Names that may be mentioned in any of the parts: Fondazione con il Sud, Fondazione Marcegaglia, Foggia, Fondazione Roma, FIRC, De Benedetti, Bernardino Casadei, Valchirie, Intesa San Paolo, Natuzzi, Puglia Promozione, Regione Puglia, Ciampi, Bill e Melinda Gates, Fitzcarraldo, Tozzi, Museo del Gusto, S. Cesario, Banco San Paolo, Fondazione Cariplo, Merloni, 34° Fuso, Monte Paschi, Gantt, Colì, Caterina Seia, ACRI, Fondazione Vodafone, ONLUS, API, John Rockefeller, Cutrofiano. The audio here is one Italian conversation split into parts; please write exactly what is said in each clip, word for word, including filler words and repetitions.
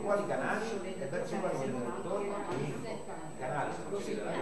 Quali canali e per i produttori canali così della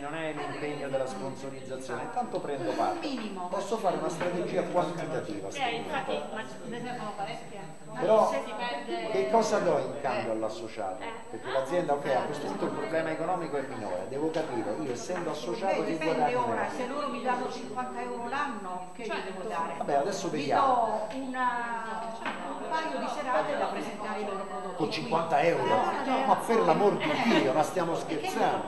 non è l'impegno della sponsorizzazione, tanto prendo parte. Posso fare una strategia quantitativa, però che cosa do in cambio all'associato? Perché l'azienda, ok, a questo punto il problema economico è minore, devo capire, io essendo associato di guadagnare. Ora, se loro mi danno cinquanta euro l'anno, che cioè, devo dare? Vabbè, adesso vediamo. Vi do una, un paio di serate da presentare i loro prodotti. Con cinquanta euro? No, ma per l'amor di Dio, ma stiamo scherzando.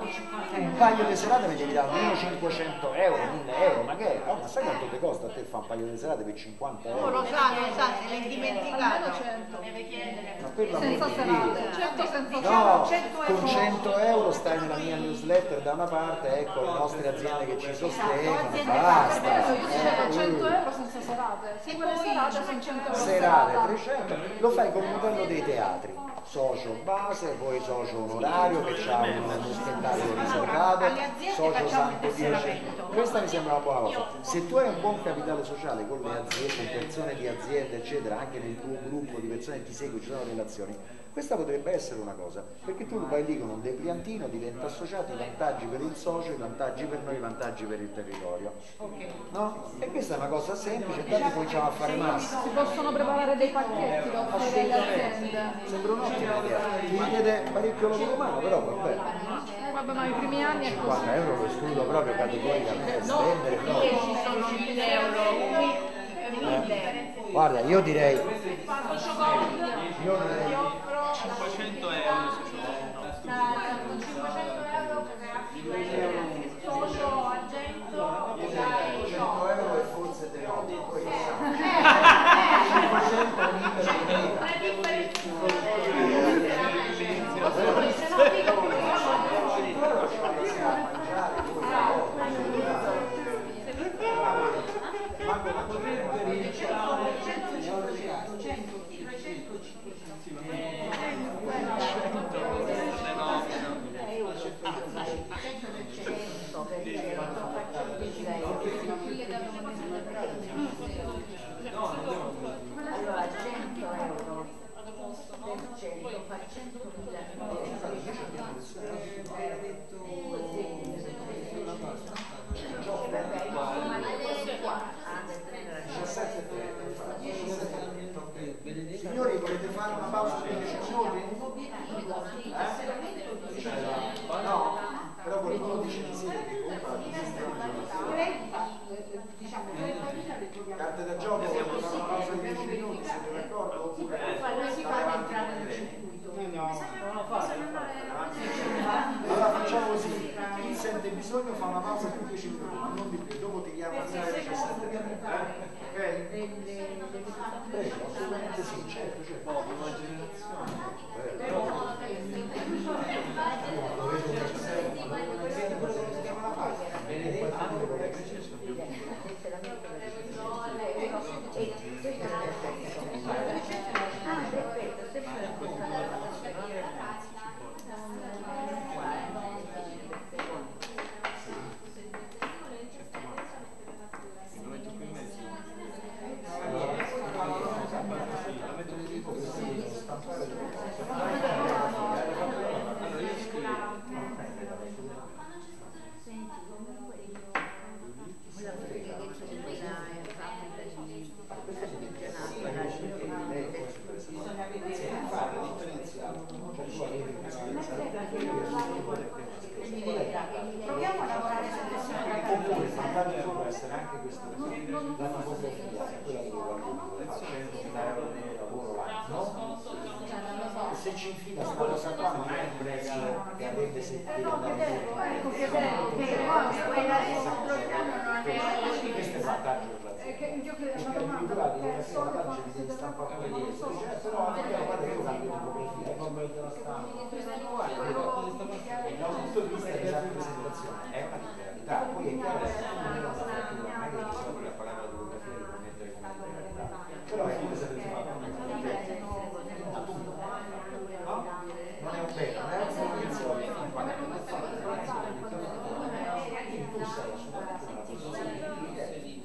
Un paio di serate mi devi dare almeno cinquecento euro, mille euro, ma che è? Oh, ma sai quanto ti costa a te fare un paio di serate per cinquanta euro? No, lo sa, lo sa, se l'hai dimenticato. cento. Deve chiedere. Ma per senza serate. cento, cento, cento, no, cento euro. Con cento euro stai nella mia newsletter da una parte, ecco le nostre aziende che ci sostengono, basta. Io dicevo cento euro senza serate. serate. Se quelle serate sono cento euro. Serate, trecento, lo fai con modello dei teatri. Socio base, poi socio onorario che c'ha uno spettacolo riservato, socio santo dieci. Questa mi sembra una buona cosa. Se tu hai un buon capitale sociale con le aziende, persone di aziende, eccetera, anche nel tuo gruppo di persone che ti seguono, ci sono relazioni. Questa potrebbe essere una cosa, perché tu vai lì con un depliantino, diventa associato, i vantaggi per il socio, i vantaggi per noi, i vantaggi per il territorio. Okay. No? E questa è una cosa semplice, e tanto cominciamo a fare massa. Si possono preparare dei pacchetti da offrire alle aziende. Sembra un'ottima idea, ti richiede parecchio lavoro umano, però va bene. Vabbè, ma i primi anni è così. cinquanta euro lo escludo proprio categoricamente, no, spendere. No, perché ci sono mille euro. Eh, guarda, io direi io direi cinquecento euro cinquecento euro per affidare socio agento cento euro e forse te lo dico poi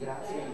Grazie.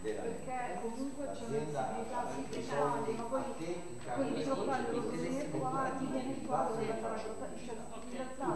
perché comunque c'è un'attività speciale, ma poi quelli sono quelli qua, chi viene qua doveva fare la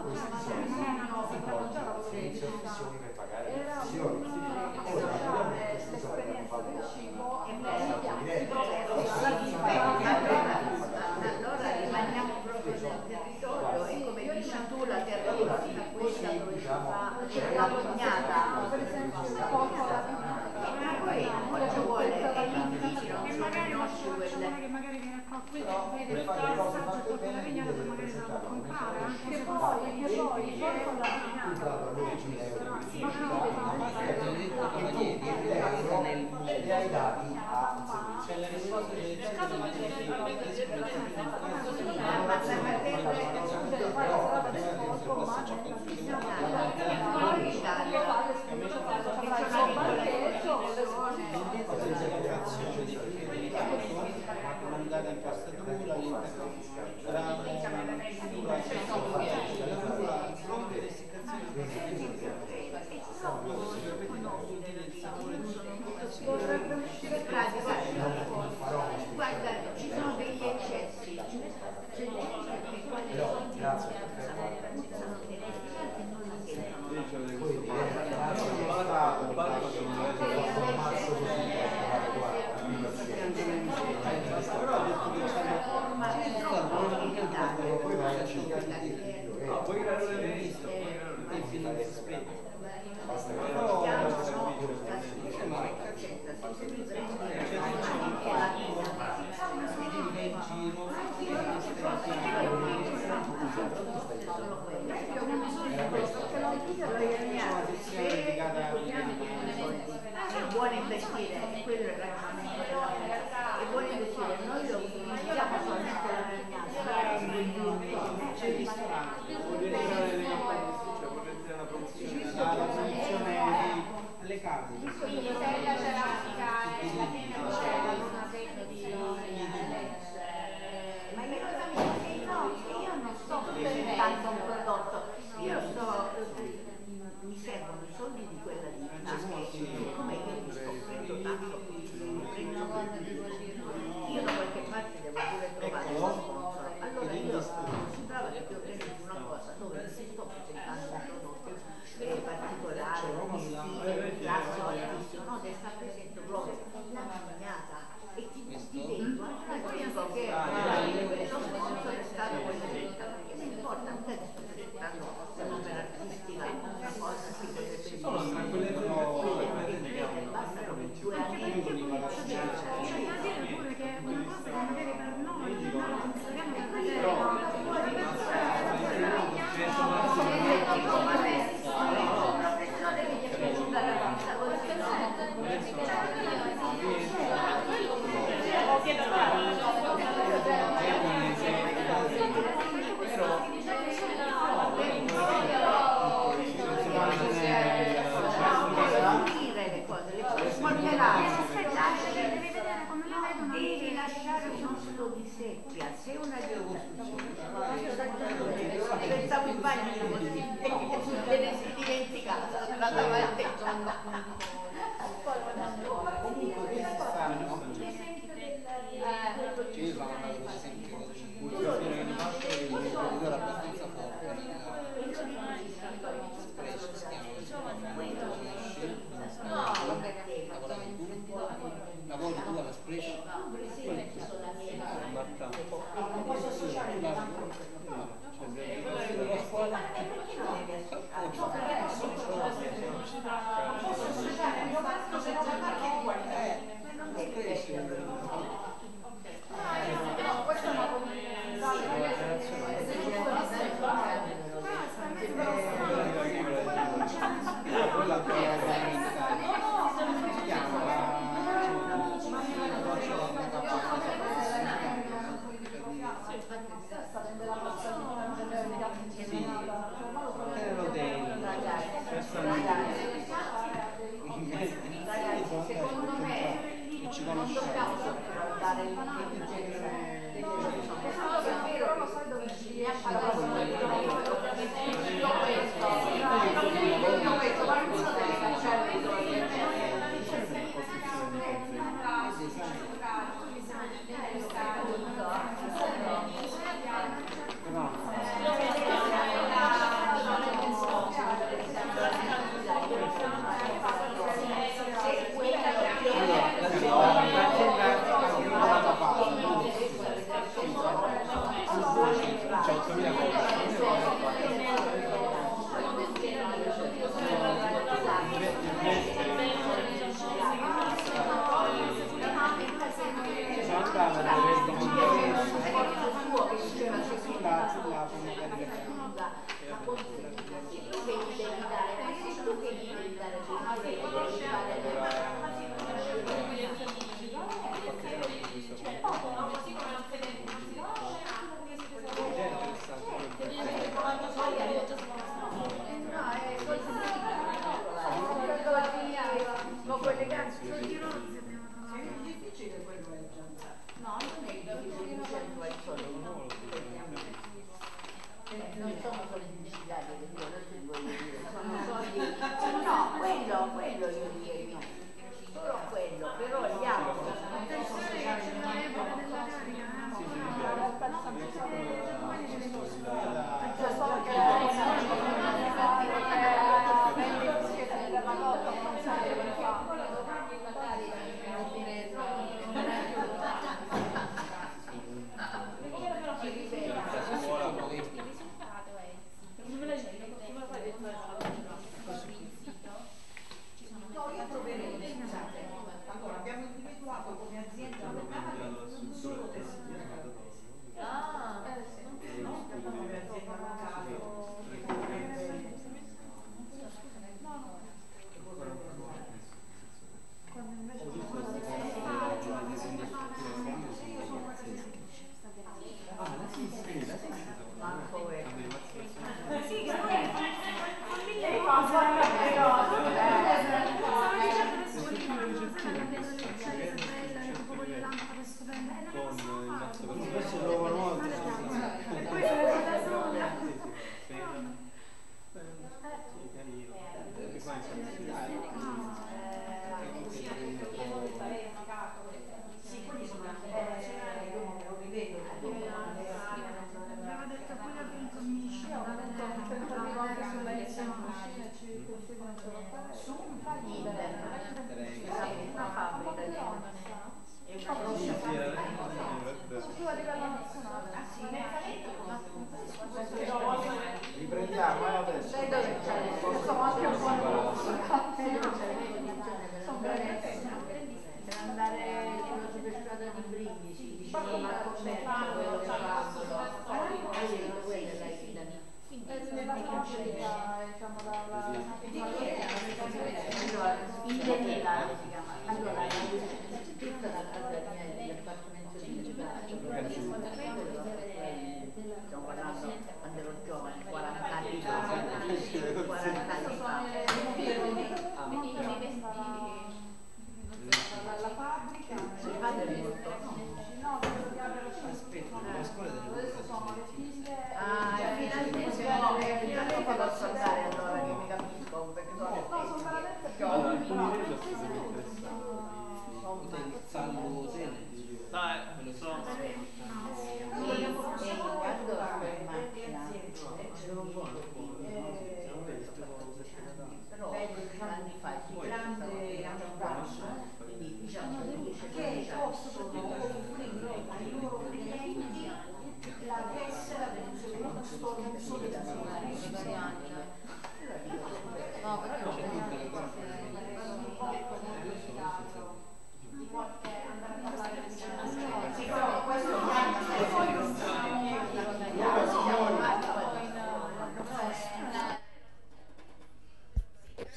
Grazie.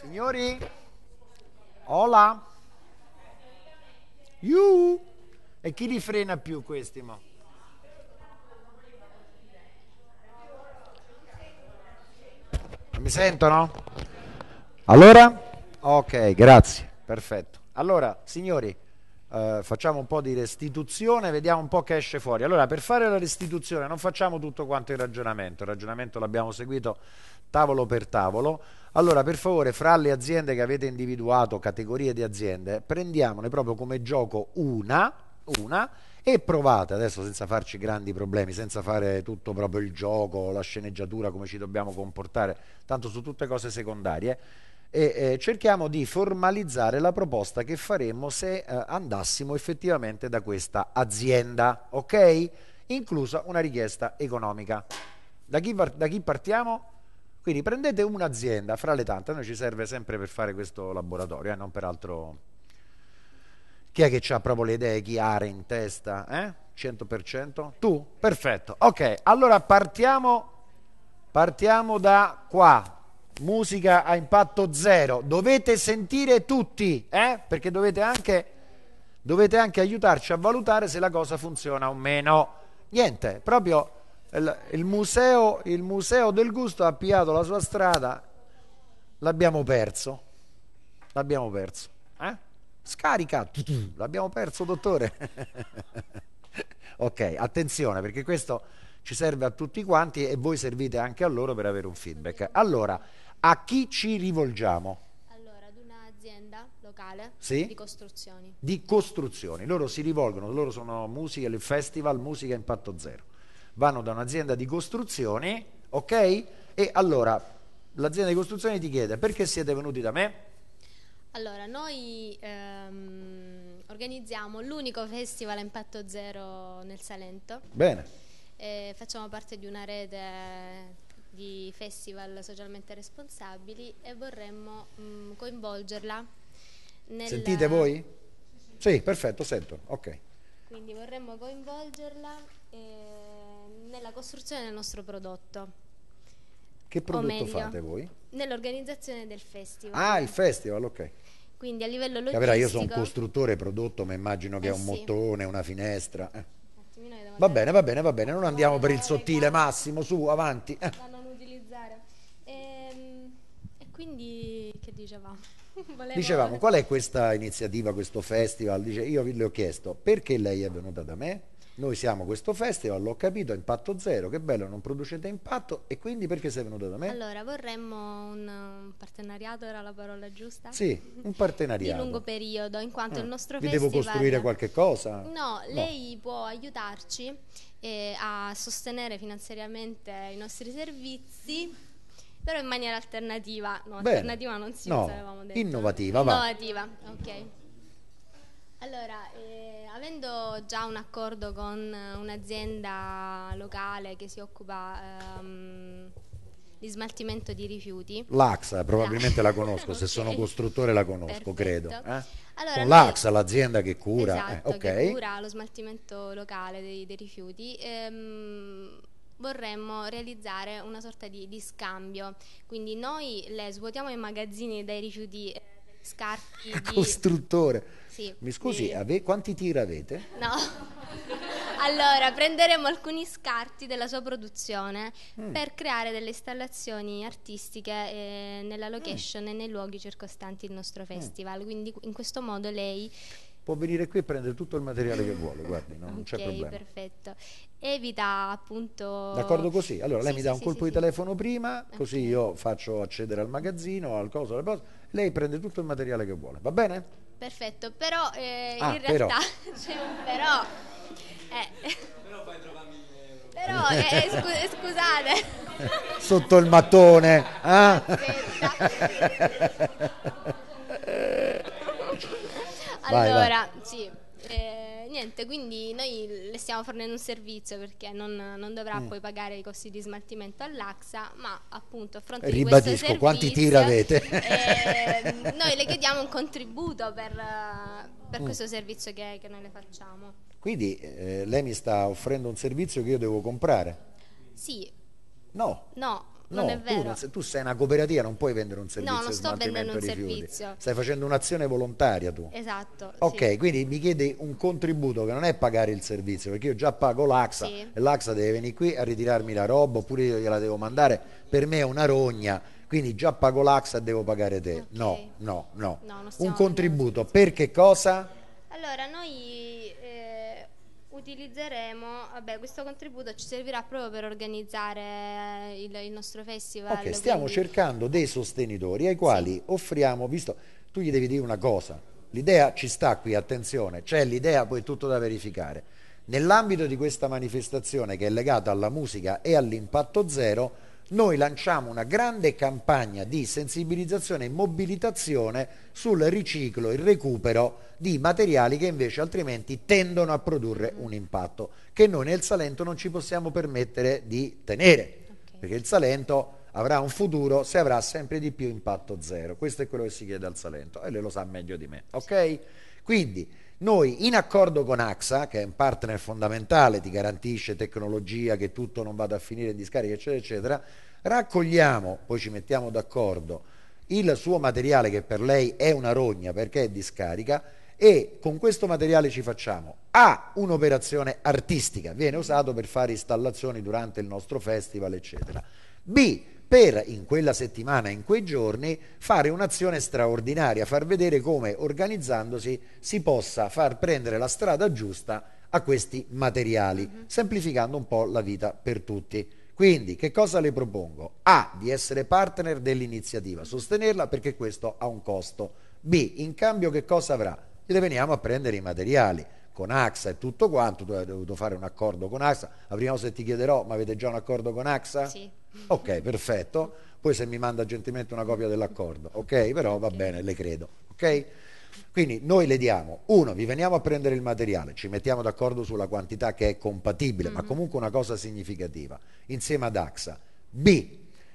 Signori, hola, you. E chi li frena più questi? Mo? Non mi sentono? Allora? Ok, grazie, perfetto. Allora, signori, eh, facciamo un po' di restituzione, vediamo un po' che esce fuori. Allora, per fare la restituzione non facciamo tutto quanto il ragionamento, il ragionamento l'abbiamo seguito tavolo per tavolo. Allora, per favore, fra le aziende che avete individuato, categorie di aziende, prendiamone proprio come gioco una, una e provate adesso, senza farci grandi problemi, senza fare tutto proprio il gioco, la sceneggiatura, come ci dobbiamo comportare, tanto su tutte cose secondarie, e eh, cerchiamo di formalizzare la proposta che faremmo se eh, andassimo effettivamente da questa azienda, ok? Inclusa una richiesta economica. Da chi, da chi partiamo? Quindi prendete un'azienda fra le tante, a noi ci serve sempre per fare questo laboratorio, eh, non per altro. Chi è che ha proprio le idee chiare in testa? Eh? cento per cento? Tu? Perfetto. Ok, allora partiamo, partiamo da qua. Musica a impatto zero. Dovete sentire tutti, eh? Perché dovete anche, dovete anche aiutarci a valutare se la cosa funziona o meno. Niente, proprio il, il, museo, il Museo del Gusto ha avviato la sua strada. L'abbiamo perso. L'abbiamo perso. Eh? Scarica. L'abbiamo perso, dottore. Ok, attenzione, perché questo ci serve a tutti quanti e voi servite anche a loro per avere un feedback. Allora, a chi ci rivolgiamo? Allora, ad un'azienda locale, sì? Di costruzioni. Di costruzioni. Loro si rivolgono, loro sono musica, il festival Musica Impatto Zero. Vanno da un'azienda di costruzioni, ok? E allora, l'azienda di costruzioni ti chiede: perché siete venuti da me? Allora, noi ehm, organizziamo l'unico festival a impatto zero nel Salento. Bene. E facciamo parte di una rete di festival socialmente responsabili e vorremmo mh, coinvolgerla nel... Sentite voi? Sì, perfetto, sento, ok. Quindi vorremmo coinvolgerla eh, nella costruzione del nostro prodotto. Che prodotto, o meglio, fate voi? Nell'organizzazione del festival. Ah, il festival, ok. Quindi a livello logistico... Capirai, io sono un costruttore prodotto, ma immagino che eh è un sì. mottone, una finestra... Eh. Va bene, va bene, va bene, non andiamo per il sottile, Massimo, su, avanti. Eh. Da non utilizzare. E, e quindi, che dicevamo? Volevo... Dicevamo, qual è questa iniziativa, questo festival? Dice, io vi le ho chiesto, perché lei è venuta da me? Noi siamo questo festival, l'ho capito, impatto zero, che bello, non producete impatto, e quindi perché sei venuta da me? Allora, vorremmo un, un partenariato, era la parola giusta? Sì, un partenariato. Di lungo periodo, in quanto ah, il nostro vi festival... Vi devo costruire qualche cosa? No, lei no. può aiutarci eh, a sostenere finanziariamente i nostri servizi, però in maniera alternativa. No, bene. Alternativa non si no. usa, avevamo detto. Innovativa, va. Innovativa, ok. Allora, eh, avendo già un accordo con un'azienda locale che si occupa ehm, di smaltimento di rifiuti, l'A X A, probabilmente la, la conosco, okay. Se sono costruttore la conosco, perfetto. Credo. Eh? Allora, con l'A X A, l'azienda che cura, esatto, eh, okay. che cura lo smaltimento locale dei, dei rifiuti, ehm, vorremmo realizzare una sorta di, di scambio. Quindi noi le svuotiamo i magazzini dai rifiuti... scarti di... costruttore sì, mi scusi sì. ave... quanti tir avete? No. Allora prenderemo alcuni scarti della sua produzione mm. per creare delle installazioni artistiche eh, nella location mm. e nei luoghi circostanti il nostro festival mm. quindi in questo modo lei può venire qui e prendere tutto il materiale che vuole, guardi, no? Non okay, c'è problema. Perfetto. Evita appunto... D'accordo così? Allora lei sì, mi dà sì, un colpo sì, di sì. telefono prima, okay. Così io faccio accedere al magazzino, al coso, alle cose, lei prende tutto il materiale che vuole, va bene? Perfetto, però eh, ah, in realtà... Però. Cioè, però... Eh. Però fai trovarmi... Però, eh, scu scusate... Sotto il mattone! Ah. Vai, allora, vai. Sì, eh, niente, quindi noi le stiamo fornendo un servizio perché non, non dovrà mm. poi pagare i costi di smaltimento all'A X A, ma appunto a fronte di questo servizio... Ribadisco, quanti tir avete? Eh, noi le chiediamo un contributo per, per mm. questo servizio che, che noi le facciamo. Quindi eh, lei mi sta offrendo un servizio che io devo comprare? Sì. No. No. No, non è vero. Tu, non sei, tu sei una cooperativa, non puoi vendere un servizio. No, non sto vendendo un servizio. Stai facendo un'azione volontaria tu. Esatto. Ok, sì. Quindi mi chiedi un contributo che non è pagare il servizio, perché io già pago l'A X A sì. e l'A X A deve venire qui a ritirarmi la roba oppure io gliela devo mandare, per me è una rogna, quindi già pago l'A X A e devo pagare te. Okay. No, no, no. no un contributo, per che cosa? Allora, noi... Eh... utilizzeremo, vabbè, questo contributo ci servirà proprio per organizzare il, il nostro festival. Ok, stiamo quindi... cercando dei sostenitori ai quali sì. offriamo, visto, tu gli devi dire una cosa, l'idea ci sta qui, attenzione, c'è l'idea, poi è tutto da verificare. Nell'ambito di questa manifestazione che è legata alla musica e all'impatto zero, noi lanciamo una grande campagna di sensibilizzazione e mobilitazione sul riciclo e il recupero di materiali che invece altrimenti tendono a produrre un impatto che noi nel Salento non ci possiamo permettere di tenere, okay. Perché il Salento avrà un futuro se avrà sempre di più impatto zero. Questo è quello che si chiede al Salento e lei lo sa meglio di me, ok? Quindi Noi, in accordo con AXA, che è un partner fondamentale, ti garantisce tecnologia, che tutto non vada a finire in discarica, eccetera, eccetera, raccogliamo, poi ci mettiamo d'accordo, il suo materiale che per lei è una rogna perché è discarica, e con questo materiale ci facciamo A, un'operazione artistica, viene usato per fare installazioni durante il nostro festival, eccetera. B, per in quella settimana, in quei giorni, fare un'azione straordinaria, far vedere come organizzandosi si possa far prendere la strada giusta a questi materiali, mm-hmm. semplificando un po' la vita per tutti. Quindi che cosa le propongo? A, di essere partner dell'iniziativa, sostenerla perché questo ha un costo. B, in cambio che cosa avrà? Le veniamo a prendere i materiali. Con AXA e tutto quanto, tu hai dovuto fare un accordo con AXA, la prima cosa che ti chiederò, ma avete già un accordo con AXA? Sì. Ok, perfetto, poi se mi manda gentilmente una copia dell'accordo, ok, però va bene, le credo, ok? Quindi noi le diamo, uno, vi veniamo a prendere il materiale, ci mettiamo d'accordo sulla quantità che è compatibile, mm-hmm. ma comunque una cosa significativa, insieme ad AXA. B,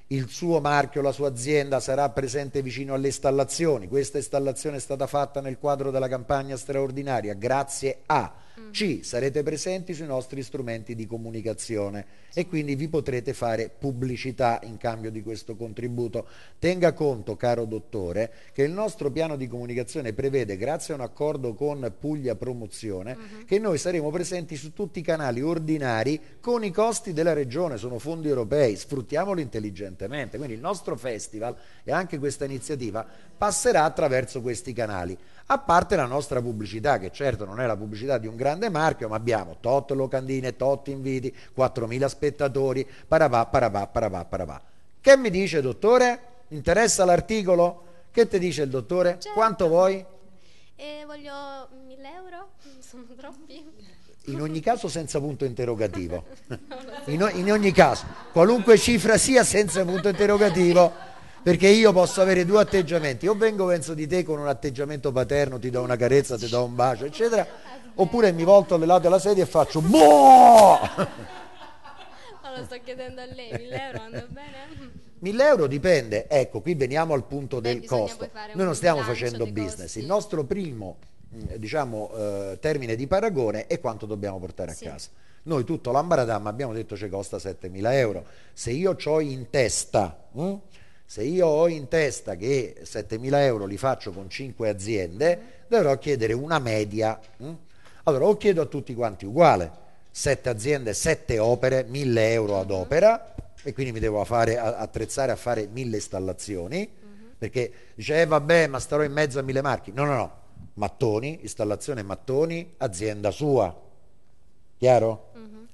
il suo marchio, la sua azienda sarà presente vicino alle installazioni, questa installazione è stata fatta nel quadro della campagna straordinaria, grazie a... C, sarete presenti sui nostri strumenti di comunicazione e quindi vi potrete fare pubblicità in cambio di questo contributo. Tenga conto, caro dottore, che il nostro piano di comunicazione prevede, grazie a un accordo con Puglia Promozione, uh-huh. che noi saremo presenti su tutti i canali ordinari con i costi della regione, sono fondi europei, sfruttiamoli intelligentemente. Quindi il nostro festival e anche questa iniziativa passerà attraverso questi canali. A parte la nostra pubblicità, che certo non è la pubblicità di un grande marchio, ma abbiamo tot locandine, tot inviti, quattromila spettatori, paravà, paravà, paravà, paravà. Che mi dice, dottore? Interessa l'articolo? Che ti dice il dottore? Certo. Quanto vuoi? Eh, voglio mille euro, sono troppi. In ogni caso senza punto interrogativo. In, in ogni caso, qualunque cifra sia senza punto interrogativo... Perché io posso avere due atteggiamenti, o vengo verso di te con un atteggiamento paterno, ti do una carezza, ti do un bacio, eccetera, oppure mi volto al lato della sedia e faccio boh! Ma lo sto chiedendo a lei, mille euro andò bene? Mille euro dipende, ecco, qui veniamo al punto Beh, del costo. Noi non stiamo facendo business, costi. Il nostro primo diciamo, eh, termine di paragone è quanto dobbiamo portare a sì. casa. Noi tutto l'ambaradam abbiamo detto ci costa settemila euro, se io ho in testa... Hm, Se io ho in testa che settemila euro li faccio con cinque aziende, dovrò chiedere una media. Allora, o chiedo a tutti quanti uguale, sette aziende, sette opere, mille euro ad opera, e quindi mi devo fare, attrezzare a fare mille installazioni, perché dice, eh, vabbè, ma starò in mezzo a mille marchi. No, no, no, mattoni, installazione mattoni, azienda sua. Chiaro? Uh-huh.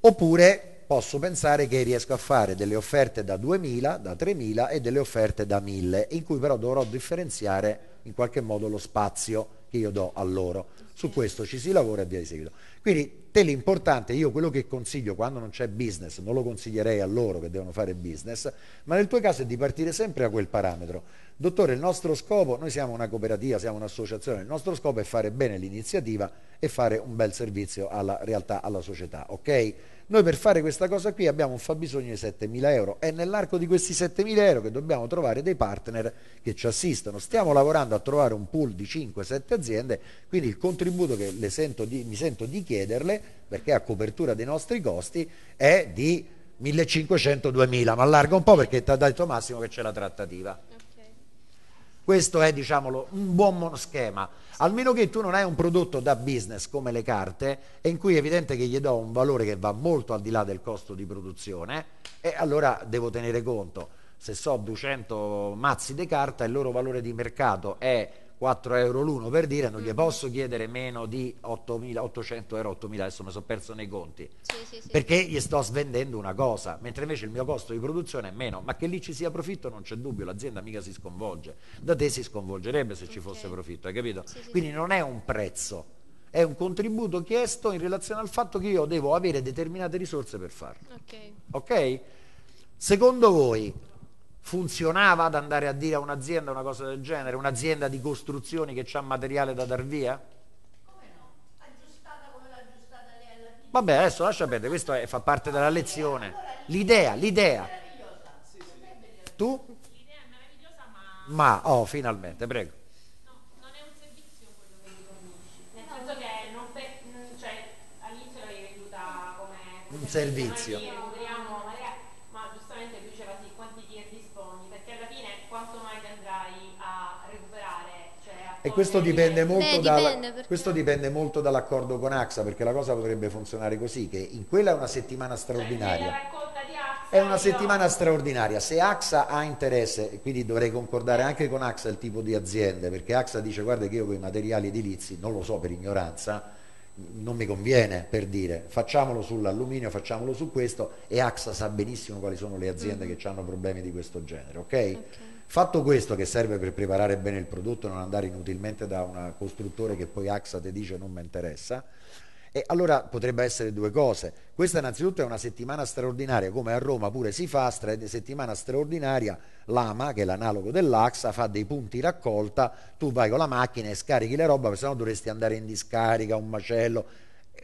Oppure... posso pensare che riesco a fare delle offerte da duemila, da tremila e delle offerte da mille, in cui però dovrò differenziare in qualche modo lo spazio che io do a loro. Su questo ci si lavora e via di seguito. Quindi te l'importante, io quello che consiglio quando non c'è business, non lo consiglierei a loro che devono fare business, ma nel tuo caso è di partire sempre da quel parametro. Dottore, il nostro scopo, noi siamo una cooperativa, siamo un'associazione, il nostro scopo è fare bene l'iniziativa e fare un bel servizio alla realtà, alla società, ok? Noi per fare questa cosa qui abbiamo un fabbisogno di settemila euro, è nell'arco di questi settemila euro che dobbiamo trovare dei partner che ci assistono. Stiamo lavorando a trovare un pool di cinque sette aziende, quindi il contributo che le sento di, mi sento di chiederle, perché a copertura dei nostri costi, è di millecinquecento duemila, ma allarga un po' perché ti ha detto Massimo che c'è la trattativa. Okay. Questo è, diciamolo, un buon schema. Almeno che tu non hai un prodotto da business come le carte, e in cui è evidente che gli do un valore che va molto al di là del costo di produzione, e allora devo tenere conto, se so duecento mazzi di carta, il loro valore di mercato è quattro euro l'uno, per dire, non gli posso chiedere meno di ottomila, ottocento euro, ottomila, adesso mi sono perso nei conti, sì, sì, sì. perché gli sto svendendo una cosa, mentre invece il mio costo di produzione è meno, ma che lì ci sia profitto non c'è dubbio, l'azienda mica si sconvolge, da te si sconvolgerebbe se okay. ci fosse profitto, hai capito? Sì, sì, Quindi sì. non è un prezzo, è un contributo chiesto in relazione al fatto che io devo avere determinate risorse per farlo. Ok? okay? Secondo voi funzionava ad andare a dire a un'azienda una cosa del genere, un'azienda di costruzioni che ha materiale da dar via? Come no? Aggiustata come l'ha aggiustata lei alla fine. Vabbè, adesso lascia perdere, questo è, fa parte della lezione. L'idea, l'idea. Tu? L'idea è meravigliosa, ma... Ma, oh, finalmente, prego. No, non è un servizio quello che riconosci. servizio. Ma giustamente diceva sì, quanti ti disponi, perché alla fine quanto mai andrai a recuperare? Cioè a e questo dipende, molto Beh, dipende perché... questo dipende molto dall'accordo con AXA, perché la cosa potrebbe funzionare così, che in quella è una settimana straordinaria. Cioè, È una settimana straordinaria, se AXA ha interesse, quindi dovrei concordare anche con AXA il tipo di aziende, perché AXA dice guarda che io con i materiali edilizi, non lo so per ignoranza, non mi conviene per dire facciamolo sull'alluminio, facciamolo su questo, e AXA sa benissimo quali sono le aziende mm. che hanno problemi di questo genere, ok? Okay. Fatto questo, che serve per preparare bene il prodotto, non andare inutilmente da un costruttore che poi AXA ti dice non mi interessa. E allora potrebbe essere due cose. Questa innanzitutto è una settimana straordinaria, come a Roma pure si fa, settimana straordinaria, l'A M A, che è l'analogo dell'AXA, fa dei punti raccolta, tu vai con la macchina e scarichi le roba, perché sennò dovresti andare in discarica, un macello,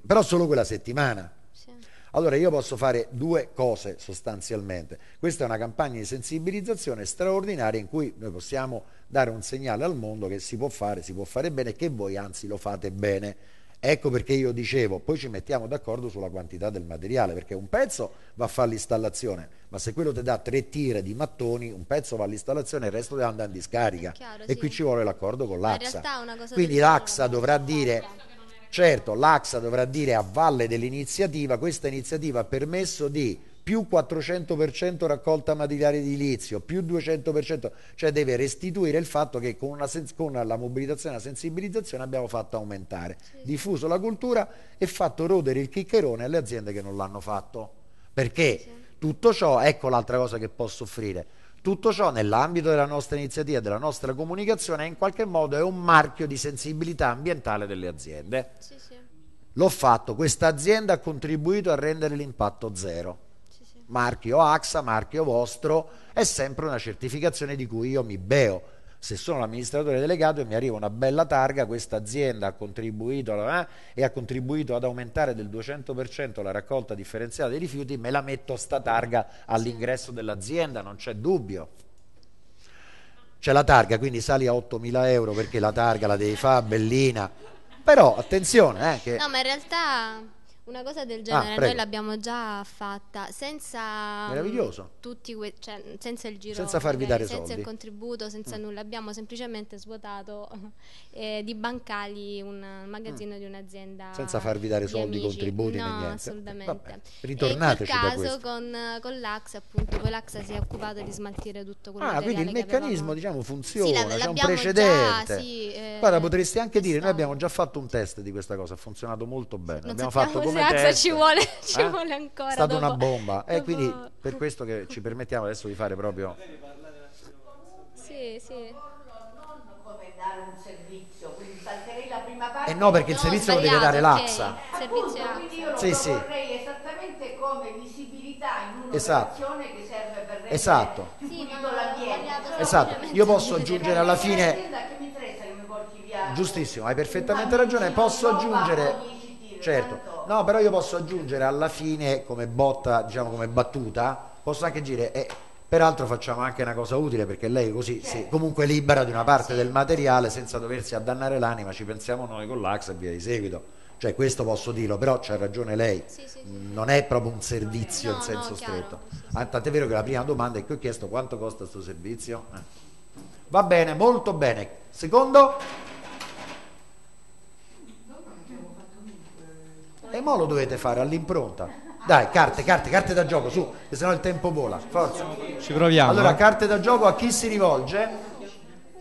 però solo quella settimana. Sì. Allora io posso fare due cose sostanzialmente. Questa è una campagna di sensibilizzazione straordinaria in cui noi possiamo dare un segnale al mondo che si può fare, si può fare bene, che voi anzi lo fate bene. Ecco perché io dicevo, poi ci mettiamo d'accordo sulla quantità del materiale, perché un pezzo va a fare l'installazione, ma se quello ti dà tre tire di mattoni, un pezzo va all'installazione e il resto deve andare in discarica. Chiaro, e sì. Qui ci vuole l'accordo con l'AXA. Quindi l'AXA dovrà dire, certo, l'AXA dovrà dire a valle dell'iniziativa, questa iniziativa ha permesso di più quattrocento per cento raccolta materiale edilizio, più duecento per cento, cioè deve restituire il fatto che con, una con la mobilitazione e la sensibilizzazione abbiamo fatto aumentare, sì. diffuso la cultura e fatto rodere il chiccherone alle aziende che non l'hanno fatto, perché sì. tutto ciò, ecco l'altra cosa che posso offrire, tutto ciò nell'ambito della nostra iniziativa, della nostra comunicazione, in qualche modo è un marchio di sensibilità ambientale delle aziende, sì, sì. l'ho fatto, questa azienda ha contribuito a rendere l'impatto zero. Marchio AXA, marchio vostro, è sempre una certificazione di cui io mi beo. Se sono l'amministratore delegato e mi arriva una bella targa, questa azienda ha contribuito eh, e ha contribuito ad aumentare del duecento per cento la raccolta differenziata dei rifiuti, me la metto sta targa all'ingresso dell'azienda, non c'è dubbio. C'è la targa, quindi sali a ottomila euro perché la targa la devi fare, bellina. Però attenzione eh, che... No, ma in realtà... Una cosa del genere ah, noi l'abbiamo già fatta senza meraviglioso tutti cioè, senza il giro senza farvi dare senza soldi. il contributo senza mm. nulla, abbiamo semplicemente svuotato eh, di bancali un magazzino mm. di un'azienda senza fargarvi dare soldi, amici. contributi no, né niente. assolutamente Vabbè, ritornateci da questo. Con, con l'AXA appunto poi l'AXA si è occupato di smaltire tutto quello ah, quindi il meccanismo avevamo... diciamo funziona, sì, c'è un precedente già, sì, eh, guarda potresti anche dire noi abbiamo già fatto un test di questa cosa, ha funzionato molto bene, non abbiamo fatto come AXA ci vuole, ci eh? vuole ancora. È stata dopo, una bomba. E eh, quindi per questo che ci permettiamo adesso di fare proprio. Sì, sì. Non come dare un servizio, quindi salterei la prima parte. E no, perché il servizio lo deve dare l'AXA. Quindi io lo proporrei esattamente come visibilità in un'operazione che serve per rendere esatto. più pulito l'ambiente. Esatto. Io posso aggiungere alla fine. Giustissimo, hai perfettamente ragione. Posso aggiungere. Certo, no, però io posso aggiungere alla fine come botta, diciamo come battuta, posso anche dire, eh, peraltro facciamo anche una cosa utile perché lei così si comunque libera di una parte del materiale senza doversi addannare l'anima, ci pensiamo noi con l'AXA e via di seguito. Cioè questo posso dirlo, però c'ha ragione lei, sì, sì, sì. non è proprio un servizio no, in senso no, stretto. Sì, sì. Ah, tant'è vero che la prima domanda è che ho chiesto quanto costa questo servizio. Eh. Va bene, molto bene. Secondo... E mo' lo dovete fare all'impronta. Dai, carte, carte, carte da gioco, su, che sennò il tempo vola. Forza. Ci proviamo. Allora, carte da gioco a chi si rivolge?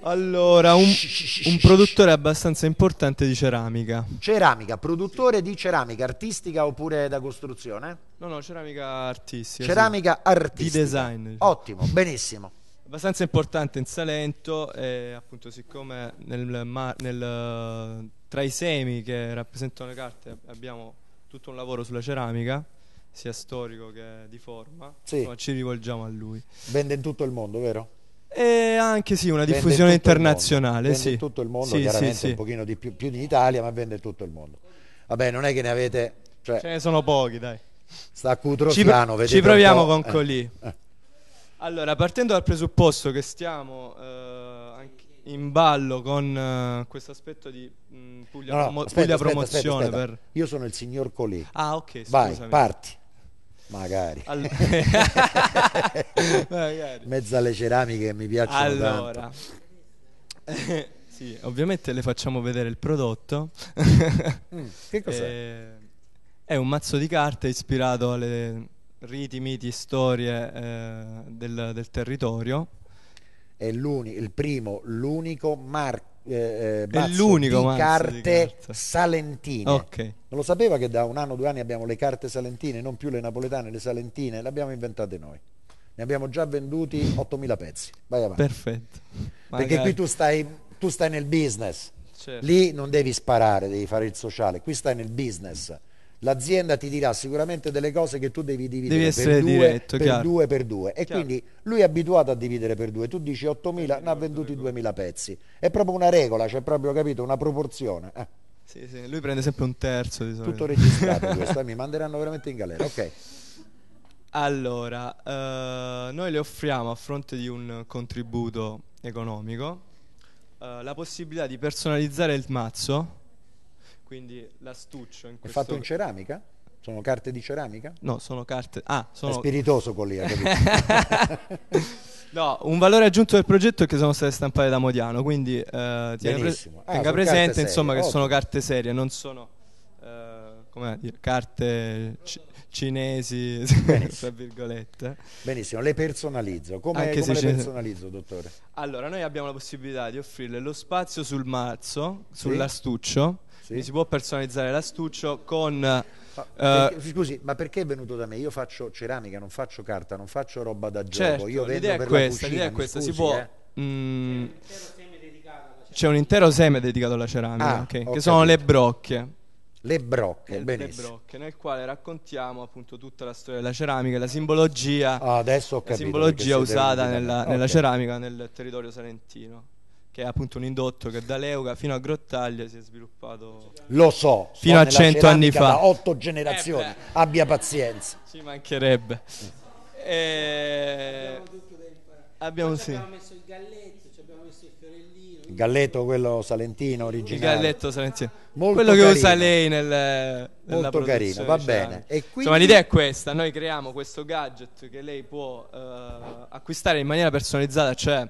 Allora, un, un produttore abbastanza importante di ceramica. Ceramica, produttore di ceramica artistica oppure da costruzione? No, no, ceramica artistica. Ceramica sì. artistica. Di design. Ottimo, benissimo. Abbastanza importante in Salento e appunto siccome nel, nel, tra i semi che rappresentano le carte abbiamo tutto un lavoro sulla ceramica sia storico che di forma, sì. insomma, ci rivolgiamo a lui. Vende in tutto il mondo, vero? E anche sì, una diffusione in internazionale. Vende sì. in tutto il mondo, sì, chiaramente sì, sì. un pochino di più, più in Italia, ma vende in tutto il mondo. Vabbè, non è che ne avete... Cioè, ce ne sono pochi, dai. Sta a Cutrofiano, vedete. Ci proviamo con eh. Colì. Eh. Allora, partendo dal presupposto che stiamo eh, in ballo con eh, questo aspetto di mh, Puglia, no, no, aspetta, Puglia aspetta, Promozione aspetta, aspetta. Per... Io sono il signor Colì. Ah, ok, scusami. Vai, parti. Magari. All... Magari. Mezzo alle ceramiche che mi piacciono allora. tanto. Sì, ovviamente le facciamo vedere il prodotto. Mm, che cos'è? Eh, è un mazzo di carte ispirato alle riti, miti, storie eh, del, del territorio. È il primo, l'unico marchio. Eh, mazzo è l'unico di, carte di carte salentine. Okay. Non lo sapeva che da un anno, due anni abbiamo le carte salentine, non più le napoletane, le salentine, le abbiamo inventate noi. Ne abbiamo già venduti ottomila pezzi. Vai avanti. Perfetto. Magari. Perché qui tu stai, tu stai nel business. Certo. Lì non devi sparare, devi fare il sociale. Qui stai nel business. L'azienda ti dirà sicuramente delle cose che tu devi dividere, devi essere per, due, diretto, per due per due e chiaro. Quindi lui è abituato a dividere per due, tu dici ottomila, ne ha venduti duemila pezzi, è proprio una regola, c'è cioè proprio, capito, una proporzione. eh. Sì, sì, lui prende sempre un terzo di solito. Tutto registrato questo, eh, mi manderanno veramente in galera. Ok, allora eh, noi le offriamo a fronte di un contributo economico eh, la possibilità di personalizzare il mazzo. Quindi l'astuccio in questo... È fatto in ceramica? Sono carte di ceramica? No, sono carte... Ah, sono... È spiritoso con lì, ha capito? No, un valore aggiunto del progetto è che sono state stampate da Modiano, quindi eh, tenga, pre... ah, tenga presente insomma serie. Che Ottimo. Sono carte serie, non sono eh, come dire, carte c- cinesi, tra virgolette. Benissimo, le personalizzo. Come, come le personalizzo, dottore? Allora, noi abbiamo la possibilità di offrirle lo spazio sul mazzo, sull'astuccio. Sì. Sì. Si può personalizzare l'astuccio con... Ma, perché, uh, scusi, ma perché è venuto da me? Io faccio ceramica, non faccio carta, non faccio roba da gioco. Certo, io vendo per questa, la cucina, è questa. Scusi, si può, eh. mh, c'è un intero seme dedicato alla ceramica, ah, okay, che capito. Sono le brocche. Le brocche, benissimo. Le brocche, nel quale raccontiamo appunto tutta la storia della ceramica, la simbologia, ah, adesso ho capito, la simbologia usata nella, okay. nella ceramica nel territorio salentino, che è appunto un indotto che da Leuca fino a Grottaglia si è sviluppato, lo so, fino a cento anni fa, da otto generazioni, eh abbia pazienza, ci mancherebbe. Mm. E... abbiamo, sì. abbiamo messo il galletto, ci abbiamo messo il fiorellino, il galletto quello salentino originale, il galletto salentino, molto quello carino. Che usa lei nel, nella molto carino, va bene. E quindi... insomma l'idea è questa, noi creiamo questo gadget che lei può eh, acquistare in maniera personalizzata, cioè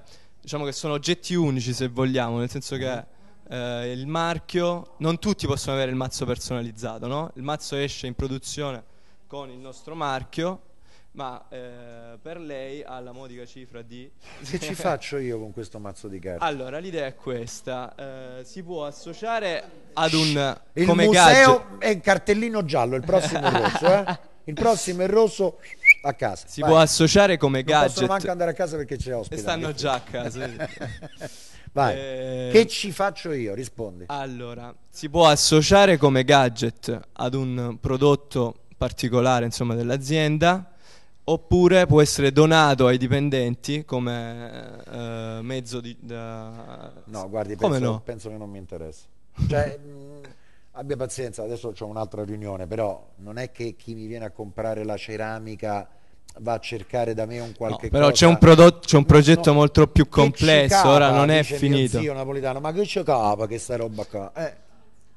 diciamo che sono oggetti unici se vogliamo, nel senso che eh, il marchio, non tutti possono avere il mazzo personalizzato, no? Il mazzo esce in produzione con il nostro marchio, ma eh, per lei ha la modica cifra di... Che ci faccio io con questo mazzo di carte? Allora l'idea è questa, eh, si può associare ad un... Il come museo gadget. È in cartellino giallo, il prossimo è rosso, eh? Il prossimo è rosso... a casa. Si vai. Può associare come non gadget. Possono anche andare a casa perché c'è ospite. E stanno già a casa. Vai. Eh... Che ci faccio io? Rispondi. Allora, si può associare come gadget ad un prodotto particolare, insomma, dell'azienda, oppure può essere donato ai dipendenti come eh, mezzo di da... No, guardi, penso, no? penso che non mi interessa. Cioè abbia pazienza, adesso c'ho un'altra riunione, però non è che chi mi viene a comprare la ceramica va a cercare da me un qualche no, però cosa. C'è un prodotto, c'è un progetto no, no, molto più complesso, capa, ora non è finito. Zio napoletano, ma che c'è capa che sta roba qua? Eh.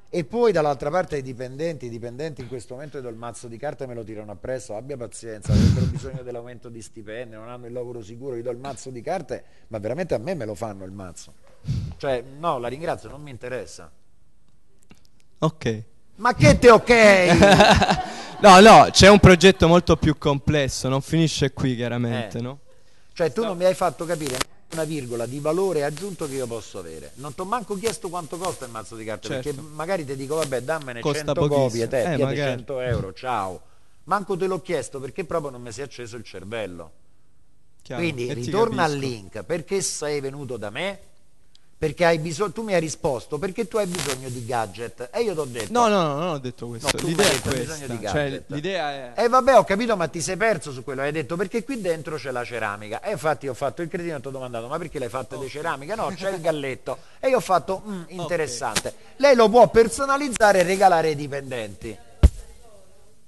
E poi dall'altra parte i dipendenti, i dipendenti in questo momento do il mazzo di carte e me lo tirano appresso, abbia pazienza, avrebbero bisogno dell'aumento di stipendio, non hanno il lavoro sicuro, gli do il mazzo di carte, ma veramente a me me lo fanno il mazzo. Cioè, no, la ringrazio, non mi interessa. Ok. Ma che te ok? No, no, c'è un progetto molto più complesso, non finisce qui chiaramente, eh. no? Cioè tu no. non mi hai fatto capire una virgola di valore aggiunto che io posso avere. Non ti ho manco chiesto quanto costa il mazzo di carte, certo. perché magari ti dico vabbè dammene costa cento pochissimo. Copie, te, eh, magari. cento euro, ciao. Manco te l'ho chiesto perché proprio non mi si è acceso il cervello. Chiaro. Quindi e ritorna al link, perché sei venuto da me? Perché hai bisogno, tu mi hai risposto perché tu hai bisogno di gadget e io ti ho detto no no no non ho detto questo no, l'idea è questa di cioè, l'idea è e vabbè ho capito ma ti sei perso su quello, hai detto perché qui dentro c'è la ceramica e infatti io ho fatto il cretino e ti ho domandato ma perché l'hai fatta okay. di ceramica no c'è il galletto e io ho fatto mm, interessante okay. Lei lo può personalizzare e regalare ai dipendenti,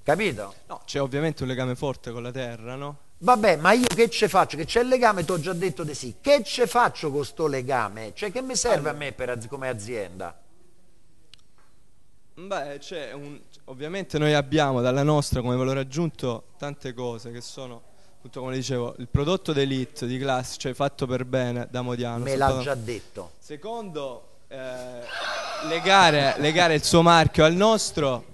capito? No, c'è ovviamente un legame forte con la terra, no? Vabbè, ma io che ce faccio? Che c'è il legame, ti ho già detto di sì. Che ce faccio con sto legame? Cioè, che mi serve allora. a me per az- come azienda? Beh, c'è un, ovviamente noi abbiamo dalla nostra come valore aggiunto tante cose che sono, appunto, come dicevo, il prodotto d'élite di classe, cioè fatto per bene da Modiano. Me l'ha già detto. Secondo, eh, legare, legare il suo marchio al nostro.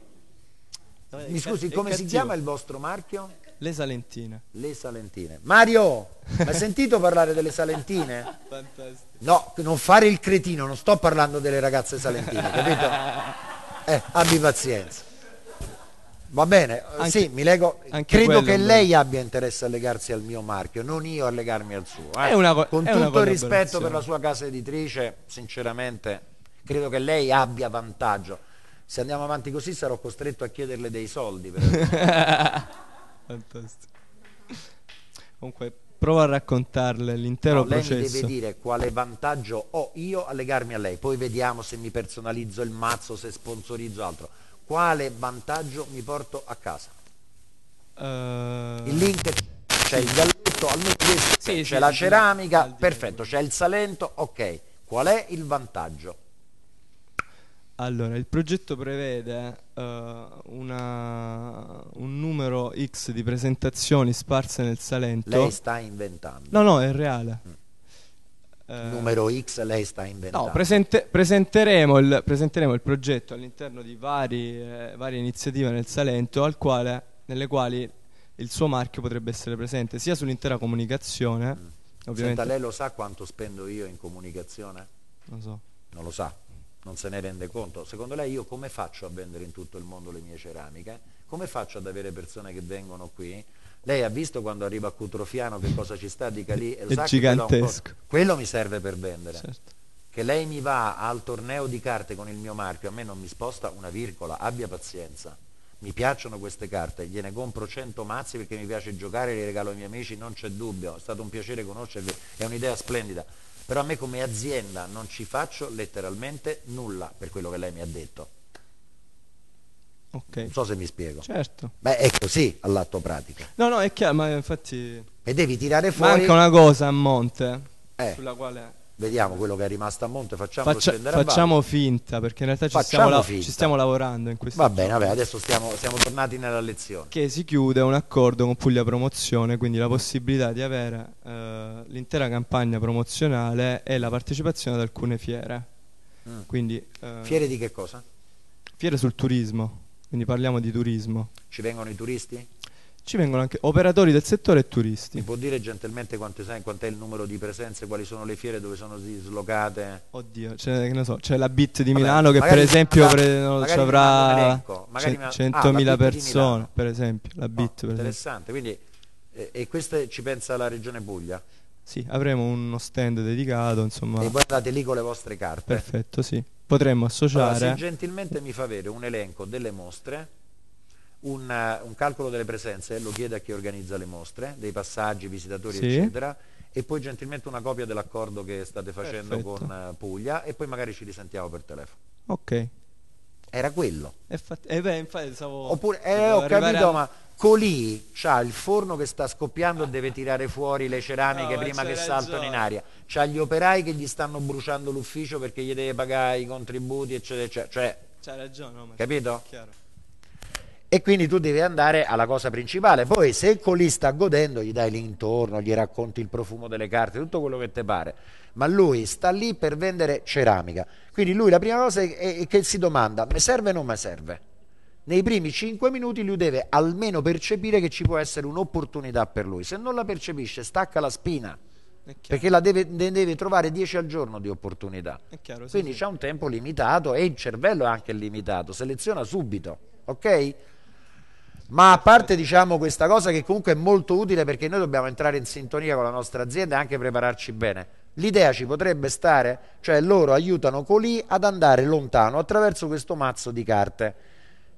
Mi scusi, come si chiama il vostro marchio? Le Salentine. Le Salentine. Mario, hai sentito parlare delle Salentine? Fantastico. No, non fare il cretino, non sto parlando delle ragazze salentine, capito? Eh, abbi pazienza. Va bene, anche, sì, mi lego. Credo che lei abbia interesse a legarsi al mio marchio, non io a legarmi al suo. Eh. È una, Con è tutto il rispetto per la sua casa editrice, sinceramente, credo che lei abbia vantaggio. Se andiamo avanti così sarò costretto a chiederle dei soldi. Per Fantastico. Comunque provo a raccontarle l'intero no, processo. Lei mi deve dire quale vantaggio ho io a legarmi a lei, poi vediamo se mi personalizzo il mazzo, se sponsorizzo altro. Quale vantaggio mi porto a casa? Uh... Il link, c'è il galletto, sì, c'è sì, la sì, ceramica, al perfetto, c'è il Salento, ok. Qual è il vantaggio? Allora, il progetto prevede uh, una, un numero X di presentazioni sparse nel Salento. Lei sta inventando. No, no, è reale. Mm. Uh, numero X lei sta inventando. No, presente, presenteremo, il, presenteremo il progetto all'interno di vari, eh, varie iniziative nel Salento, al quale, nelle quali il suo marchio potrebbe essere presente, sia sull'intera comunicazione. Mm. Ovviamente. Senta, lei lo sa quanto spendo io in comunicazione? Non so. Non lo sa. Non se ne rende conto. Secondo lei io come faccio a vendere in tutto il mondo le mie ceramiche? Come faccio ad avere persone che vengono qui? Lei ha visto quando arriva a Cutrofiano che cosa ci sta di Calì? È sacco, gigantesco. Quello, quello mi serve per vendere. Certo. Che lei mi va al torneo di carte con il mio marchio, a me non mi sposta una virgola, abbia pazienza. Mi piacciono queste carte, gliene compro cento mazzi perché mi piace giocare, li regalo ai miei amici, non c'è dubbio, è stato un piacere conoscervi, è un'idea splendida. Però a me come azienda non ci faccio letteralmente nulla per quello che lei mi ha detto. Okay. Non so se mi spiego. Certo. Beh, è così all'atto pratico. No, no, è chiaro, ma infatti... E devi tirare fuori... Manca una cosa a monte, eh, sulla quale... Vediamo quello che è rimasto a monte, facciamo Faccia, facciamo finta, perché in realtà ci stiamo, ci stiamo lavorando in questo. Va bene, vabbè, adesso stiamo, siamo tornati nella lezione. Che si chiude un accordo con Puglia Promozione, quindi la possibilità di avere eh, l'intera campagna promozionale e la partecipazione ad alcune fiere. Mm. Quindi, eh, fiere di che cosa? Fiere sul turismo, quindi parliamo di turismo. Ci vengono i turisti? Ci vengono anche operatori del settore e turisti. Mi può dire gentilmente quanto è il numero di presenze, quali sono le fiere, dove sono dislocate? Oddio, c'è, non so, c'è la B I T di Milano. Vabbè, che per esempio ci avrà centomila persone, per esempio, la B I T. Oh, interessante, quindi, eh, e queste ci pensa la Regione Puglia? Sì, avremo uno stand dedicato, insomma. E voi andate lì con le vostre carte? Perfetto, sì. Potremmo associare... Allora, se gentilmente mi fa avere un elenco delle mostre... Un, un calcolo delle presenze, lo chiede a chi organizza le mostre, dei passaggi, visitatori, sì, eccetera, e poi gentilmente una copia dell'accordo che state facendo. Perfetto. Con Puglia, e poi magari ci risentiamo per telefono. Ok. Era quello. E eh beh, infatti stavo... Oppure, eh, ho capito, a... ma Colì c'ha il forno che sta scoppiando e deve tirare fuori le ceramiche, no, prima che saltano in aria. C'ha gli operai che gli stanno bruciando l'ufficio perché gli deve pagare i contributi, eccetera, eccetera. Cioè, c'ha ragione, no, ma capito? Chiaro. E quindi tu devi andare alla cosa principale. Poi se Colì sta godendo, gli dai l'intorno, gli racconti il profumo delle carte, tutto quello che te pare, ma lui sta lì per vendere ceramica. Quindi lui la prima cosa è che si domanda: mi serve o non mi serve? Nei primi cinque minuti lui deve almeno percepire che ci può essere un'opportunità per lui. Se non la percepisce, stacca la spina, perché la deve, ne deve trovare dieci al giorno di opportunità. È chiaro, sì, quindi sì, c'è un tempo limitato e il cervello è anche limitato, seleziona subito, ok? Ma a parte, diciamo, questa cosa che comunque è molto utile perché noi dobbiamo entrare in sintonia con la nostra azienda e anche prepararci bene, l'idea ci potrebbe stare, cioè loro aiutano Colì ad andare lontano attraverso questo mazzo di carte.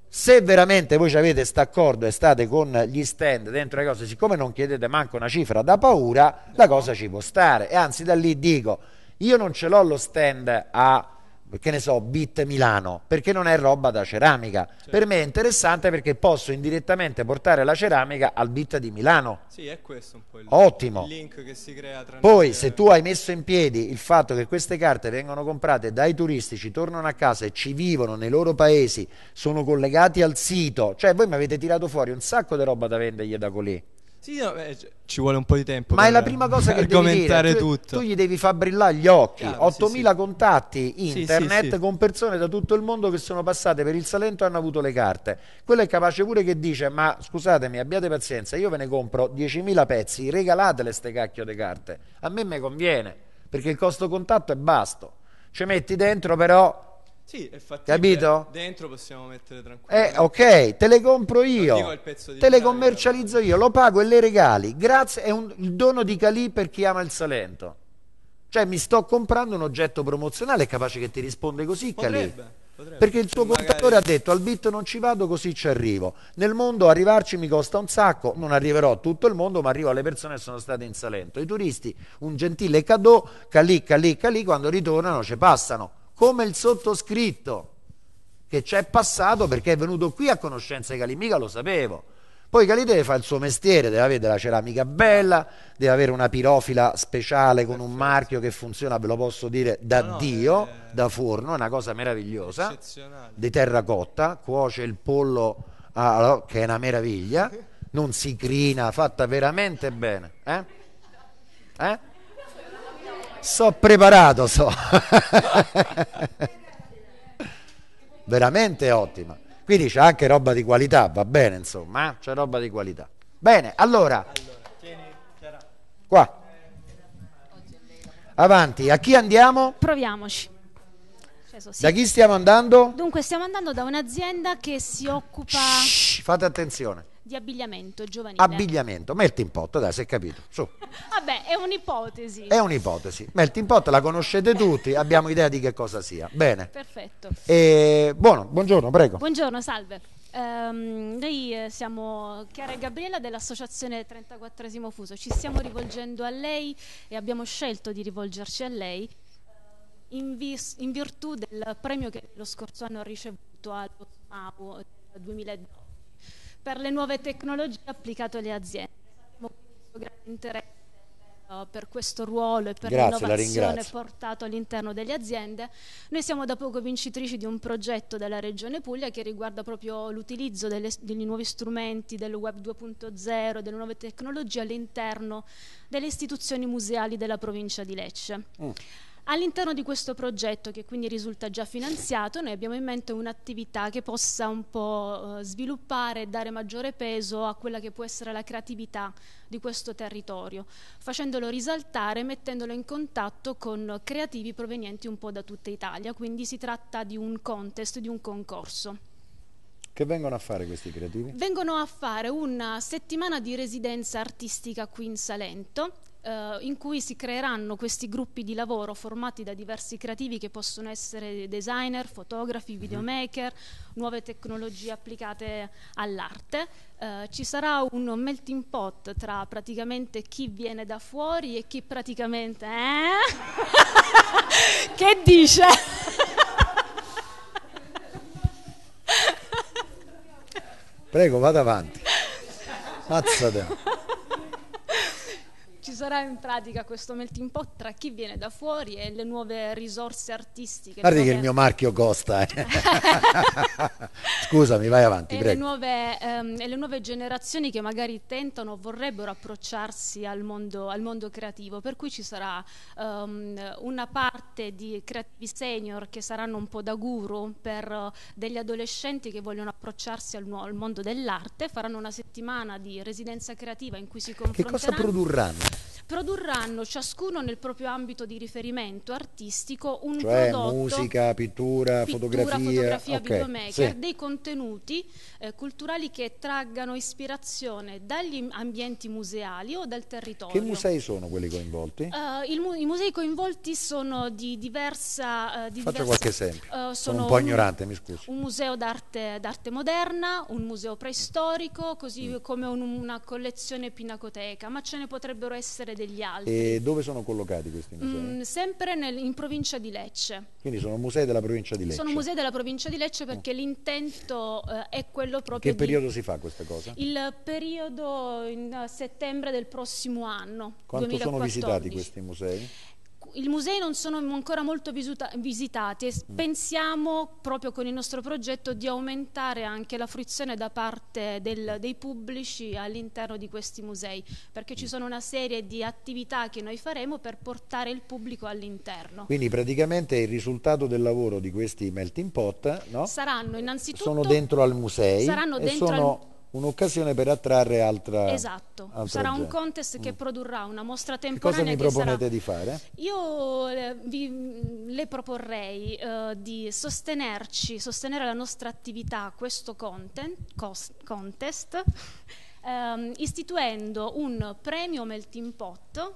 Se veramente voi avete sta accordo e state con gli stand dentro le cose, siccome non chiedete manco una cifra da paura, la cosa ci può stare. E anzi, da lì dico, io non ce l'ho lo stand a che ne so, B I T Milano, perché non è roba da ceramica, certo. Per me è interessante perché posso indirettamente portare la ceramica al B I T di Milano. Sì, è questo un po' il, ottimo. il link che si crea tra poi le... se tu hai messo in piedi il fatto che queste carte vengono comprate dai turisti, ci tornano a casa e ci vivono nei loro paesi, sono collegati al sito, cioè voi mi avete tirato fuori un sacco di roba da vendergli da colì. Sì, no, beh, ci vuole un po' di tempo. Ma è la prima cosa che devi dire, tu, tu gli devi far brillare gli occhi. ah, ottomila sì, sì. contatti internet sì, sì, con persone da tutto il mondo che sono passate per il Salento e hanno avuto le carte. Quello è capace pure che dice: ma scusatemi, abbiate pazienza, io ve ne compro diecimila pezzi, regalatele ste cacchio di carte, a me mi conviene, perché il costo contatto è basso. Ci metti dentro però... Sì, infatti, capito? Dentro possiamo mettere tranquillamente. Eh, ok, te le compro io, te Milano, le commercializzo io, lo pago e le regali. Grazie, è un, il dono di Calì per chi ama il Salento. Cioè, mi sto comprando un oggetto promozionale, capace che ti risponde così, potrebbe, Calì. Potrebbe. Perché il tuo magari... contatore ha detto: al B I T non ci vado, così ci arrivo. Nel mondo arrivarci mi costa un sacco, non arriverò a tutto il mondo, ma arrivo alle persone che sono state in Salento. I turisti, un gentile cadeau, Calì, Calì, Calì, quando ritornano ci passano. Come il sottoscritto, che c'è passato perché è venuto qui a conoscenza di Calì, mica lo sapevo. Poi Calì deve fare il suo mestiere, deve avere della ceramica bella, deve avere una pirofila speciale con un marchio che funziona, ve lo posso dire, da no, no, Dio, è... da forno, è una cosa meravigliosa, di terracotta, cuoce il pollo, a, che è una meraviglia, non si crina, fatta veramente bene. Eh? Eh? So preparato, so veramente ottima, quindi c'è anche roba di qualità, va bene, insomma, c'è roba di qualità. Bene, allora, qua avanti, a chi andiamo? Proviamoci. Da chi stiamo andando? Dunque stiamo andando da un'azienda che si occupa... Shhh, fate attenzione. Di abbigliamento giovanile. Abbigliamento, Melting Pot, dai, si è capito. Su. Vabbè, è un'ipotesi. È un'ipotesi. Melting Pot la conoscete tutti, abbiamo idea di che cosa sia. Bene. Perfetto. E... Buono, buongiorno, prego. Buongiorno, salve. Um, noi siamo Chiara e Gabriella dell'associazione trentaquattresimo Fuso, ci stiamo rivolgendo a lei e abbiamo scelto di rivolgerci a lei in, vis in virtù del premio che lo scorso anno ha ricevuto allo S M A U duemiladodici per le nuove tecnologie applicate alle aziende. Abbiamo un grande interesse uh, per questo ruolo e per l'innovazione portato all'interno delle aziende. Noi siamo da poco vincitrici di un progetto della Regione Puglia che riguarda proprio l'utilizzo degli nuovi strumenti del web due punto zero, delle nuove tecnologie all'interno delle istituzioni museali della provincia di Lecce. Mm. All'interno di questo progetto, che quindi risulta già finanziato, noi abbiamo in mente un'attività che possa un po' sviluppare e dare maggiore peso a quella che può essere la creatività di questo territorio, facendolo risaltare e mettendolo in contatto con creativi provenienti un po' da tutta Italia. Quindi si tratta di un contest, di un concorso. Che vengono a fare questi creativi? Vengono a fare una settimana di residenza artistica qui in Salento, in cui si creeranno questi gruppi di lavoro formati da diversi creativi che possono essere designer, fotografi, videomaker, nuove tecnologie applicate all'arte. Eh, ci sarà un melting pot tra praticamente chi viene da fuori e chi praticamente... Eh? Che dice? Prego, vada avanti. Mazzate. Ci sarà in pratica questo melting pot tra chi viene da fuori e le nuove risorse artistiche. Guardi nuove... che il mio marchio costa. Eh. Scusami, vai avanti. E, prego. Le nuove, ehm, e le nuove generazioni che magari tentano o vorrebbero approcciarsi al mondo, al mondo creativo, per cui ci sarà ehm, una parte di creativi senior che saranno un po' da guru per eh, degli adolescenti che vogliono approcciarsi al, al mondo dell'arte. Faranno una settimana di residenza creativa in cui si confronteranno. Che cosa produrranno? Produrranno ciascuno nel proprio ambito di riferimento artistico un cioè prodotto, musica, pittura, pittura fotografia, fotografia okay, videomaker, sì. dei contenuti eh, culturali che traggano ispirazione dagli ambienti museali o dal territorio. Che musei sono quelli coinvolti? Uh, il mu I musei coinvolti sono di diversa... Uh, di Faccio diversa, qualche esempio, uh, sono, sono un po' ignorante, un, mi scusi. Un museo d'arte d'arte moderna, un museo preistorico, così mm. come un, una collezione pinacoteca, ma ce ne potrebbero essere degli altri. E dove sono collocati questi musei? Mm, sempre nel, in provincia di Lecce. Quindi sono musei della provincia di Lecce? Sono musei della provincia di Lecce perché mm. l'intento eh, è quello proprio. Che periodo di... si fa questa cosa? Il periodo in settembre del prossimo anno. Quanto duemilaquattordici. Sono visitati questi musei? I musei non sono ancora molto visitati e pensiamo proprio con il nostro progetto di aumentare anche la fruizione da parte del, dei pubblici all'interno di questi musei, perché ci sono una serie di attività che noi faremo per portare il pubblico all'interno. Quindi praticamente il risultato del lavoro di questi melting pot, no? Saranno innanzitutto... Sono dentro al museo. Saranno dentro e sono... al... un'occasione per attrarre altra... Esatto, altra sarà gente. Un contest che produrrà una mostra temporanea. Che cosa mi proponete sarà... di fare? Io eh, vi, le proporrei eh, di sostenerci, sostenere la nostra attività, questo content, cost, contest, ehm, istituendo un premio Melting Pot,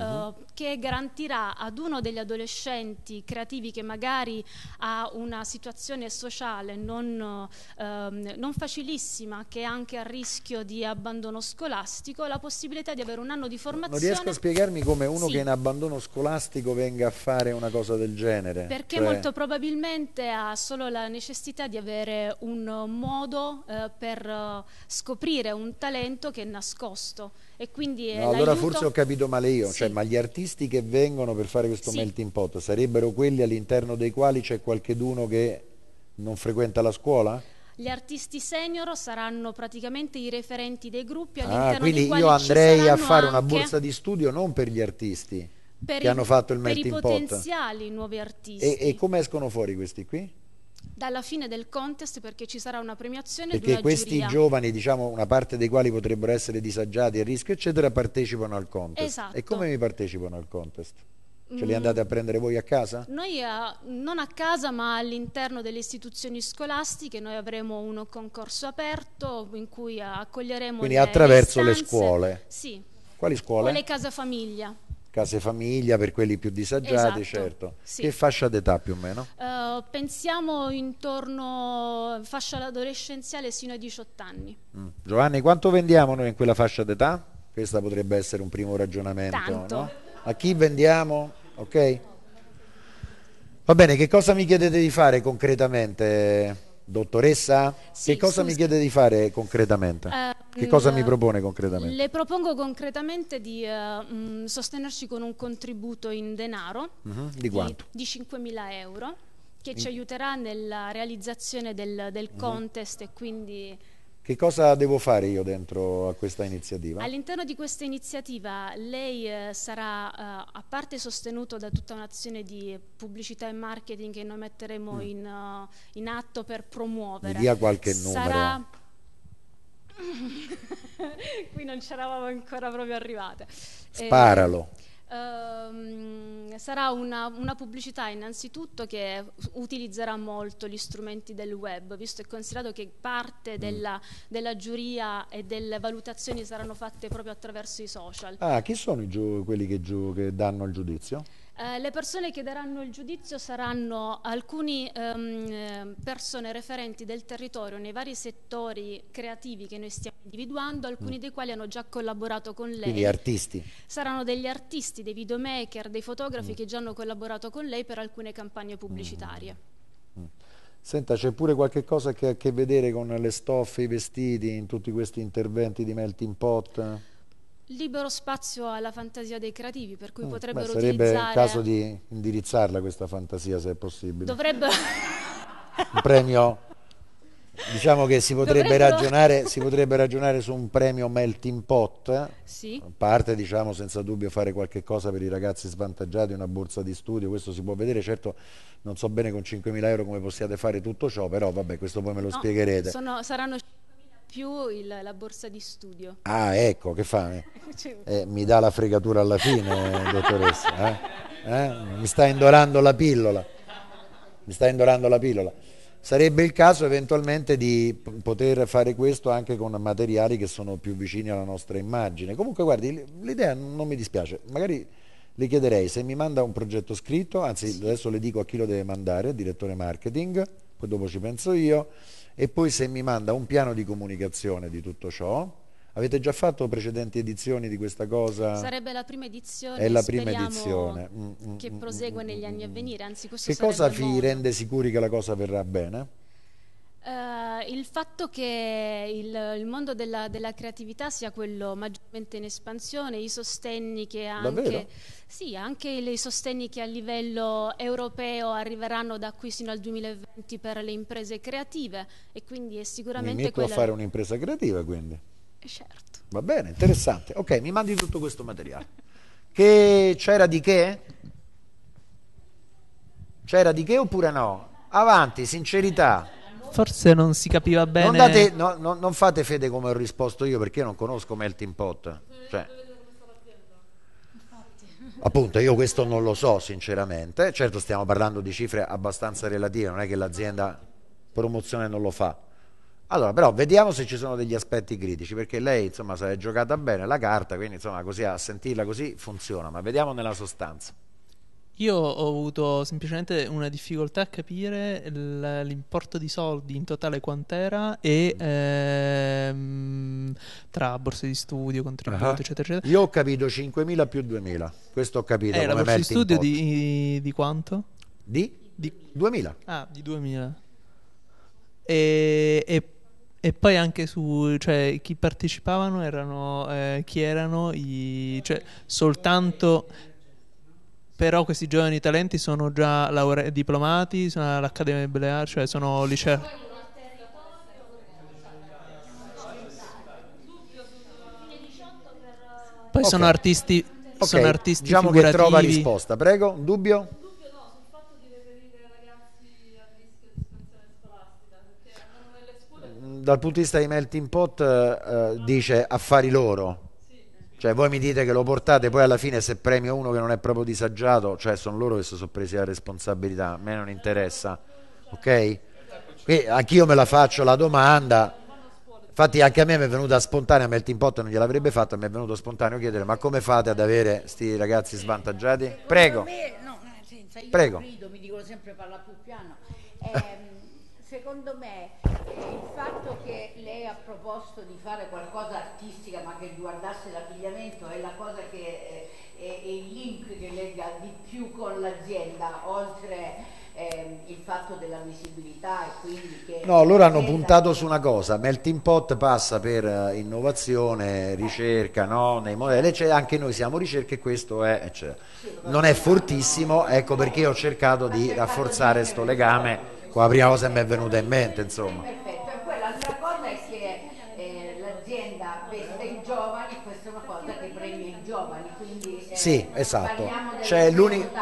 Uh-huh. che garantirà ad uno degli adolescenti creativi che magari ha una situazione sociale non, ehm, non facilissima, che è anche a rischio di abbandono scolastico, la possibilità di avere un anno di formazione. Non riesco a spiegarmi come uno sì. che è in abbandono scolastico venga a fare una cosa del genere, perché cioè... molto probabilmente ha solo la necessità di avere un modo eh, per scoprire un talento che è nascosto e quindi no, allora forse ho capito male io, sì. cioè, ma gli artisti che vengono per fare questo sì. melting pot sarebbero quelli all'interno dei quali c'è qualcheduno che non frequenta la scuola? Gli artisti senior saranno praticamente i referenti dei gruppi all'interno ah, quindi dei quali io andrei a fare una borsa di studio non per gli artisti che i, hanno fatto il melting pot, per i potenziali pot. nuovi artisti. E, e come escono fuori questi qui? Dalla fine del contest, perché ci sarà una premiazione, perché una questi giuria. Giovani, diciamo una parte dei quali potrebbero essere disagiati, a rischio eccetera, partecipano al contest. Esatto. E come mi partecipano al contest? Ce li andate a prendere voi a casa? Noi uh, non a casa, ma all'interno delle istituzioni scolastiche noi avremo un concorso aperto in cui accoglieremo quindi le, attraverso le, le scuole? Sì. Quali scuole? O le casa famiglia. Case famiglia per quelli più disagiati, esatto, certo. Sì. Che fascia d'età più o meno? Uh, pensiamo intorno fascia adolescenziale sino ai diciotto anni. Mm. Giovanni, quanto vendiamo noi in quella fascia d'età? Questa potrebbe essere un primo ragionamento. Tanto. No? A chi vendiamo? Ok? Va bene, che cosa mi chiedete di fare concretamente? Dottoressa, sì, che cosa mi chiede di fare concretamente? Uh, che cosa uh, mi propone concretamente? Le propongo concretamente di uh, mh, sostenerci con un contributo in denaro uh-huh. di, quanto? di, di cinquemila euro che in... ci aiuterà nella realizzazione del, del contest uh-huh. e quindi... Che cosa devo fare io dentro a questa iniziativa? All'interno di questa iniziativa lei eh, sarà eh, a parte sostenuto da tutta un'azione di pubblicità e marketing che noi metteremo mm. in, uh, in atto per promuovere. Mi dia qualche numero. Sarà... Qui non c'eravamo ancora proprio arrivate. Sparalo. Eh, Uh, sarà una, una pubblicità innanzitutto che utilizzerà molto gli strumenti del web, visto e considerato che parte mm. della, della giuria e delle valutazioni saranno fatte proprio attraverso i social. Ah, chi sono i quelli che, che danno il giudizio? Uh, le persone che daranno il giudizio saranno alcune um, persone referenti del territorio nei vari settori creativi che noi stiamo individuando, alcuni mm. dei quali hanno già collaborato con lei. Quindi artisti. Saranno degli artisti, dei videomaker, dei fotografi mm. che già hanno collaborato con lei per alcune campagne pubblicitarie. Mm. Mm. Senta, c'è pure qualche cosa che ha a che vedere con le stoffe, i vestiti, in tutti questi interventi di melting pot? Libero spazio alla fantasia dei creativi, per cui mm, potrebbero beh, sarebbe utilizzare... Sarebbe il caso di indirizzarla questa fantasia, se è possibile. Dovrebbero... Un premio... Diciamo che si potrebbe, Dovrebbero... ragionare, si potrebbe ragionare su un premio melting pot. Sì. A parte, diciamo, senza dubbio fare qualche cosa per i ragazzi svantaggiati, una borsa di studio, questo si può vedere. Certo, non so bene con cinquemila euro come possiate fare tutto ciò, però vabbè, questo poi me lo no, spiegherete. Sono, saranno... più il, la borsa di studio. Ah, ecco, che fa? Eh, mi dà la fregatura alla fine, dottoressa. Eh? Eh? Mi sta indorando la pillola. Mi sta indorando la pillola. Sarebbe il caso eventualmente di poter fare questo anche con materiali che sono più vicini alla nostra immagine. Comunque, guardi, l'idea non mi dispiace. Magari le chiederei se mi manda un progetto scritto, anzi sì. adesso le dico a chi lo deve mandare, direttore marketing, poi dopo ci penso io. E poi se mi manda un piano di comunicazione di tutto ciò, Avete già fatto precedenti edizioni di questa cosa? Sarebbe la prima edizione, è la prima edizione. Mm, mm, che prosegue mm, negli anni mm, a venire. Anzi, questo che cosa vi rende sicuri che la cosa verrà bene? Uh, il fatto che il, il mondo della, della creatività sia quello maggiormente in espansione, i sostegni che anche, sì, anche i sostegni che a livello europeo arriveranno da qui sino al duemilaventi per le imprese creative, e quindi è sicuramente mi metto quella... a fare un'impresa creativa, quindi. Certo. Va bene, interessante. Ok, mi mandi tutto questo materiale. Che c'era di che? C'era di che oppure no? Avanti, sincerità. Forse non si capiva bene. Non, date, no, no, non fate fede come ho risposto io, perché io non conosco Melting Pot. Cioè, appunto, io questo non lo so sinceramente. Certo, stiamo parlando di cifre abbastanza relative, non è che l'azienda Promozione non lo fa. Allora, però vediamo se ci sono degli aspetti critici, perché lei insomma si è giocata bene la carta, quindi insomma così a sentirla così funziona, ma vediamo nella sostanza. Io ho avuto semplicemente una difficoltà a capire l'importo di soldi in totale quant'era e ehm, tra borse di studio, contributo, uh-huh. eccetera, eccetera. Io ho capito cinquemila più duemila, questo ho capito. Eh, la borsa di studio di, di quanto? Di? Di duemila. Ah, di duemila. E... e E poi anche su, cioè, chi partecipavano erano, eh, chi erano i, cioè, soltanto, però questi giovani talenti sono già laureati, diplomati, sono all'Accademia di Belle Arti, cioè sono licei. Poi okay. sono artisti, okay. sono artisti diciamo figurativi. Che trova risposta, prego, un dubbio? Dal punto di vista di Melting Pot eh, dice affari loro, cioè voi mi dite che lo portate, poi alla fine se premio uno che non è proprio disagiato, cioè sono loro che si sono presi la responsabilità, a me non interessa, ok? Quindi anch'io me la faccio la domanda, infatti anche a me mi è venuta spontanea, Melting Pot non gliel'avrebbe fatta, mi è venuto spontaneo chiedere ma come fate ad avere sti ragazzi svantaggiati? Prego. Prego. Io mi dicono sempre parla più piano. Secondo me il fatto che lei ha proposto di fare qualcosa artistica ma che riguardasse l'abbigliamento è la cosa che è, è il link che lega di più con l'azienda, oltre eh, il fatto della visibilità, e quindi che no, loro hanno puntato su una cosa, Melting Pot passa per innovazione, ricerca, no? Nei modelli, cioè anche noi siamo ricerca e questo è, cioè, non è fortissimo, ecco perché ho cercato di rafforzare sto legame. Qua la prima cosa mi è venuta in mente, insomma. Perfetto, e poi l'altra cosa è che eh, l'azienda veste i giovani, questa è una cosa che premia i giovani, quindi eh, sì, esatto. Cioè,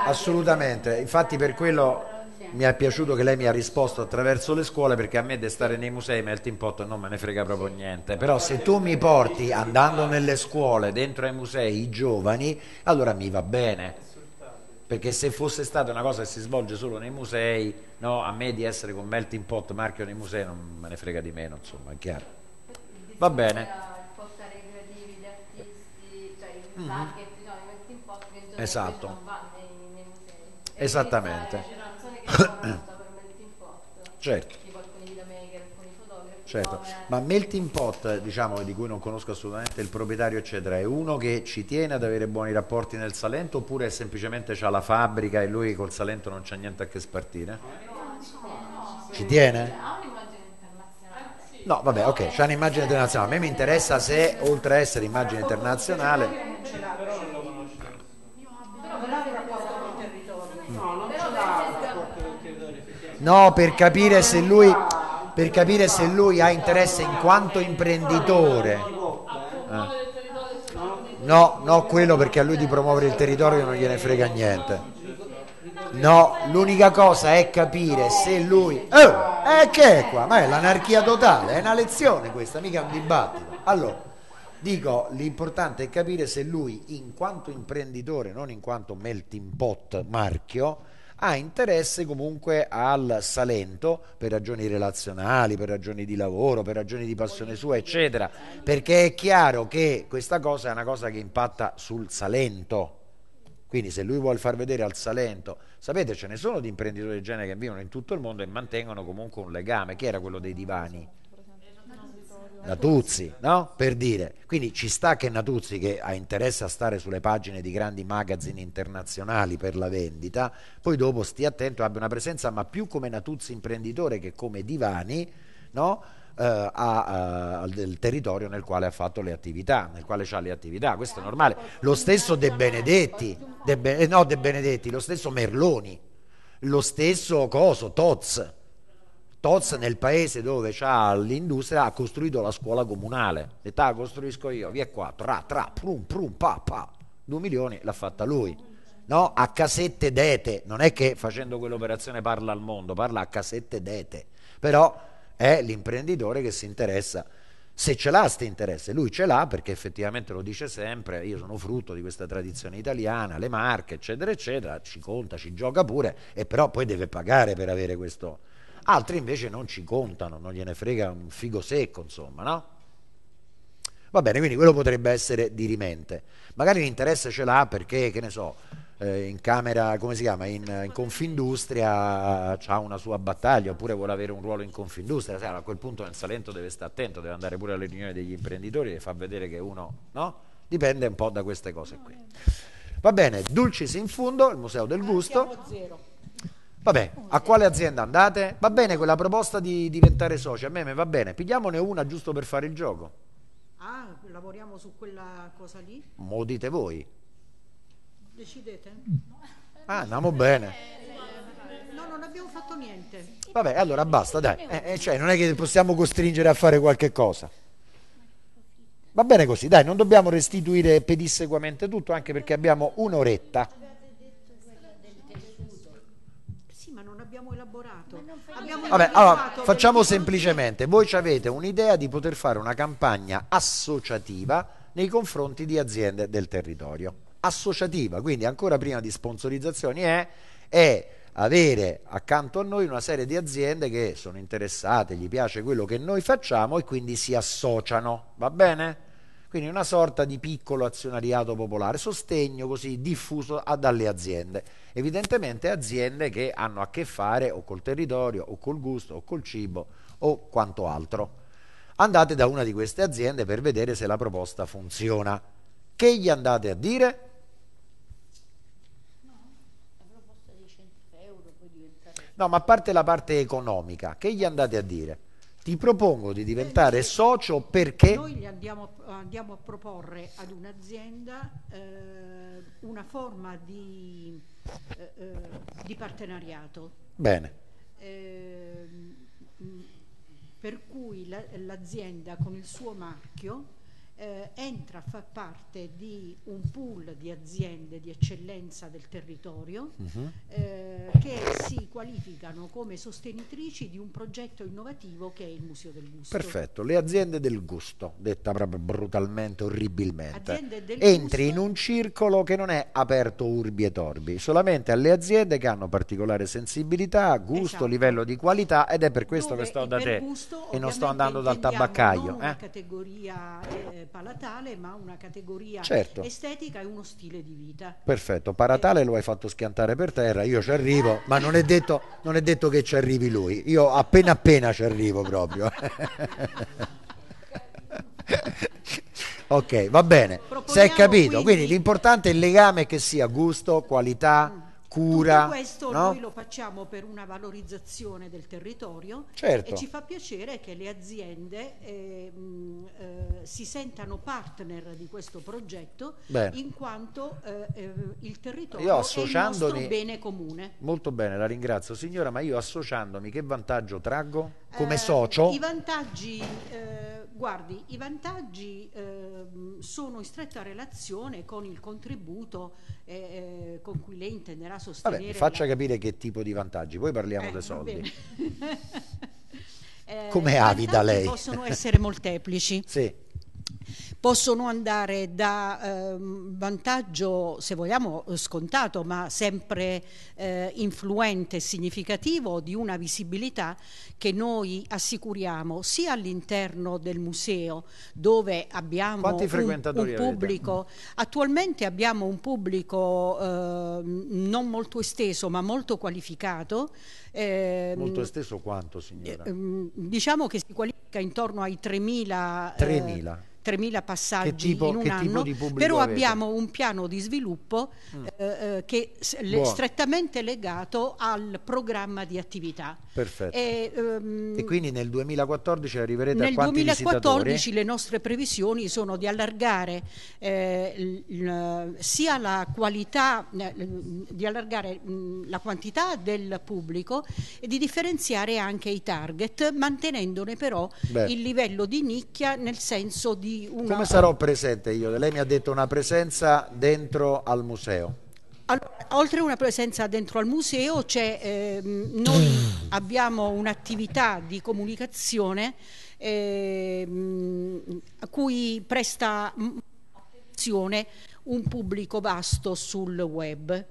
assolutamente, infatti per quello sì. mi è piaciuto che lei mi ha risposto attraverso le scuole, perché a me di stare nei musei Melting Pot non me ne frega proprio niente, però se tu mi porti andando nelle scuole, dentro ai musei, i giovani, allora mi va bene. Perché se fosse stata una cosa che si svolge solo nei musei, no, a me di essere con Melting Pot marchio nei musei non me ne frega di meno, insomma, è chiaro. Va bene. Portare i creativi, gli artisti, cioè i market, no, i Melting Pot che il esatto. non va nei, nei musei. Esattamente. C'è una canzone che è fatta per Melting Pot. Certo. Tipo alcuni videomaker, alcuni fotografi. Certo. Ma Melting Pot, diciamo, di cui non conosco assolutamente il proprietario eccetera, è uno che ci tiene ad avere buoni rapporti nel Salento, oppure semplicemente c'ha la fabbrica e lui col Salento non c'ha niente a che spartire? Ci tiene? No, vabbè, ok, c'ha un'immagine internazionale. A me mi interessa se, oltre a essere immagine internazionale, no, per capire se lui per capire se lui ha interesse in quanto imprenditore. Eh. No, no, quello perché a lui di promuovere il territorio non gliene frega niente. No, l'unica cosa è capire se lui... Oh, eh, che è qua? Ma è l'anarchia totale, è una lezione questa, mica un dibattito. Allora, dico, l'importante è capire se lui, in quanto imprenditore, non in quanto Melting Pot marchio, ha interesse comunque al Salento per ragioni relazionali, per ragioni di lavoro, per ragioni di passione sua, eccetera, perché è chiaro che questa cosa è una cosa che impatta sul Salento. Quindi se lui vuole far vedere al Salento, sapete, ce ne sono di imprenditori del genere che vivono in tutto il mondo e mantengono comunque un legame. Chi era quello dei divani? Natuzzi, no? Per dire, quindi ci sta che Natuzzi, che ha interesse a stare sulle pagine di grandi magazzini internazionali per la vendita, poi dopo stia attento, abbia una presenza, ma più come Natuzzi imprenditore che come Divani, no? Uh, a, uh, del territorio nel quale ha fatto le attività, nel quale ha le attività, questo è normale. Lo stesso De Benedetti, De Be- eh, no De Benedetti, lo stesso Merloni, lo stesso coso Tozzi. Tozzi nel paese dove c'ha l'industria ha costruito la scuola comunale, l'età la costruisco io, via qua, tra tra, prum prum, pa pa, due milioni l'ha fatta lui, no? A casette d'ete, non è che facendo quell'operazione parla al mondo, parla a casette d'ete, però è l'imprenditore che si interessa, se ce l'ha sti interesse, lui ce l'ha perché effettivamente lo dice sempre, io sono frutto di questa tradizione italiana, le Marche eccetera eccetera, ci conta, ci gioca pure, e però poi deve pagare per avere questo. Altri invece non ci contano, non gliene frega un figo secco, insomma, no? Va bene, quindi quello potrebbe essere dirimente. Magari l'interesse ce l'ha perché, che ne so, eh, in camera, come si chiama, in, in Confindustria c'ha una sua battaglia, oppure vuole avere un ruolo in Confindustria. Sai, a quel punto nel Salento deve stare attento, deve andare pure alle riunioni degli imprenditori e far vedere che uno, no? Dipende un po' da queste cose qui. Va bene, Dulcis in Fundo, il Museo del Gusto. Zero. Vabbè, a quale azienda andate? Va bene quella proposta di diventare soci, a me mi va bene, pigliamone una giusto per fare il gioco. Ah, lavoriamo su quella cosa lì? Mo dite voi. Decidete? Ah, andiamo bene. No, non abbiamo fatto niente. Vabbè, allora basta, dai, eh, cioè, non è che possiamo costringere a fare qualche cosa. Va bene così, dai, non dobbiamo restituire pedissequamente tutto, anche perché abbiamo un'oretta. Abbiamo elaborato. Abbiamo Vabbè, allora, facciamo semplicemente, voi ci avete un'idea di poter fare una campagna associativa nei confronti di aziende del territorio. Associativa, quindi ancora prima di sponsorizzazioni, è, è avere accanto a noi una serie di aziende che sono interessate, gli piace quello che noi facciamo e quindi si associano, va bene? Quindi una sorta di piccolo azionariato popolare, sostegno così diffuso dalle aziende, evidentemente aziende che hanno a che fare o col territorio o col gusto o col cibo o quanto altro. Andate da una di queste aziende per vedere se la proposta funziona. Che gli andate a dire? No, ma a parte la parte economica, che gli andate a dire? Ti propongo di diventare socio perché... Noi gli andiamo, andiamo a proporre ad un'azienda eh, una forma di, eh, di partenariato. Bene. Eh, per cui la, l'azienda con il suo marchio eh, entra a far parte di un pool di aziende di eccellenza del territorio uh-huh. eh, che si qualificano come sostenitrici di un progetto innovativo che è il Museo del Gusto. Perfetto, le aziende del gusto, detta proprio brutalmente, orribilmente. Aziende del Entri gusto... in un circolo che non è aperto urbi e torbi, solamente alle aziende che hanno particolare sensibilità, gusto, esatto. livello di qualità, ed è per questo Dove che sto da te gusto, e non sto andando dal tabaccaio. Non eh? una categoria... Eh, palatale, ma una categoria certo. estetica e uno stile di vita. Perfetto, paratale eh. lo hai fatto schiantare per terra, io ci arrivo, ma non è detto, non è detto che ci arrivi lui, io appena appena ci arrivo proprio. Ok, va bene, si è capito, quindi, quindi l'importante è il legame, che sia gusto, qualità, mm. cura. Tutto questo no? noi lo facciamo per una valorizzazione del territorio certo. e ci fa piacere che le aziende eh, mh, eh, si sentano partner di questo progetto bene. in quanto eh, eh, il territorio è il nostro bene comune. Molto bene, la ringrazio signora, ma io associandomi che vantaggio traggo come eh, socio? I vantaggi, eh, guardi, i vantaggi eh, sono in stretta relazione con il contributo eh, con cui lei intenderà sostenere. Vabbè, faccia la... capire che tipo di vantaggi, poi parliamo eh, dei soldi. eh, Come avida lei. Possono essere molteplici. Sì. possono andare da eh, vantaggio, se vogliamo scontato, ma sempre eh, influente e significativo, di una visibilità che noi assicuriamo sia all'interno del museo, dove abbiamo un, un pubblico, attualmente abbiamo un pubblico eh, non molto esteso ma molto qualificato. Eh, molto esteso quanto, signora? Eh, diciamo che si qualifica intorno ai tremila passaggi, che tipo, in un che anno, tipo di però avete? Abbiamo un piano di sviluppo mm. eh, che è strettamente legato al programma di attività. Perfetto. E, ehm, e quindi nel duemilaquattordici arriverete a quanti visitatori? Nel duemilaquattordici le nostre previsioni sono di allargare eh, l, sia la qualità, l, di allargare mh, la quantità del pubblico e di differenziare anche i target, mantenendone però Beh. il livello di nicchia, nel senso di Una... Come sarò presente io? Lei mi ha detto una presenza dentro al museo. Allora, oltre a una presenza dentro al museo, c'è, ehm, noi abbiamo un'attività di comunicazione ehm, a cui presta attenzione un pubblico vasto sul web.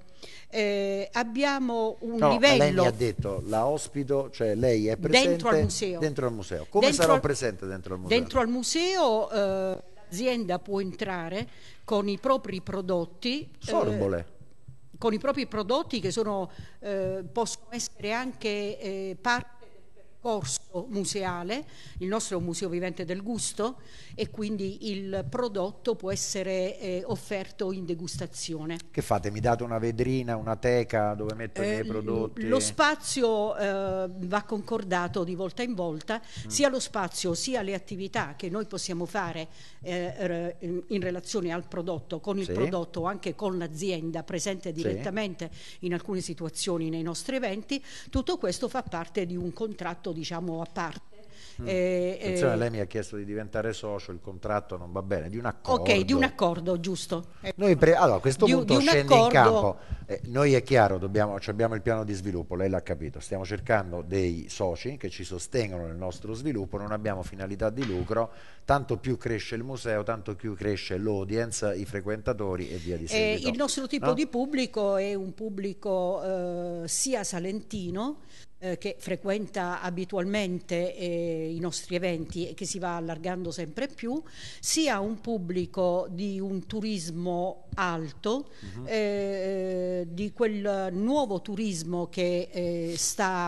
Eh, abbiamo un no, livello. Lei mi ha detto la ospito, cioè lei è presente dentro al museo. Dentro al museo. Come dentro sarò al... presente dentro al museo? Dentro al museo eh, l'azienda può entrare con i propri prodotti. Sorbole. Eh, con i propri prodotti che sono, eh, possono essere anche eh, parte corso museale. Il nostro è un museo vivente del gusto e quindi il prodotto può essere eh, offerto in degustazione. Che fate? Mi date una vetrina, una teca dove metto eh, i miei prodotti? Lo spazio eh, va concordato di volta in volta, mm. sia lo spazio sia le attività che noi possiamo fare eh, in relazione al prodotto, con il sì. prodotto, anche con l'azienda presente direttamente sì. in alcune situazioni nei nostri eventi. Tutto questo fa parte di un contratto, diciamo, a parte. Mm. Eh, Attenzione, eh, lei mi ha chiesto di diventare socio, il contratto non va bene, di un accordo. Ok, di un accordo, giusto. Noi pre allora, a questo di, punto di scende accordo... in campo. Eh, noi è chiaro, dobbiamo, cioè abbiamo il piano di sviluppo, lei l'ha capito, stiamo cercando dei soci che ci sostengano nel nostro sviluppo, non abbiamo finalità di lucro, tanto più cresce il museo, tanto più cresce l'audience, i frequentatori e via di seguito. Eh, il nostro tipo no? di pubblico è un pubblico eh, sia salentino, Eh, che frequenta abitualmente eh, i nostri eventi e che si va allargando sempre più, sia un pubblico di un turismo alto, uh-huh. eh, di quel nuovo turismo che eh, sta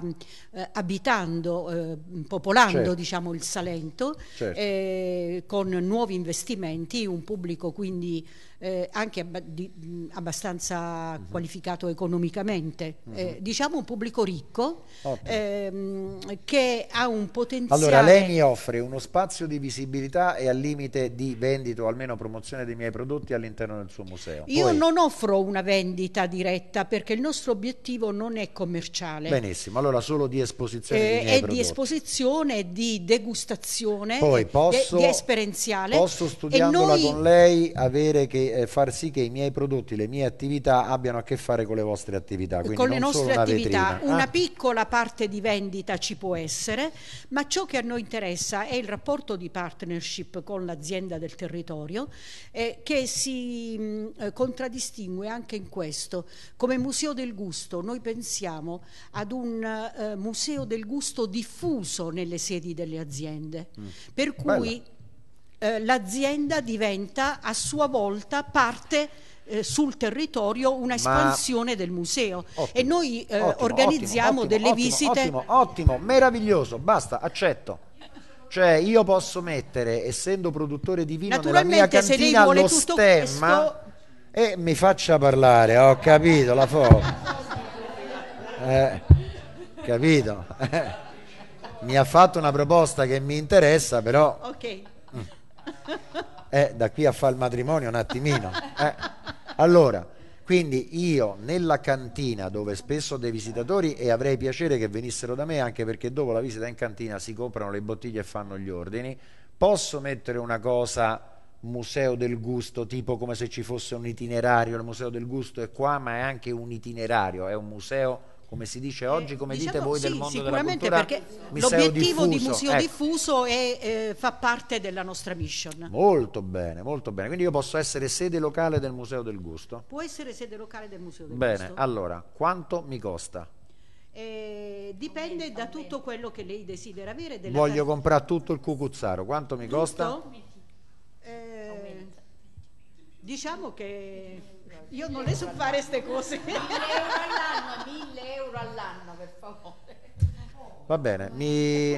eh, abitando, eh, popolando certo. diciamo, il Salento, certo. eh, con nuovi investimenti, un pubblico quindi Eh, anche ab di, abbastanza uh-huh. qualificato economicamente, uh-huh. eh, diciamo un pubblico ricco ehm, che ha un potenziale. Allora lei mi offre uno spazio di visibilità e al limite di vendita o almeno promozione dei miei prodotti all'interno del suo museo. Io Poi... non offro una vendita diretta perché il nostro obiettivo non è commerciale. Benissimo, allora solo di esposizione eh, dei miei prodotti. Di esposizione, di degustazione. Poi posso, di, di esperienziale. Posso, studiandola e noi... con lei, avere che far sì che i miei prodotti, le mie attività abbiano a che fare con le vostre attività, quindi con le nostre una attività vetrina. Una ah. piccola parte di vendita ci può essere, ma ciò che a noi interessa è il rapporto di partnership con l'azienda del territorio eh, che si mh, contraddistingue anche in questo. Come Museo del Gusto noi pensiamo ad un eh, Museo del Gusto diffuso nelle sedi delle aziende, mm. per cui Bella. l'azienda diventa a sua volta parte eh, sul territorio, un'espansione del museo. Ottimo, e noi eh, ottimo, organizziamo ottimo, delle ottimo, visite ottimo, ottimo, meraviglioso, basta, accetto. Cioè io posso mettere, essendo produttore di vino nella mia cantina, lo stemma questo... e mi faccia parlare, ho capito la foto eh, capito mi ha fatto una proposta che mi interessa, però ok. Eh, da qui a fare il matrimonio un attimino eh. Allora, quindi io nella cantina, dove spesso ho dei visitatori e avrei piacere che venissero da me, anche perché dopo la visita in cantina si comprano le bottiglie e fanno gli ordini, posso mettere una cosa Museo del Gusto, tipo come se ci fosse un itinerario. Il Museo del Gusto è qua, ma è anche un itinerario, è un museo come si dice oggi, come eh, diciamo, dite voi, sì, del mondo della cultura. Sicuramente, perché l'obiettivo di Museo ecco. Diffuso è, eh, fa parte della nostra mission. Molto bene, molto bene. Quindi io posso essere sede locale del Museo del Gusto? Può essere sede locale del Museo del bene, Gusto. Bene, allora, quanto mi costa? Eh, dipende aumenta, da aumenta. tutto quello che lei desidera avere. Della Voglio tar... comprare tutto il cucuzzaro, quanto mi tutto? costa? Eh, diciamo che... Io non le so fare queste cose. mille euro all'anno, mille euro all'anno, per favore. Va bene, mi...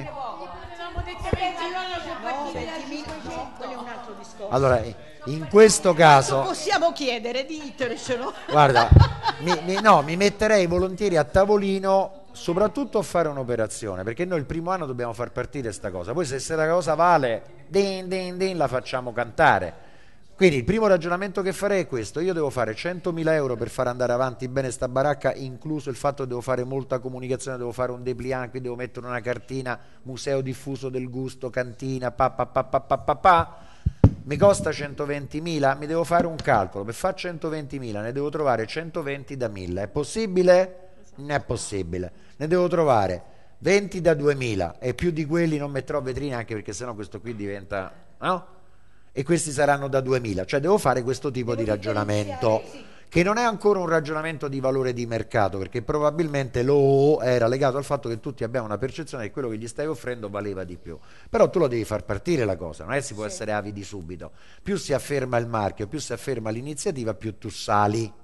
Allora, in questo caso... Possiamo chiedere, ditecelo. Guarda, mi, mi, no, mi metterei volentieri a tavolino... Soprattutto a fare un'operazione, perché noi il primo anno dobbiamo far partire questa cosa. Poi se questa cosa vale, din, din, din, la facciamo cantare. Quindi il primo ragionamento che farei è questo: io devo fare centomila euro per far andare avanti bene sta baracca, incluso il fatto che devo fare molta comunicazione, devo fare un dépliant, quindi devo mettere una cartina, Museo Diffuso del Gusto, cantina, pa pa pa pa pa pa pa. Mi costa centoventimila, mi devo fare un calcolo, per fare centoventimila ne devo trovare centoventi da mille, è possibile? Non è possibile, ne devo trovare venti da duemila e più di quelli non metterò vetrine, anche perché sennò questo qui diventa, no? E questi saranno da duemila, cioè devo fare questo tipo devo di ragionamento, sì, che non è ancora un ragionamento di valore di mercato, perché probabilmente lo era legato al fatto che tutti abbiamo una percezione che quello che gli stai offrendo valeva di più, però tu lo devi far partire la cosa, non è che si può sì. essere avidi subito. Più si afferma il marchio, più si afferma l'iniziativa, più tu sali.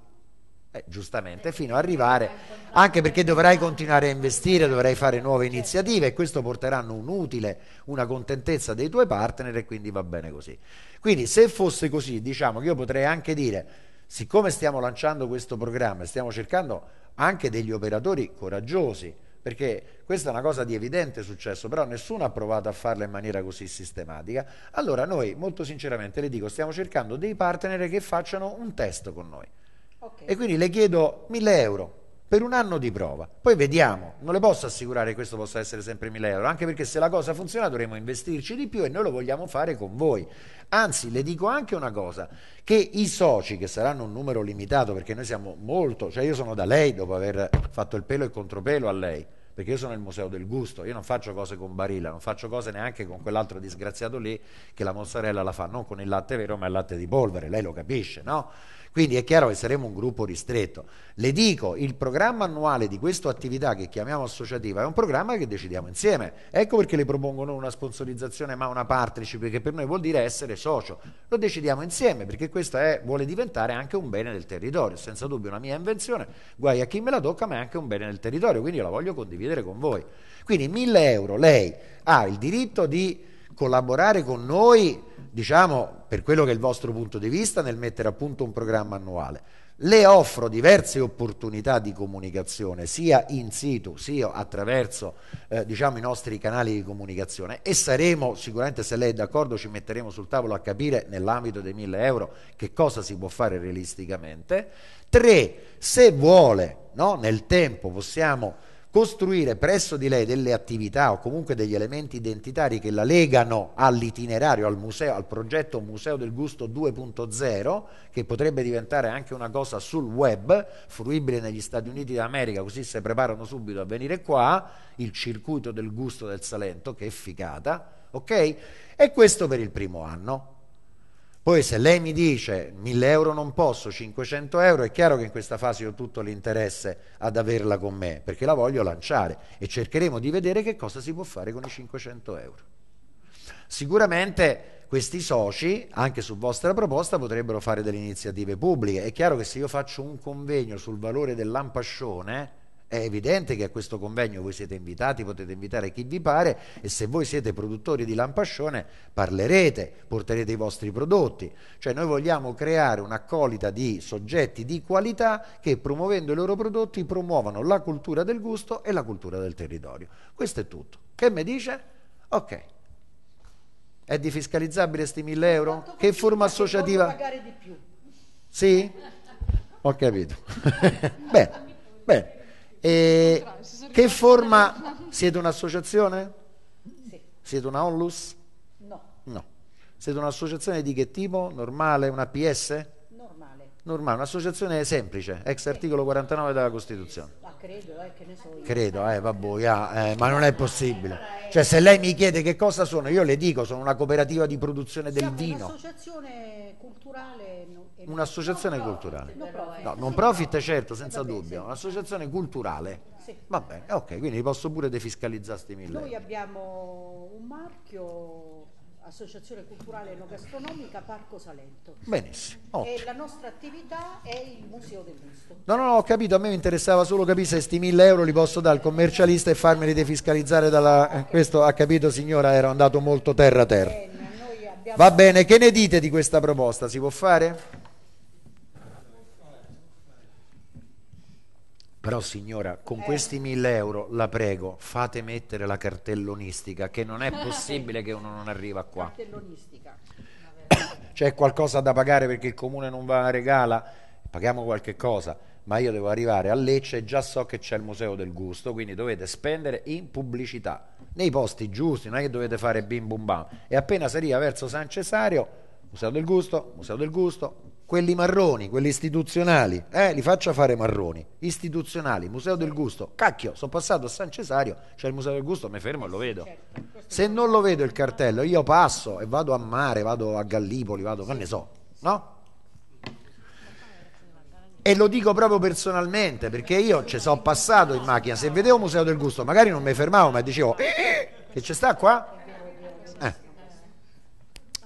Eh, giustamente, fino ad arrivare, anche perché dovrai continuare a investire, dovrai fare nuove iniziative e questo porteranno un utile, una contentezza dei tuoi partner, e quindi va bene così. Quindi se fosse così, diciamo che io potrei anche dire, siccome stiamo lanciando questo programma e stiamo cercando anche degli operatori coraggiosi, perché questa è una cosa di evidente successo, però nessuno ha provato a farla in maniera così sistematica, allora noi molto sinceramente le dico, stiamo cercando dei partner che facciano un test con noi. Okay. E quindi le chiedo mille euro per un anno di prova, poi vediamo, non le posso assicurare che questo possa essere sempre mille euro, anche perché se la cosa funziona dovremo investirci di più e noi lo vogliamo fare con voi. Anzi, le dico anche una cosa, che i soci, che saranno un numero limitato, perché noi siamo molto, cioè io sono da lei dopo aver fatto il pelo e il contropelo a lei, perché io sono il Museo del Gusto, io non faccio cose con Barilla, non faccio cose neanche con quell'altro disgraziato lì che la mozzarella la fa non con il latte vero ma il latte di polvere, lei lo capisce, no? Quindi è chiaro che saremo un gruppo ristretto. Le dico, il programma annuale di questa attività che chiamiamo associativa è un programma che decidiamo insieme. Ecco perché le propongo non una sponsorizzazione ma una partnership, che per noi vuol dire essere socio. Lo decidiamo insieme perché questo è, vuole diventare anche un bene del territorio. Senza dubbio una mia invenzione, guai a chi me la tocca, ma è anche un bene del territorio, quindi io la voglio condividere con voi. Quindi mille euro lei ha il diritto di collaborare con noi, diciamo, per quello che è il vostro punto di vista nel mettere a punto un programma annuale. Le offro diverse opportunità di comunicazione, sia in situ, sia attraverso eh, diciamo, i nostri canali di comunicazione, e saremo, sicuramente se lei è d'accordo, ci metteremo sul tavolo a capire nell'ambito dei mille euro che cosa si può fare realisticamente. Tre, se vuole, no, nel tempo possiamo costruire presso di lei delle attività o comunque degli elementi identitari che la legano all'itinerario, al museo, al progetto Museo del Gusto due punto zero, che potrebbe diventare anche una cosa sul web, fruibile negli Stati Uniti d'America, così si preparano subito a venire qua, il circuito del gusto del Salento, che è figata, ok? E questo per il primo anno. Poi se lei mi dice mille euro non posso, cinquecento euro, è chiaro che in questa fase io ho tutto l'interesse ad averla con me, perché la voglio lanciare e cercheremo di vedere che cosa si può fare con i cinquecento euro. Sicuramente questi soci, anche su vostra proposta, potrebbero fare delle iniziative pubbliche. È chiaro che se io faccio un convegno sul valore dell'ampascione, è evidente che a questo convegno voi siete invitati, potete invitare chi vi pare, e se voi siete produttori di lampascione parlerete, porterete i vostri prodotti. Cioè noi vogliamo creare un'accolita di soggetti di qualità che, promuovendo i loro prodotti, promuovano la cultura del gusto e la cultura del territorio. Questo è tutto. Che mi dice? Ok. È defiscalizzabile sti mille euro? Che forma associativa? Pagare di più. Sì? Ho capito. Bene, bene. E che forma? Siete un'associazione? Sì. Siete una onlus? No. No. Siete un'associazione di che tipo? Normale? Una P S? Normale. normale, un'associazione semplice, ex articolo quarantanove della Costituzione. Ma credo, eh, che ne so io. Credo, eh, vabbè, ah, eh, ma non è possibile. Cioè, se lei mi chiede che cosa sono, io le dico, sono una cooperativa di produzione del vino. Un'associazione culturale. Un'associazione culturale. No, non profit, certo, senza dubbio, un'associazione culturale. Va bene, ok, quindi posso pure defiscalizzare sti mille. Noi abbiamo un marchio... Associazione Culturale Enogastronomica Parco Salento. Benissimo. Ottimo. E la nostra attività è il Museo del Gusto. No, no, no, ho capito, a me interessava solo capire se sti mille euro li posso dare al commercialista e farmeli defiscalizzare dalla... Okay. Questo ha capito, signora, era andato molto terra terra. Bene, noi abbiamo... Va bene, che ne dite di questa proposta? Si può fare? Però signora, con eh. questi mille euro la prego, fate mettere la cartellonistica, che non è possibile che uno non arriva qua. Cartellonistica. C'è qualcosa da pagare perché il comune non va a regala, paghiamo qualche cosa, ma io devo arrivare a Lecce e già so che c'è il Museo del Gusto, quindi dovete spendere in pubblicità, nei posti giusti, non è che dovete fare bim bum bam. E appena si arriva verso San Cesario, Museo del Gusto, Museo del Gusto... Quelli marroni, quelli istituzionali, eh, li faccia fare marroni, istituzionali, Museo del Gusto, cacchio, sono passato a San Cesario, c'è il Museo del Gusto, mi fermo e lo vedo. Se non lo vedo il cartello, io passo e vado a mare, vado a Gallipoli, vado, non ne so, no? E lo dico proprio personalmente, perché io ci sono passato in macchina, se vedevo Museo del Gusto, magari non mi fermavo, ma dicevo, eh, eh, che ci sta qua? Eh.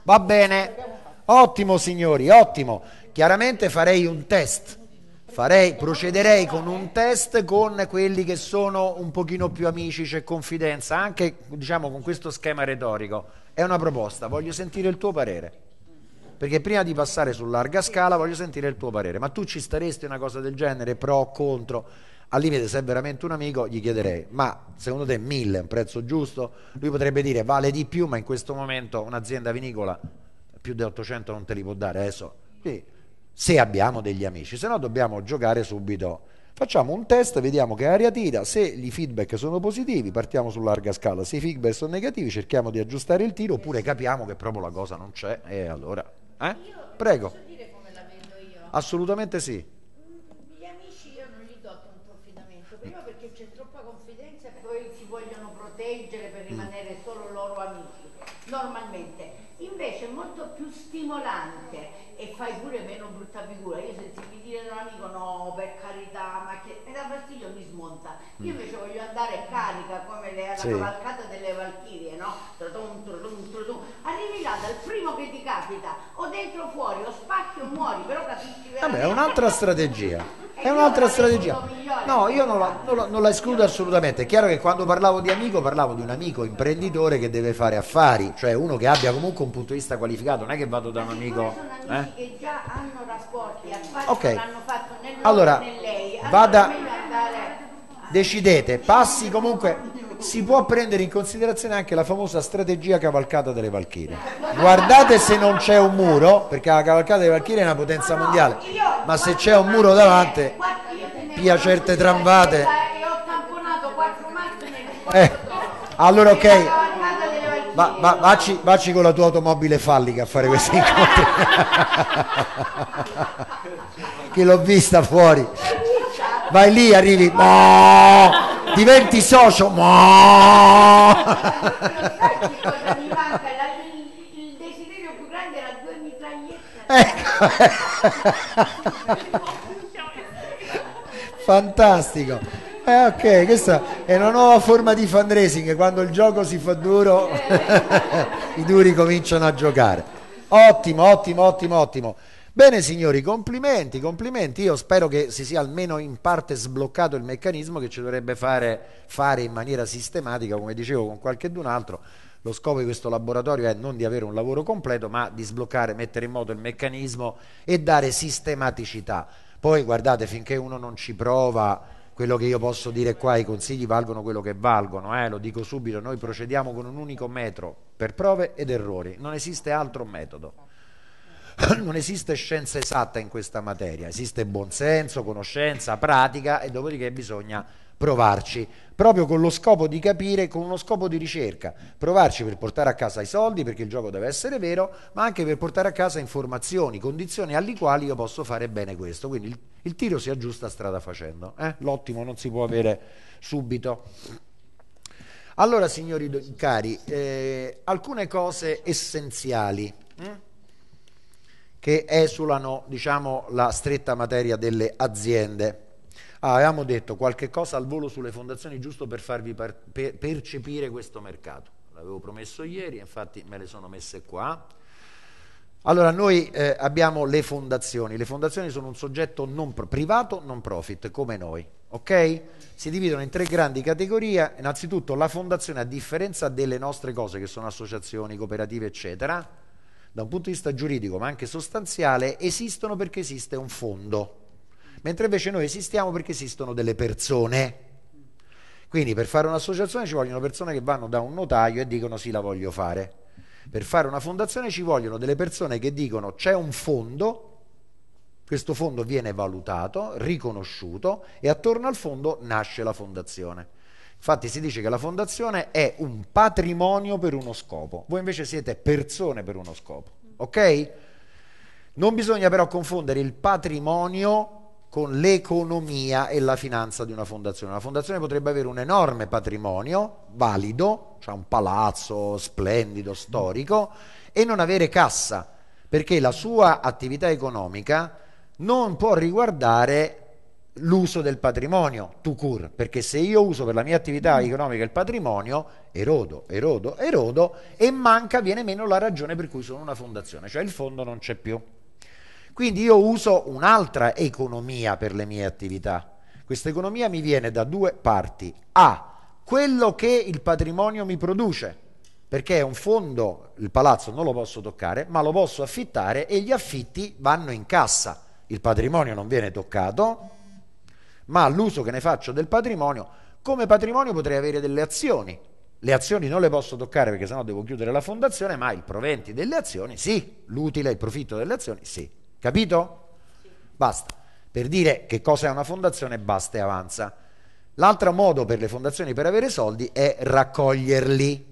Va bene. Ottimo signori, ottimo. Chiaramente farei un test, farei, procederei con un test con quelli che sono un pochino più amici, c'è confidenza, anche diciamo con questo schema retorico. È una proposta, voglio sentire il tuo parere, perché prima di passare su larga scala voglio sentire il tuo parere. Ma tu ci staresti una cosa del genere, pro, contro? Al limite, se è veramente un amico, gli chiederei, ma secondo te mille è un prezzo giusto? Lui potrebbe dire vale di più, ma in questo momento un'azienda vinicola più di ottocento non te li può dare adesso, quindi, se abbiamo degli amici, se no dobbiamo giocare subito. Facciamo un test, vediamo che aria tira, se i feedback sono positivi partiamo su larga scala, se i feedback sono negativi cerchiamo di aggiustare il tiro, oppure capiamo che proprio la cosa non c'è e allora, eh? Prego. Posso dire come la vedo io? Assolutamente sì. Gli amici io non gli do un confinamento, prima perché c'è troppa confidenza e poi si vogliono proteggere per rimanere solo loro amici, normalmente. Invece è molto più stimolante e fai pure meno brutta figura. Io sentivi dire da un amico no, per carità, ma che mi dà fastidio, mi smonta. Io invece voglio andare carica come le, la sì. cavalcata delle Valchirie, no? Tradum, tradum, tradum. Arrivi là dal primo che ti capita, o dentro o fuori, o spacchi o muori, però capisci veramente. Vabbè, è un'altra strategia. È un'altra strategia. No, io non la, non, la, non la escludo assolutamente. È chiaro che quando parlavo di amico parlavo di un amico imprenditore che deve fare affari, cioè uno che abbia comunque un punto di vista qualificato, non è che vado da un amico. Sono amici eh? che già hanno rapporti, okay. L'hanno fatto né loro allora, né lei. Allora vada, andare... decidete, passi comunque. Si può prendere in considerazione anche la famosa strategia cavalcata delle Valchirie. Guardate se non c'è un muro, perché la cavalcata delle Valchirie è una potenza mondiale, ma se c'è un muro davanti, pia certe tramvate. Eh, allora ok, va, va, vacci, vacci con la tua automobile fallica a fare questi incontri. Che l'ho vista fuori. Vai lì, arrivi... Boh! Diventi socio, ma cosa mi manca? Il desiderio più grande era due mitragliette. Fantastico. Eh, ok, questa è una nuova forma di fundraising, quando il gioco si fa duro i duri cominciano a giocare. Ottimo, ottimo, ottimo, ottimo. Bene signori, complimenti, complimenti, io spero che si sia almeno in parte sbloccato il meccanismo che ci dovrebbe fare, fare in maniera sistematica, come dicevo con qualchedun altro, lo scopo di questo laboratorio è non di avere un lavoro completo ma di sbloccare, mettere in moto il meccanismo e dare sistematicità. Poi guardate, finché uno non ci prova, quello che io posso dire qua, i consigli valgono quello che valgono, eh? Lo dico subito, noi procediamo con un unico metro per prove ed errori, non esiste altro metodo. Non esiste scienza esatta in questa materia, esiste buonsenso, conoscenza, pratica e dopodiché bisogna provarci, proprio con lo scopo di capire, con uno scopo di ricerca, provarci per portare a casa i soldi, perché il gioco deve essere vero, ma anche per portare a casa informazioni, condizioni alle quali io posso fare bene questo, quindi il, il tiro si aggiusta strada facendo, eh? L'ottimo non si può avere subito. Allora signori cari, eh, alcune cose essenziali mh? che esulano, diciamo, la stretta materia delle aziende. Ah, avevamo detto qualche cosa al volo sulle fondazioni, giusto per farvi per per percepire questo mercato. L'avevo promesso ieri, infatti me le sono messe qua. Allora, noi eh, abbiamo le fondazioni. Le fondazioni sono un soggetto non privato, non profit, come noi, ok? Si dividono in tre grandi categorie. Innanzitutto la fondazione, a differenza delle nostre cose che sono associazioni, cooperative, eccetera, da un punto di vista giuridico ma anche sostanziale, esistono perché esiste un fondo. Mentre invece noi esistiamo perché esistono delle persone. Quindi per fare un'associazione ci vogliono persone che vanno da un notaio e dicono sì, la voglio fare. Per fare una fondazione ci vogliono delle persone che dicono c'è un fondo, questo fondo viene valutato, riconosciuto e attorno al fondo nasce la fondazione. Infatti si dice che la fondazione è un patrimonio per uno scopo. Voi invece siete persone per uno scopo, ok? Non bisogna però confondere il patrimonio con l'economia e la finanza di una fondazione. Una fondazione potrebbe avere un enorme patrimonio valido, cioè un palazzo splendido, storico, e non avere cassa, perché la sua attività economica non può riguardare l'uso del patrimonio, tout court, perché se io uso per la mia attività economica il patrimonio, erodo, erodo, erodo, e manca, viene meno la ragione per cui sono una fondazione, cioè il fondo non c'è più. Quindi io uso un'altra economia per le mie attività. Questa economia mi viene da due parti. A, quello che il patrimonio mi produce, perché è un fondo, il palazzo non lo posso toccare, ma lo posso affittare e gli affitti vanno in cassa. Il patrimonio non viene toccato, ma l'uso che ne faccio del patrimonio, come patrimonio potrei avere delle azioni. Le azioni non le posso toccare perché sennò devo chiudere la fondazione, ma il proventi delle azioni sì, l'utile, il profitto delle azioni sì. Capito? Sì. Basta. Per dire che cosa è una fondazione, basta e avanza. L'altro modo per le fondazioni per avere soldi è raccoglierli.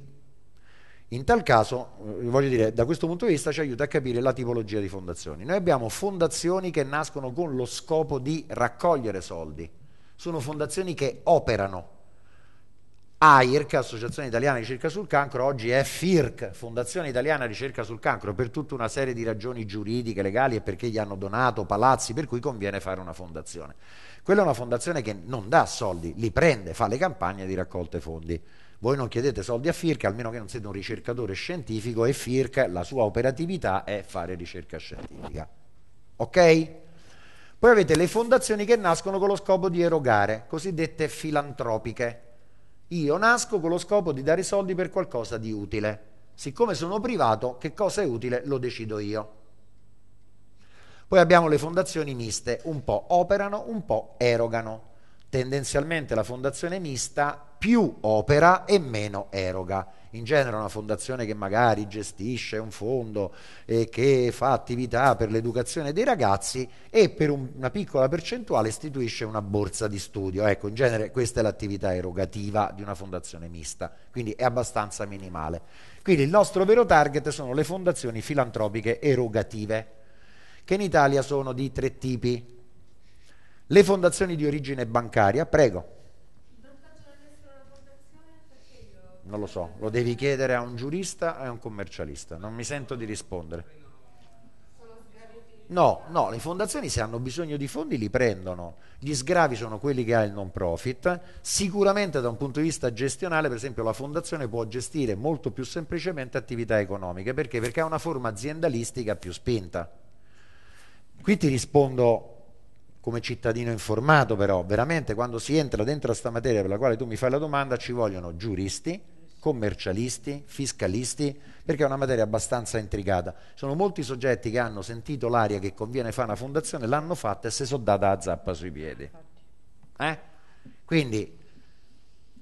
In tal caso, voglio dire, da questo punto di vista ci aiuta a capire la tipologia di fondazioni. Noi abbiamo fondazioni che nascono con lo scopo di raccogliere soldi. Sono fondazioni che operano. A I R C, Associazione Italiana di Ricerca sul Cancro, oggi è F I R C, Fondazione Italiana di Ricerca sul Cancro, per tutta una serie di ragioni giuridiche, legali e perché gli hanno donato palazzi, per cui conviene fare una fondazione. Quella è una fondazione che non dà soldi, li prende, fa le campagne di raccolte fondi. Voi non chiedete soldi a F I R C, almeno che non siete un ricercatore scientifico, e F I R C, la sua operatività è fare ricerca scientifica. Ok? Poi avete le fondazioni che nascono con lo scopo di erogare, cosiddette filantropiche. Io nasco con lo scopo di dare soldi per qualcosa di utile. Siccome sono privato, che cosa è utile lo decido io. Poi abbiamo le fondazioni miste, un po' operano, un po' erogano. Tendenzialmente la fondazione mista più opera e meno eroga. In genere una fondazione che magari gestisce un fondo e che fa attività per l'educazione dei ragazzi e per un, una piccola percentuale istituisce una borsa di studio. Ecco, in genere questa è l'attività erogativa di una fondazione mista, quindi è abbastanza minimale. Quindi il nostro vero target sono le fondazioni filantropiche erogative, che in Italia sono di tre tipi. Le fondazioni di origine bancaria, prego. Non lo so, lo devi chiedere a un giurista e a un commercialista, non mi sento di rispondere. No, no, le fondazioni se hanno bisogno di fondi li prendono, gli sgravi sono quelli che ha il non profit. Sicuramente da un punto di vista gestionale, per esempio, la fondazione può gestire molto più semplicemente attività economiche, perché? Perché ha una forma aziendalistica più spinta. Qui ti rispondo come cittadino informato, però veramente quando si entra dentro questa materia per la quale tu mi fai la domanda ci vogliono giuristi, commercialisti, fiscalisti, perché è una materia abbastanza intricata. Sono molti soggetti che hanno sentito l'aria che conviene fare una fondazione, l'hanno fatta e se sono data la zappa sui piedi, eh? Quindi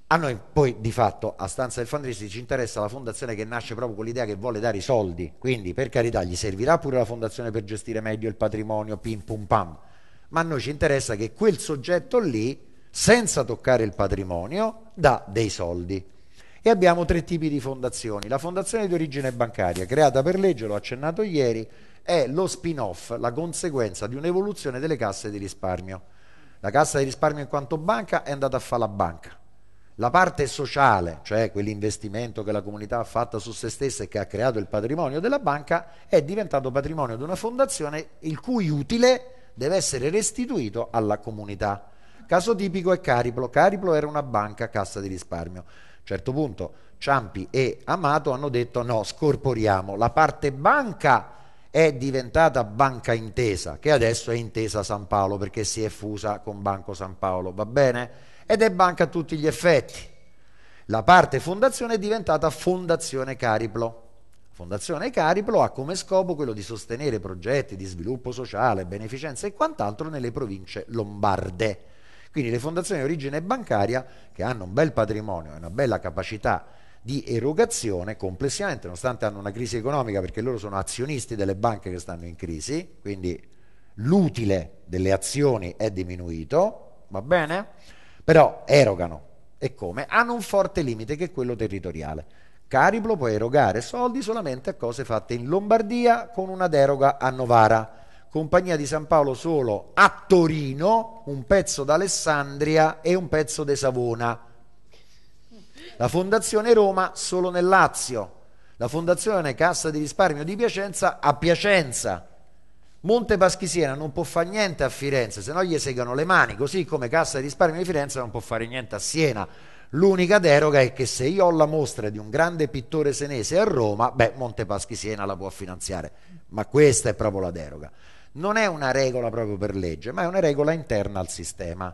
a noi poi di fatto a stanza del fundraising ci interessa la fondazione che nasce proprio con l'idea che vuole dare i soldi, quindi per carità gli servirà pure la fondazione per gestire meglio il patrimonio, pim pum pam, ma a noi ci interessa che quel soggetto lì senza toccare il patrimonio, dà dei soldi. E abbiamo tre tipi di fondazioni. La fondazione di origine bancaria, creata per legge, l'ho accennato ieri, è lo spin-off, la conseguenza di un'evoluzione delle casse di risparmio. La Cassa di Risparmio in quanto banca è andata a fare la banca. La parte sociale, cioè quell'investimento che la comunità ha fatto su se stessa e che ha creato il patrimonio della banca, è diventato patrimonio di una fondazione il cui utile deve essere restituito alla comunità. Caso tipico è Cariplo. Cariplo era una banca Cassa di Risparmio. A un certo punto Ciampi e Amato hanno detto no, scorporiamo. La parte banca è diventata Banca Intesa, che adesso è Intesa San Paolo perché si è fusa con Banco San Paolo, va bene? Ed è banca a tutti gli effetti. La parte fondazione è diventata Fondazione Cariplo. Fondazione Cariplo ha come scopo quello di sostenere progetti di sviluppo sociale, beneficenza e quant'altro nelle province lombarde. Quindi le fondazioni di origine bancaria, che hanno un bel patrimonio e una bella capacità di erogazione complessivamente, nonostante hanno una crisi economica perché loro sono azionisti delle banche che stanno in crisi, quindi l'utile delle azioni è diminuito, va bene? Però erogano, e come? Hanno un forte limite che è quello territoriale. Cariplo può erogare soldi solamente a cose fatte in Lombardia con una deroga a Novara, Compagnia di San Paolo solo a Torino, un pezzo d'Alessandria e un pezzo di Savona. La Fondazione Roma solo nel Lazio, la Fondazione Cassa di Risparmio di Piacenza a Piacenza, Monte Paschi Siena non può fare niente a Firenze, se no gli segano le mani, così come Cassa di Risparmio di Firenze non può fare niente a Siena. L'unica deroga è che se io ho la mostra di un grande pittore senese a Roma, beh, Monte Paschi Siena la può finanziare, ma questa è proprio la deroga. Non è una regola proprio per legge, ma è una regola interna al sistema.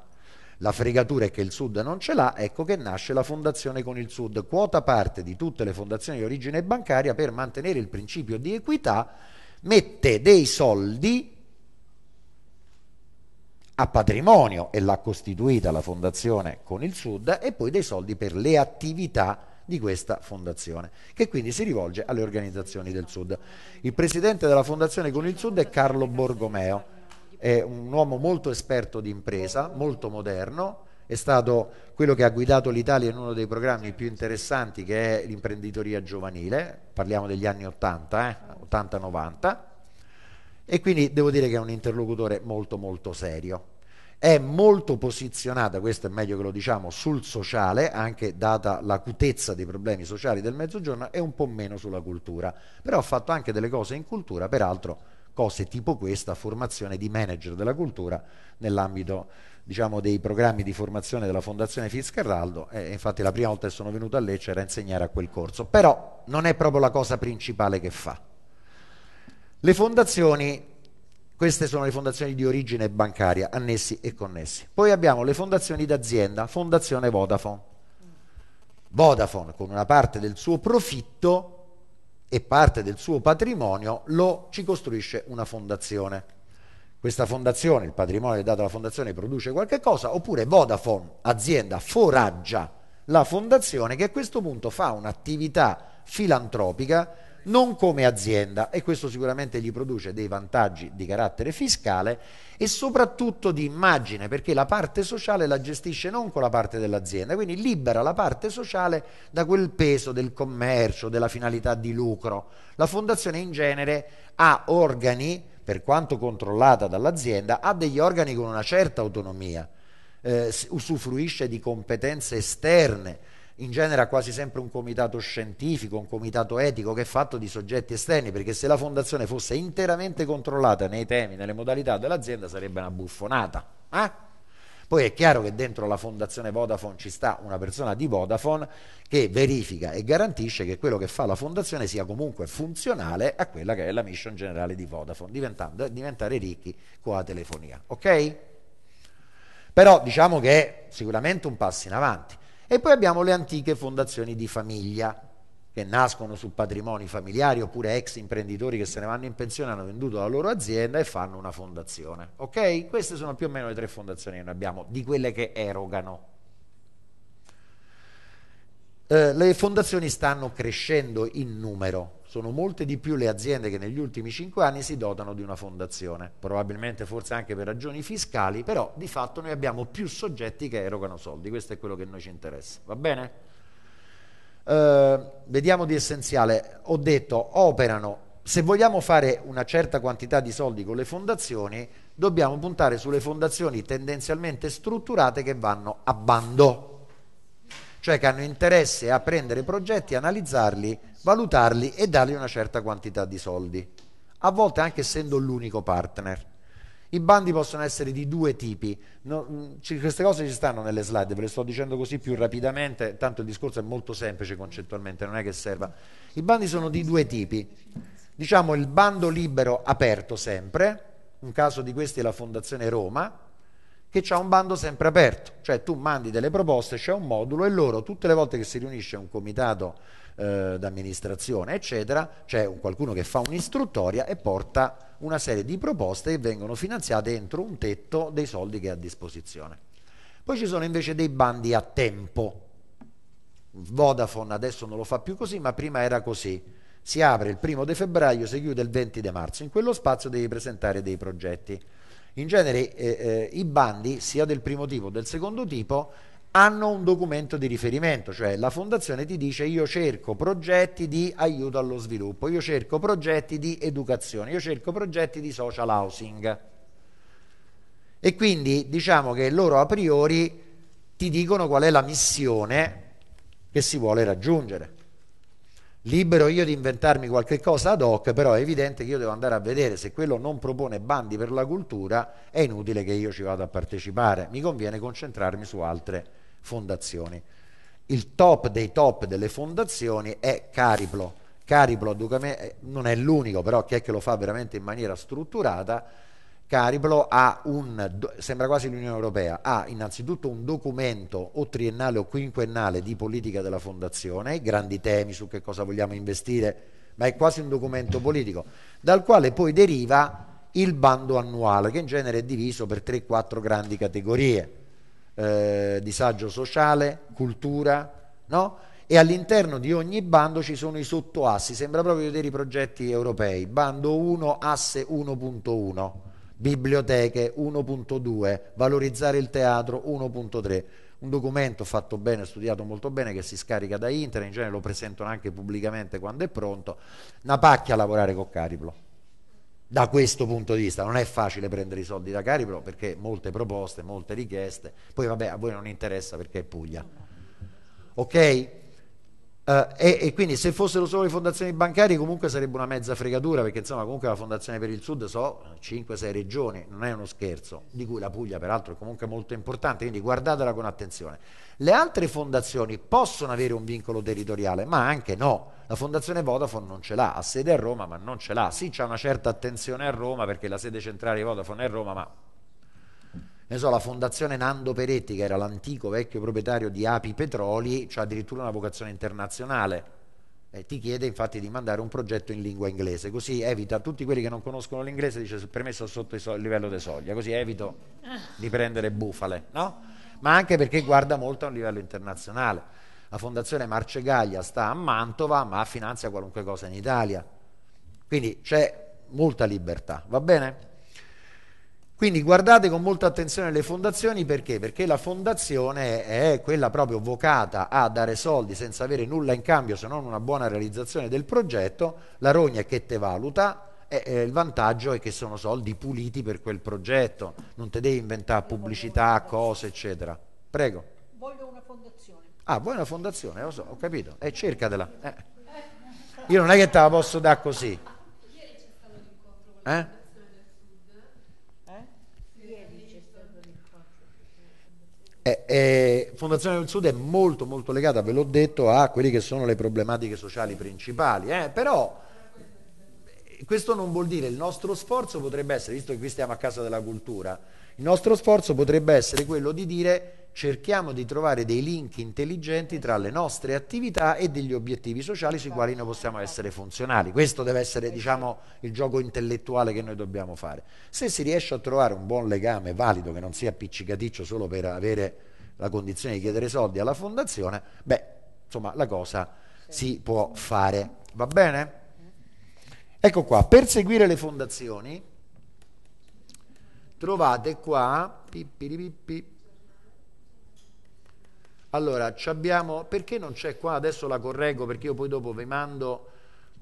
La fregatura è che il Sud non ce l'ha, ecco che nasce la Fondazione con il Sud, quota parte di tutte le fondazioni di origine bancaria per mantenere il principio di equità, mette dei soldi a patrimonio, e l'ha costituita la Fondazione con il Sud, e poi dei soldi per le attività di questa fondazione, che quindi si rivolge alle organizzazioni del Sud. Il presidente della Fondazione con il Sud è Carlo Borgomeo. È un uomo molto esperto di impresa, molto moderno, è stato quello che ha guidato l'Italia in uno dei programmi più interessanti che è l'imprenditoria giovanile, parliamo degli anni ottanta, eh? ottanta novanta, e quindi devo dire che è un interlocutore molto molto serio. È molto posizionata, questo è meglio che lo diciamo, sul sociale, anche data l'acutezza dei problemi sociali del Mezzogiorno, e un po' meno sulla cultura, però ha fatto anche delle cose in cultura, peraltro cose tipo questa, formazione di manager della cultura nell'ambito, diciamo, dei programmi di formazione della Fondazione Fitzcarraldo, e infatti la prima volta che sono venuto a Lecce era a insegnare a quel corso, però non è proprio la cosa principale che fa. Le fondazioni, queste sono le fondazioni di origine bancaria, annessi e connessi. Poi abbiamo le fondazioni d'azienda, Fondazione Vodafone. Vodafone con una parte del suo profitto e parte del suo patrimonio lo ci costruisce una fondazione. Questa fondazione, il patrimonio dato alla fondazione, produce qualche cosa, oppure Vodafone, azienda, foraggia la fondazione, che a questo punto fa un'attività filantropica non come azienda, e questo sicuramente gli produce dei vantaggi di carattere fiscale e soprattutto di immagine, perché la parte sociale la gestisce non con la parte dell'azienda, quindi libera la parte sociale da quel peso del commercio, della finalità di lucro. La fondazione in genere ha organi, per quanto controllata dall'azienda, ha degli organi con una certa autonomia, eh, usufruisce di competenze esterne, in genere ha quasi sempre un comitato scientifico, un comitato etico che è fatto di soggetti esterni, perché se la fondazione fosse interamente controllata nei temi, nelle modalità dell'azienda, sarebbe una buffonata. Eh? Poi è chiaro che dentro la fondazione Vodafone ci sta una persona di Vodafone che verifica e garantisce che quello che fa la fondazione sia comunque funzionale a quella che è la mission generale di Vodafone, diventando, diventare ricchi con la telefonia. Ok? Però diciamo che è sicuramente un passo in avanti. E poi abbiamo le antiche fondazioni di famiglia, che nascono su patrimoni familiari oppure ex imprenditori che se ne vanno in pensione, hanno venduto la loro azienda e fanno una fondazione. Ok? Queste sono più o meno le tre fondazioni che noi abbiamo, di quelle che erogano. Eh, le fondazioni stanno crescendo in numero, sono molte di più le aziende che negli ultimi cinque anni si dotano di una fondazione, probabilmente forse anche per ragioni fiscali, però di fatto noi abbiamo più soggetti che erogano soldi, questo è quello che a noi ci interessa, va bene? Eh, vediamo di essenziale, ho detto operano, se vogliamo fare una certa quantità di soldi con le fondazioni dobbiamo puntare sulle fondazioni tendenzialmente strutturate che vanno a bando, cioè che hanno interesse a prendere progetti, analizzarli, valutarli e dargli una certa quantità di soldi, a volte anche essendo l'unico partner. I bandi possono essere di due tipi, no, ci, queste cose ci stanno nelle slide, ve le sto dicendo così più rapidamente, tanto il discorso è molto semplice concettualmente, non è che serva. I bandi sono di due tipi, diciamo il bando libero aperto sempre, un caso di questi è la Fondazione Roma, che c'ha un bando sempre aperto, cioè tu mandi delle proposte, c'è un modulo e loro tutte le volte che si riunisce un comitato eh, d'amministrazione eccetera, c'è qualcuno che fa un'istruttoria e porta una serie di proposte che vengono finanziate entro un tetto dei soldi che ha a disposizione. Poi ci sono invece dei bandi a tempo, Vodafone adesso non lo fa più così ma prima era così, si apre il primo di febbraio, si chiude il venti di marzo, in quello spazio devi presentare dei progetti. In genere eh, eh, i bandi, sia del primo tipo che del secondo tipo, hanno un documento di riferimento, cioè la fondazione ti dice io cerco progetti di aiuto allo sviluppo, io cerco progetti di educazione, io cerco progetti di social housing. E quindi diciamo che loro a priori ti dicono qual è la missione che si vuole raggiungere. Libero io di inventarmi qualche cosa ad hoc, però è evidente che io devo andare a vedere se quello non propone bandi per la cultura, è inutile che io ci vada a partecipare, mi conviene concentrarmi su altre fondazioni. Il top dei top delle fondazioni è Cariplo, Cariplo non è l'unico, però chi è che lo fa veramente in maniera strutturata? Cariplo ha un, sembra quasi l'Unione Europea, ha innanzitutto un documento o triennale o quinquennale di politica della fondazione, grandi temi su che cosa vogliamo investire, ma è quasi un documento politico, dal quale poi deriva il bando annuale, che in genere è diviso per tre quattro grandi categorie, eh, disagio sociale, cultura, no? E all'interno di ogni bando ci sono i sottoassi, sembra proprio vedere i progetti europei, bando uno, asse uno punto uno. Biblioteche uno punto due, valorizzare il teatro uno punto tre, un documento fatto bene, studiato molto bene, che si scarica da internet, in genere lo presentano anche pubblicamente quando è pronto. Una pacchia a lavorare con Cariplo da questo punto di vista, non è facile prendere i soldi da Cariplo perché molte proposte, molte richieste, poi vabbè a voi non interessa perché è Puglia, ok? Uh, e, e quindi se fossero solo le fondazioni bancarie comunque sarebbe una mezza fregatura, perché insomma comunque la fondazione per il sud so cinque sei regioni, non è uno scherzo, di cui la Puglia peraltro è comunque molto importante, quindi guardatela con attenzione. Le altre fondazioni possono avere un vincolo territoriale ma anche no, la fondazione Vodafone non ce l'ha, ha sede a Roma ma non ce l'ha, sì c'ha una certa attenzione a Roma perché la sede centrale di Vodafone è a Roma, ma ne so, la fondazione Nando Peretti, che era l'antico vecchio proprietario di Api Petroli, c'ha addirittura una vocazione internazionale e ti chiede infatti di mandare un progetto in lingua inglese, così evita tutti quelli che non conoscono l'inglese, dice permesso sotto il livello di soglia, così evito di prendere bufale, no? Ma anche perché guarda molto a un livello internazionale. La fondazione Marcegaglia sta a Mantova ma finanzia qualunque cosa in Italia, quindi c'è molta libertà, va bene? Quindi guardate con molta attenzione le fondazioni, perché? Perché la fondazione è quella proprio vocata a dare soldi senza avere nulla in cambio se non una buona realizzazione del progetto, la rogna è che te valuta e eh, il vantaggio è che sono soldi puliti per quel progetto, non te devi inventare pubblicità, cose eccetera. Prego. Voglio una fondazione. Ah, vuoi una fondazione? Lo so, ho capito, eh, cercatela. Eh. Io non è che te la posso dare così. Ieri c'è stato l'incontro con eh? Eh, eh, Fondazione del Sud è molto molto legata, ve l'ho detto, a quelle che sono le problematiche sociali principali, eh? Però questo non vuol dire, il nostro sforzo potrebbe essere, visto che qui stiamo a casa della cultura, il nostro sforzo potrebbe essere quello di dire cerchiamo di trovare dei link intelligenti tra le nostre attività e degli obiettivi sociali sui quali noi possiamo essere funzionali, questo deve essere, diciamo, il gioco intellettuale che noi dobbiamo fare. Se si riesce a trovare un buon legame valido che non sia appiccicaticcio solo per avere la condizione di chiedere soldi alla fondazione, beh, insomma la cosa si può fare, va bene? Ecco qua, per seguire le fondazioni trovate qua, pipiripippi. Allora, abbiamo, perché non c'è qua, adesso la correggo perché io poi dopo vi mando,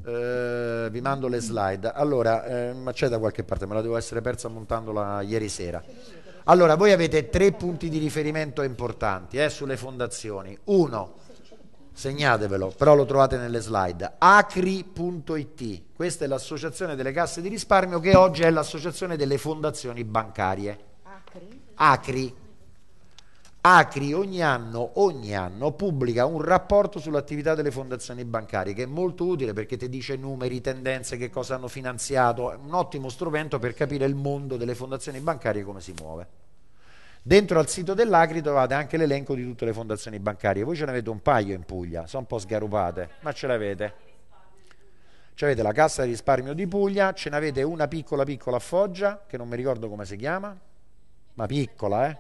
eh, vi mando le slide. Allora, eh, ma c'è da qualche parte, me la devo essere persa montandola ieri sera. Allora, voi avete tre punti di riferimento importanti eh, sulle fondazioni. Uno, segnatevelo, però lo trovate nelle slide, acri punto it, questa è l'associazione delle casse di risparmio che oggi è l'associazione delle fondazioni bancarie. Acri. Acri. Acri ogni anno, ogni anno pubblica un rapporto sull'attività delle fondazioni bancarie che è molto utile perché ti dice numeri, tendenze, che cosa hanno finanziato, è un ottimo strumento per capire il mondo delle fondazioni bancarie come si muove. Dentro al sito dell'Acri trovate anche l'elenco di tutte le fondazioni bancarie, voi ce ne avete un paio in Puglia, sono un po' sgarupate, ma ce l'avete. Ce l'avete la Cassa di Risparmio di Puglia, ce n'avete una piccola piccola a Foggia, che non mi ricordo come si chiama, ma piccola eh.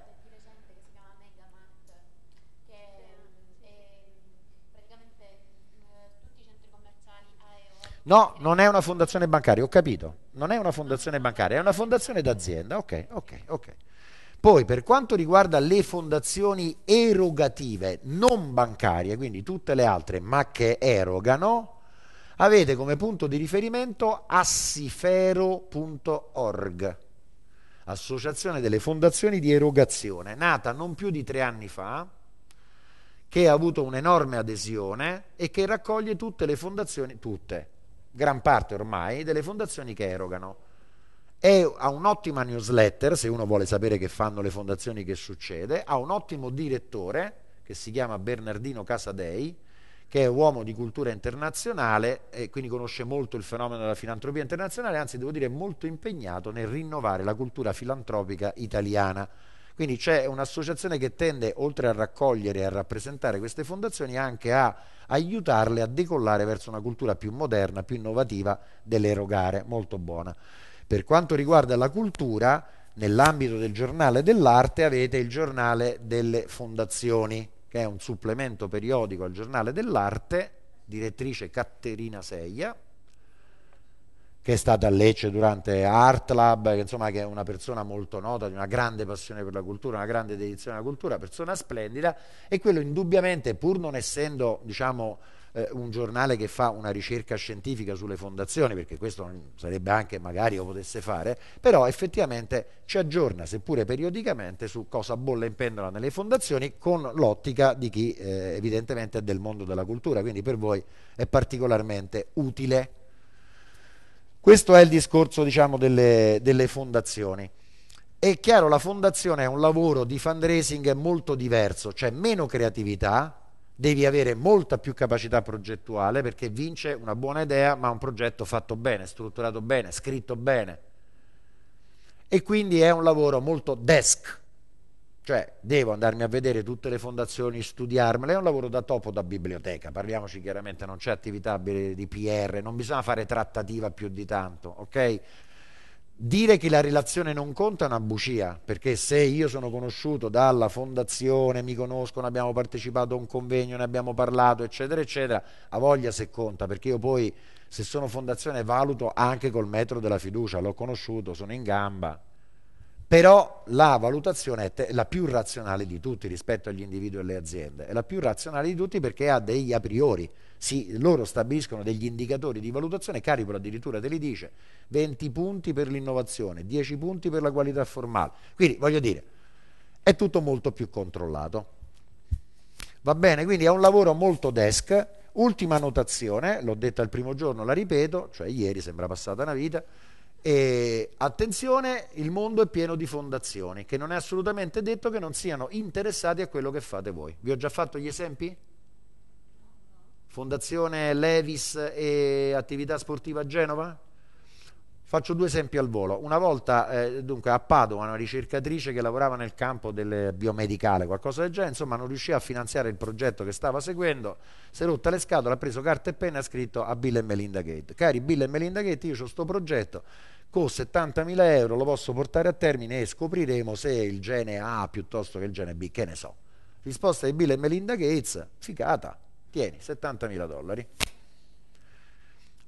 No, non è una fondazione bancaria, ho capito, non è una fondazione bancaria, è una fondazione d'azienda, ok, ok, ok. Poi per quanto riguarda le fondazioni erogative non bancarie, quindi tutte le altre ma che erogano, avete come punto di riferimento assifero punto org, associazione delle fondazioni di erogazione, nata non più di tre anni fa, che ha avuto un'enorme adesione e che raccoglie tutte le fondazioni, tutte, gran parte ormai, delle fondazioni che erogano. È, ha un'ottima newsletter, se uno vuole sapere che fanno le fondazioni, che succede, ha un ottimo direttore che si chiama Bernardino Casadei, che è uomo di cultura internazionale e quindi conosce molto il fenomeno della filantropia internazionale, anzi devo dire molto impegnato nel rinnovare la cultura filantropica italiana. Quindi c'è un'associazione che tende, oltre a raccogliere e a rappresentare queste fondazioni, anche a aiutarle a decollare verso una cultura più moderna, più innovativa dell'erogare, molto buona. Per quanto riguarda la cultura, nell'ambito del giornale dell'arte avete il giornale delle fondazioni, che è un supplemento periodico al giornale dell'arte, direttrice Caterina Seia, che è stata a Lecce durante Art Lab, che, insomma, che è una persona molto nota, di una grande passione per la cultura, una grande dedizione alla cultura, persona splendida, e quello indubbiamente, pur non essendo, diciamo, un giornale che fa una ricerca scientifica sulle fondazioni, perché questo sarebbe anche magari lo potesse fare, però effettivamente ci aggiorna, seppure periodicamente, su cosa bolle in pendola nelle fondazioni, con l'ottica di chi eh, evidentemente è del mondo della cultura, quindi per voi è particolarmente utile. Questo è il discorso, diciamo, delle, delle fondazioni. È chiaro, la fondazione è un lavoro di fundraising molto diverso, cioè meno creatività, devi avere molta più capacità progettuale, perché vince una buona idea ma un progetto fatto bene, strutturato bene, scritto bene, e quindi è un lavoro molto desk, cioè devo andarmi a vedere tutte le fondazioni, studiarmele, è un lavoro da topo, da biblioteca, parliamoci chiaramente, non c'è attività di P R, non bisogna fare trattativa più di tanto, ok? Dire che la relazione non conta è una bugia, perché se io sono conosciuto dalla fondazione, mi conoscono, abbiamo partecipato a un convegno, ne abbiamo parlato, eccetera eccetera, a voglia se conta, perché io poi, se sono fondazione, valuto anche col metro della fiducia, l'ho conosciuto, sono in gamba, però la valutazione è la più razionale di tutti rispetto agli individui e alle aziende, è la più razionale di tutti perché ha degli a priori. Sì, loro stabiliscono degli indicatori di valutazione, Cariplo addirittura te li dice, venti punti per l'innovazione, dieci punti per la qualità formale, quindi voglio dire, è tutto molto più controllato. Va bene, quindi è un lavoro molto desk. Ultima notazione, l'ho detta il primo giorno, la ripeto, cioè ieri, sembra passata una vita, e attenzione, il mondo è pieno di fondazioni, che non è assolutamente detto che non siano interessati a quello che fate voi. Vi ho già fatto gli esempi? Fondazione Levis e attività sportiva a Genova? Faccio due esempi al volo. Una volta eh, dunque a Padova una ricercatrice che lavorava nel campo del biomedicale, qualcosa del genere, insomma non riusciva a finanziare il progetto che stava seguendo, si è rotta le scatole, ha preso carta e penna e ha scritto a Bill e Melinda Gates: cari Bill e Melinda Gates, io ho sto progetto, con settantamila euro lo posso portare a termine e scopriremo se il gene A piuttosto che il gene B, che ne so. Risposta di Bill e Melinda Gates: figata. Tieni, settantamila dollari.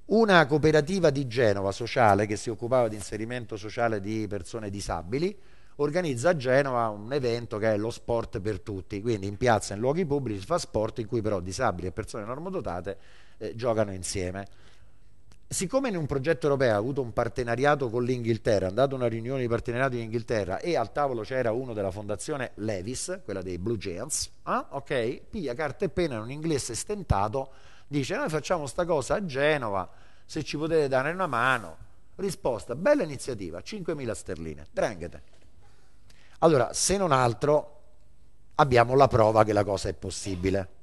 Una cooperativa di Genova sociale che si occupava di inserimento sociale di persone disabili organizza a Genova un evento che è lo sport per tutti, quindi in piazza, in luoghi pubblici si fa sport in cui però disabili e persone normodotate eh, giocano insieme. Siccome in un progetto europeo ha avuto un partenariato con l'Inghilterra, è andato a una riunione di partenariato in Inghilterra e al tavolo c'era uno della fondazione Levis, quella dei Blue Giants, ah, ok, piglia carta e penna in un inglese stentato, dice noi facciamo sta cosa a Genova, se ci potete dare una mano. Risposta, bella iniziativa, cinquemila sterline, dranghete. Allora, se non altro, abbiamo la prova che la cosa è possibile.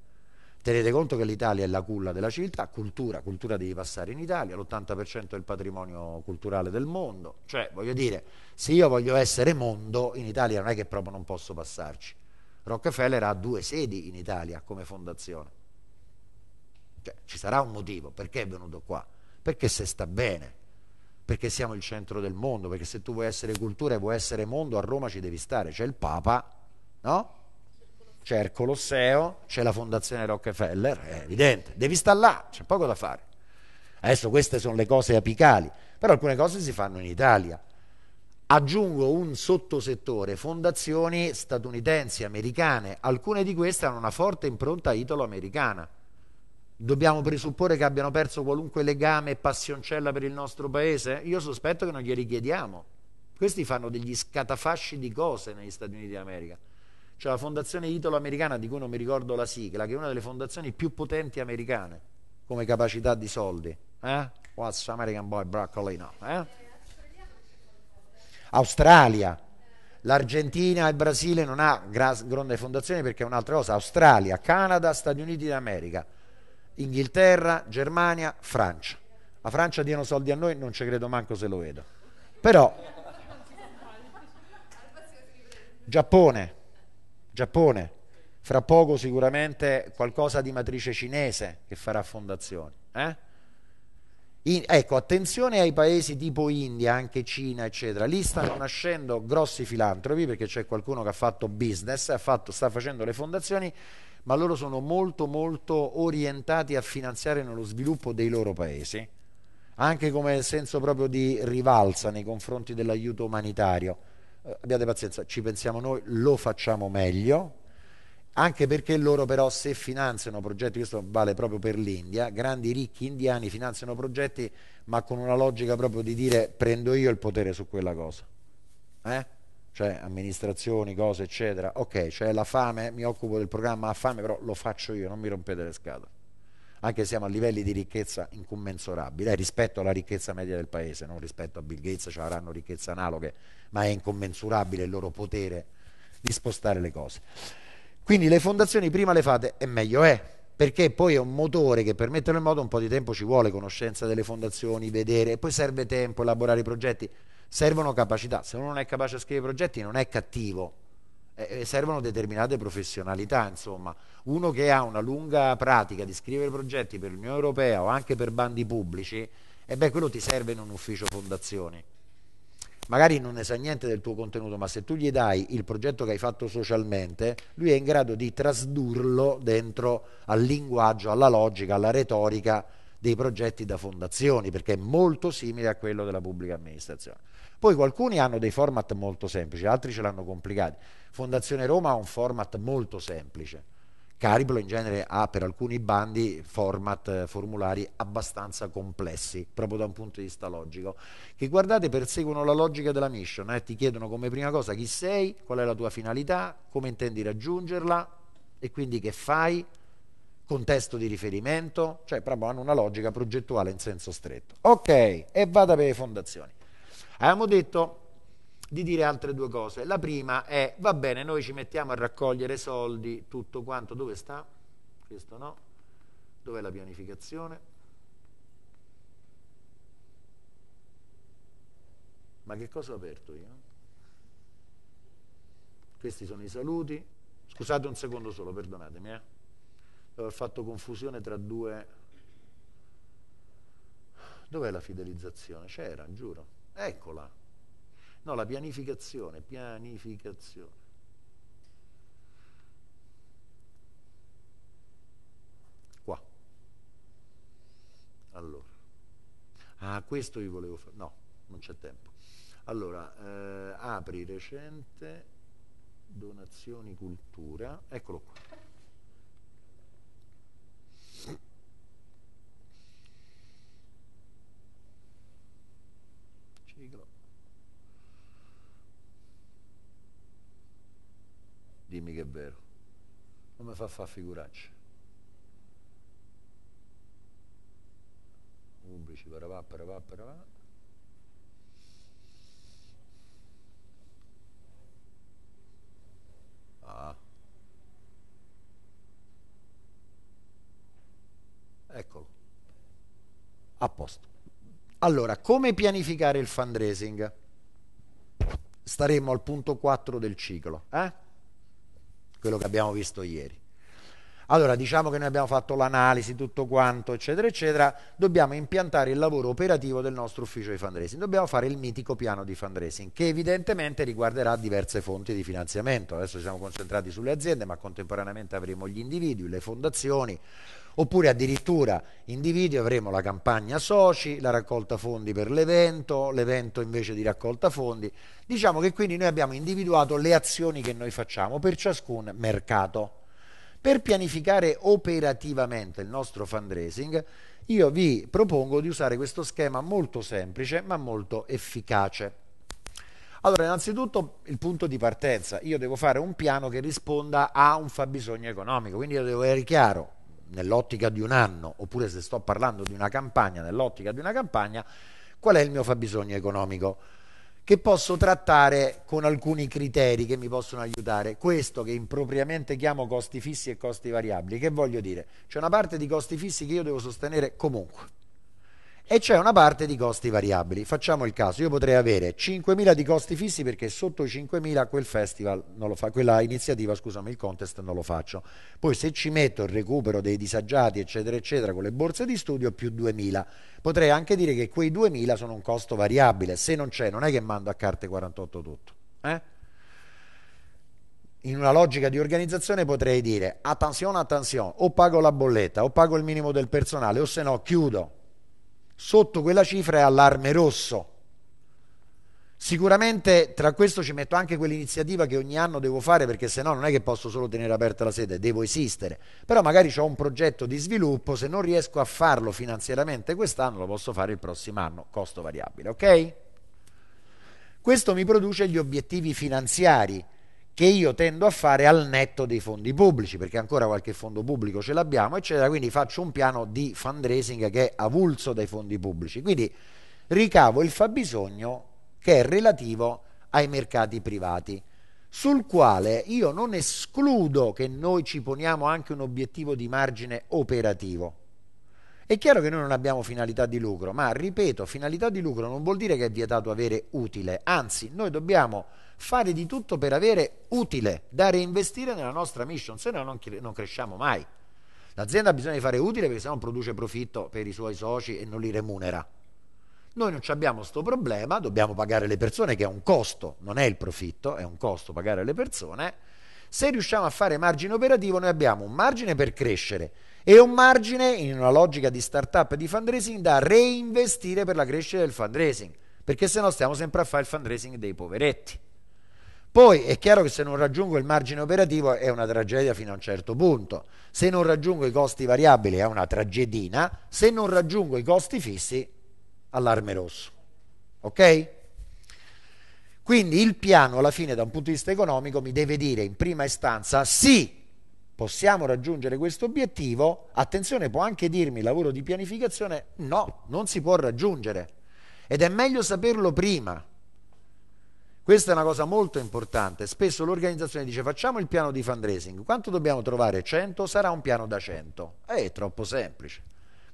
Tenete conto che l'Italia è la culla della civiltà, cultura, cultura devi passare in Italia, l'ottanta per cento del patrimonio culturale del mondo. Cioè, voglio dire, se io voglio essere mondo, in Italia non è che proprio non posso passarci. Rockefeller ha due sedi in Italia come fondazione. Cioè, ci sarà un motivo, perché è venuto qua? Perché se sta bene. Perché siamo il centro del mondo, perché se tu vuoi essere cultura e vuoi essere mondo, a Roma ci devi stare, c'è il Papa, no? C'è il Colosseo, c'è la Fondazione Rockefeller, è evidente, devi stare là, c'è poco da fare. Adesso queste sono le cose apicali, però alcune cose si fanno in Italia. Aggiungo un sottosettore, fondazioni statunitensi, americane, alcune di queste hanno una forte impronta italo-americana. Dobbiamo presupporre che abbiano perso qualunque legame e passioncella per il nostro paese? Io sospetto che non glieli chiediamo. Questi fanno degli scatafasci di cose negli Stati Uniti d'America. C'è la fondazione italo-americana, di cui non mi ricordo la sigla, che è una delle fondazioni più potenti americane, come capacità di soldi. Eh? What's American boy broccoli? No. Eh? Australia. L'Argentina e il Brasile non ha grandi fondazioni perché è un'altra cosa. Australia, Canada, Stati Uniti d'America. Inghilterra, Germania, Francia. La Francia diano soldi a noi, non ci credo manco se lo vedo. Però Giappone, Giappone, fra poco sicuramente qualcosa di matrice cinese che farà fondazione. Eh? In, ecco, attenzione ai paesi tipo India, anche Cina, eccetera. Lì stanno nascendo grossi filantropi perché c'è qualcuno che ha fatto business, ha fatto, sta facendo le fondazioni, ma loro sono molto molto orientati a finanziare nello sviluppo dei loro paesi, anche come senso proprio di rivalsa nei confronti dell'aiuto umanitario. Eh, abbiate pazienza, ci pensiamo noi, lo facciamo meglio, anche perché loro però se finanziano progetti, questo vale proprio per l'India, grandi ricchi indiani finanziano progetti ma con una logica proprio di dire prendo io il potere su quella cosa. Eh? Cioè amministrazioni, cose eccetera, ok, cioè la fame, mi occupo del programma a fame, però lo faccio io, non mi rompete le scatole, anche se siamo a livelli di ricchezza incommensurabile, eh, rispetto alla ricchezza media del paese, non rispetto a Bill Gates, ci avranno ricchezze analoghe, ma è incommensurabile il loro potere di spostare le cose. Quindi le fondazioni prima le fate e meglio è, perché poi è un motore che per metterlo in moto un po' di tempo ci vuole, conoscenza delle fondazioni, vedere, e poi serve tempo, elaborare i progetti. Servono capacità, se uno non è capace a scrivere progetti non è cattivo, eh, servono determinate professionalità, insomma, uno che ha una lunga pratica di scrivere progetti per l'Unione Europea o anche per bandi pubblici, e eh beh quello ti serve in un ufficio fondazioni, magari non ne sa niente del tuo contenuto, ma se tu gli dai il progetto che hai fatto socialmente, lui è in grado di trasdurlo dentro al linguaggio, alla logica, alla retorica dei progetti da fondazioni, perché è molto simile a quello della pubblica amministrazione. Poi alcuni hanno dei format molto semplici, altri ce l'hanno complicati. Fondazione Roma ha un format molto semplice, Cariplo in genere ha per alcuni bandi format, formulari abbastanza complessi, proprio da un punto di vista logico, che guardate perseguono la logica della mission, eh? Ti chiedono come prima cosa chi sei, qual è la tua finalità, come intendi raggiungerla e quindi che fai, contesto di riferimento, cioè proprio hanno una logica progettuale in senso stretto. Ok, e vada per le fondazioni. Abbiamo detto di dire altre due cose. La prima è, va bene, noi ci mettiamo a raccogliere soldi, tutto quanto, dove sta? Questo no. Dov'è la pianificazione? Ma che cosa ho aperto io? Questi sono i saluti. Scusate un secondo solo, perdonatemi, eh. Ho fatto confusione tra due. Dov'è la fidelizzazione? C'era, giuro. Eccola. No, la pianificazione, pianificazione. Allora, ah, questo vi volevo fare, no, non c'è tempo. Allora, eh, apri recente, donazioni cultura, eccolo qua. Ciclo. Dimmi che è vero, non mi fa fa figuracce. Pubblici, paravà, paravà, paravà. Ah. Eccolo. A posto. Allora, come pianificare il fundraising? Staremo al punto quattro del ciclo, eh? Quello che abbiamo visto ieri. Allora, diciamo che noi abbiamo fatto l'analisi, tutto quanto, eccetera, eccetera, dobbiamo impiantare il lavoro operativo del nostro ufficio di fundraising, dobbiamo fare il mitico piano di fundraising, che evidentemente riguarderà diverse fonti di finanziamento. Adesso siamo concentrati sulle aziende, ma contemporaneamente avremo gli individui, le fondazioni, oppure addirittura individui, avremo la campagna soci, la raccolta fondi per l'evento, l'evento invece di raccolta fondi. Diciamo che quindi noi abbiamo individuato le azioni che noi facciamo per ciascun mercato. Per pianificare operativamente il nostro fundraising, io vi propongo di usare questo schema molto semplice ma molto efficace. Allora, innanzitutto il punto di partenza: io devo fare un piano che risponda a un fabbisogno economico, quindi io devo essere chiaro nell'ottica di un anno, oppure se sto parlando di una campagna, nell'ottica di una campagna, qual è il mio fabbisogno economico, che posso trattare con alcuni criteri che mi possono aiutare. Questo che impropriamente chiamo costi fissi e costi variabili, che voglio dire? C'è una parte di costi fissi che io devo sostenere comunque e c'è una parte di costi variabili. Facciamo il caso, io potrei avere cinquemila di costi fissi perché sotto i cinquemila quel festival non lo fa, quella iniziativa, scusami, il contest non lo faccio. Poi se ci metto il recupero dei disagiati, eccetera, eccetera, con le borse di studio, più duemila. Potrei anche dire che quei duemila sono un costo variabile. Se non c'è, non è che mando a carte quarantotto tutto, eh? In una logica di organizzazione potrei dire: attenzione, attenzione, o pago la bolletta, o pago il minimo del personale, o se no chiudo. Sotto quella cifra è allarme rosso. Sicuramente tra questo ci metto anche quell'iniziativa che ogni anno devo fare, perché se no non è che posso solo tenere aperta la sede, devo esistere. Però magari ho un progetto di sviluppo, se non riesco a farlo finanziariamente quest'anno lo posso fare il prossimo anno, costo variabile, ok? Questo mi produce gli obiettivi finanziari che io tendo a fare al netto dei fondi pubblici, perché ancora qualche fondo pubblico ce l'abbiamo, eccetera. Quindi faccio un piano di fundraising che è avulso dai fondi pubblici, quindi ricavo il fabbisogno che è relativo ai mercati privati, sul quale io non escludo che noi ci poniamo anche un obiettivo di margine operativo. È chiaro che noi non abbiamo finalità di lucro, ma ripeto, finalità di lucro non vuol dire che è vietato avere utile, anzi noi dobbiamo fare di tutto per avere utile, dare e investire nella nostra mission, se no non, non cresciamo mai. L'azienda ha bisogno di fare utile perché se no produce profitto per i suoi soci e non li remunera. Noi non abbiamo questo problema, dobbiamo pagare le persone, che è un costo, non è il profitto, è un costo pagare le persone. Se riusciamo a fare margine operativo, noi abbiamo un margine per crescere e un margine, in una logica di startup e di fundraising, da reinvestire per la crescita del fundraising, perché se no stiamo sempre a fare il fundraising dei poveretti. Poi è chiaro che se non raggiungo il margine operativo è una tragedia fino a un certo punto, se non raggiungo i costi variabili è una tragedina, se non raggiungo i costi fissi, allarme rosso, ok? Quindi il piano alla fine da un punto di vista economico mi deve dire in prima istanza sì, possiamo raggiungere questo obiettivo, attenzione, può anche dirmi lavoro di pianificazione, no, non si può raggiungere ed è meglio saperlo prima. Questa è una cosa molto importante, spesso l'organizzazione dice facciamo il piano di fundraising, quanto dobbiamo trovare? cento, sarà un piano da cento, è troppo semplice.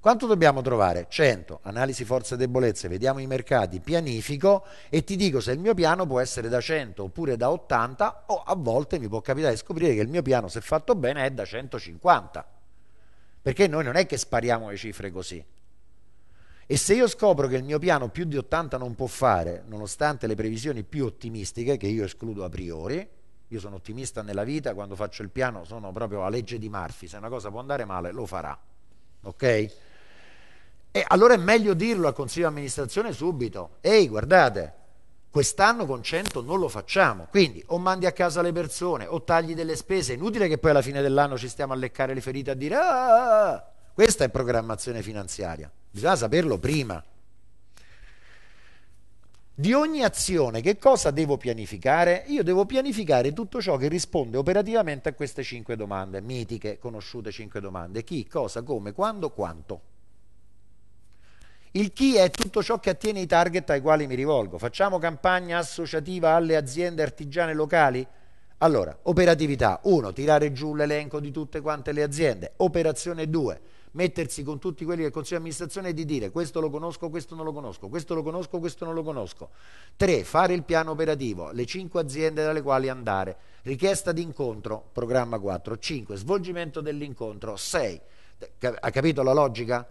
Quanto dobbiamo trovare? cento, analisi forze e debolezze, vediamo i mercati, pianifico e ti dico se il mio piano può essere da cento oppure da ottanta, o a volte mi può capitare di scoprire che il mio piano, se fatto bene, è da centocinquanta, perché noi non è che spariamo le cifre così. E se io scopro che il mio piano più di ottanta non può fare, nonostante le previsioni più ottimistiche, che io escludo a priori, io sono ottimista nella vita, quando faccio il piano sono proprio alla legge di Murphy, se una cosa può andare male lo farà, ok? E allora è meglio dirlo al Consiglio di amministrazione subito. Ehi, guardate, quest'anno con cento non lo facciamo. Quindi o mandi a casa le persone o tagli delle spese. Inutile che poi alla fine dell'anno ci stiamo a leccare le ferite a dire ah, questa è programmazione finanziaria. Bisogna saperlo prima. Di ogni azione che cosa devo pianificare? Io devo pianificare tutto ciò che risponde operativamente a queste cinque domande, mitiche, conosciute cinque domande. Chi, cosa, come, quando, quanto. Il chi è tutto ciò che attiene i target ai quali mi rivolgo. Facciamo campagna associativa alle aziende artigiane locali? Allora, operatività uno, tirare giù l'elenco di tutte quante le aziende. Operazione due, mettersi con tutti quelli del Consiglio di amministrazione e di dire questo lo conosco, questo non lo conosco, questo lo conosco, questo non lo conosco. Tre, fare il piano operativo, le cinque aziende dalle quali andare, richiesta di incontro, programma quattro, cinque, svolgimento dell'incontro, sei. Ha capito la logica?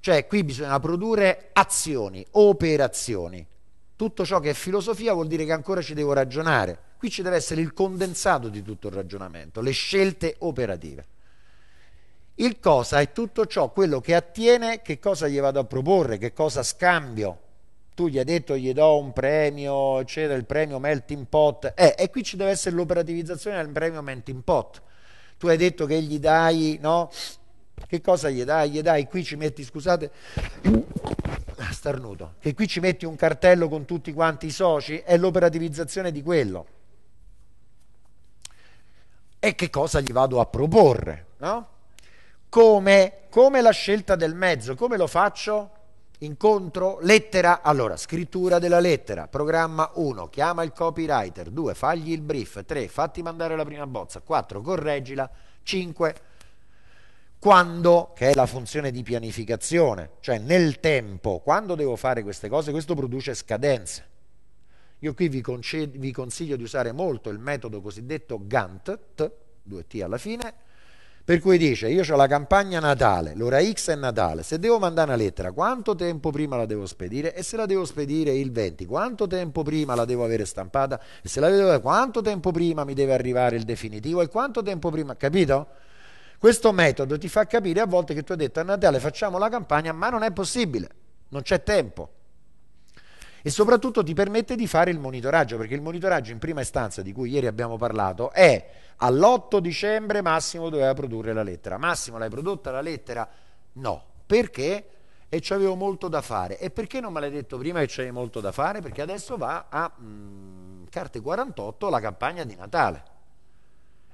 Cioè qui bisogna produrre azioni, operazioni. Tutto ciò che è filosofia vuol dire che ancora ci devo ragionare. Qui ci deve essere il condensato di tutto il ragionamento, le scelte operative. Il cosa è tutto ciò, quello che attiene, che cosa gli vado a proporre, che cosa scambio. Tu gli hai detto gli do un premio, eccetera, il premio Melting Pot, eh, e qui ci deve essere l'operativizzazione del premio Melting Pot. Tu hai detto che gli dai, no? Che cosa gli dai? Gli dai, qui ci metti, scusate, starnuto, che qui ci metti un cartello con tutti quanti i soci, è l'operativizzazione di quello. E che cosa gli vado a proporre, no? Come, come la scelta del mezzo, come lo faccio? Incontro, lettera, allora scrittura della lettera, programma uno, chiama il copywriter, due, fagli il brief, tre, fatti mandare la prima bozza, quattro, correggila, cinque, quando, che è la funzione di pianificazione, cioè nel tempo, quando devo fare queste cose, questo produce scadenze. Io qui vi, concedo, vi consiglio di usare molto il metodo cosiddetto Gantt, due T alla fine, per cui dice io ho la campagna Natale, l'ora X è Natale, se devo mandare una lettera quanto tempo prima la devo spedire, e se la devo spedire il venti quanto tempo prima la devo avere stampata, e se la devo, quanto tempo prima mi deve arrivare il definitivo e quanto tempo prima, capito? Questo metodo ti fa capire a volte che tu hai detto a Natale facciamo la campagna ma non è possibile, non c'è tempo. E soprattutto ti permette di fare il monitoraggio, perché il monitoraggio in prima istanza, di cui ieri abbiamo parlato, è all'otto dicembre Massimo doveva produrre la lettera. Massimo, l'hai prodotta la lettera? No. Perché? E c'avevo molto da fare. E perché non me l'hai detto prima che c'avevi molto da fare? Perché adesso va a mh, carte quarantotto la campagna di Natale.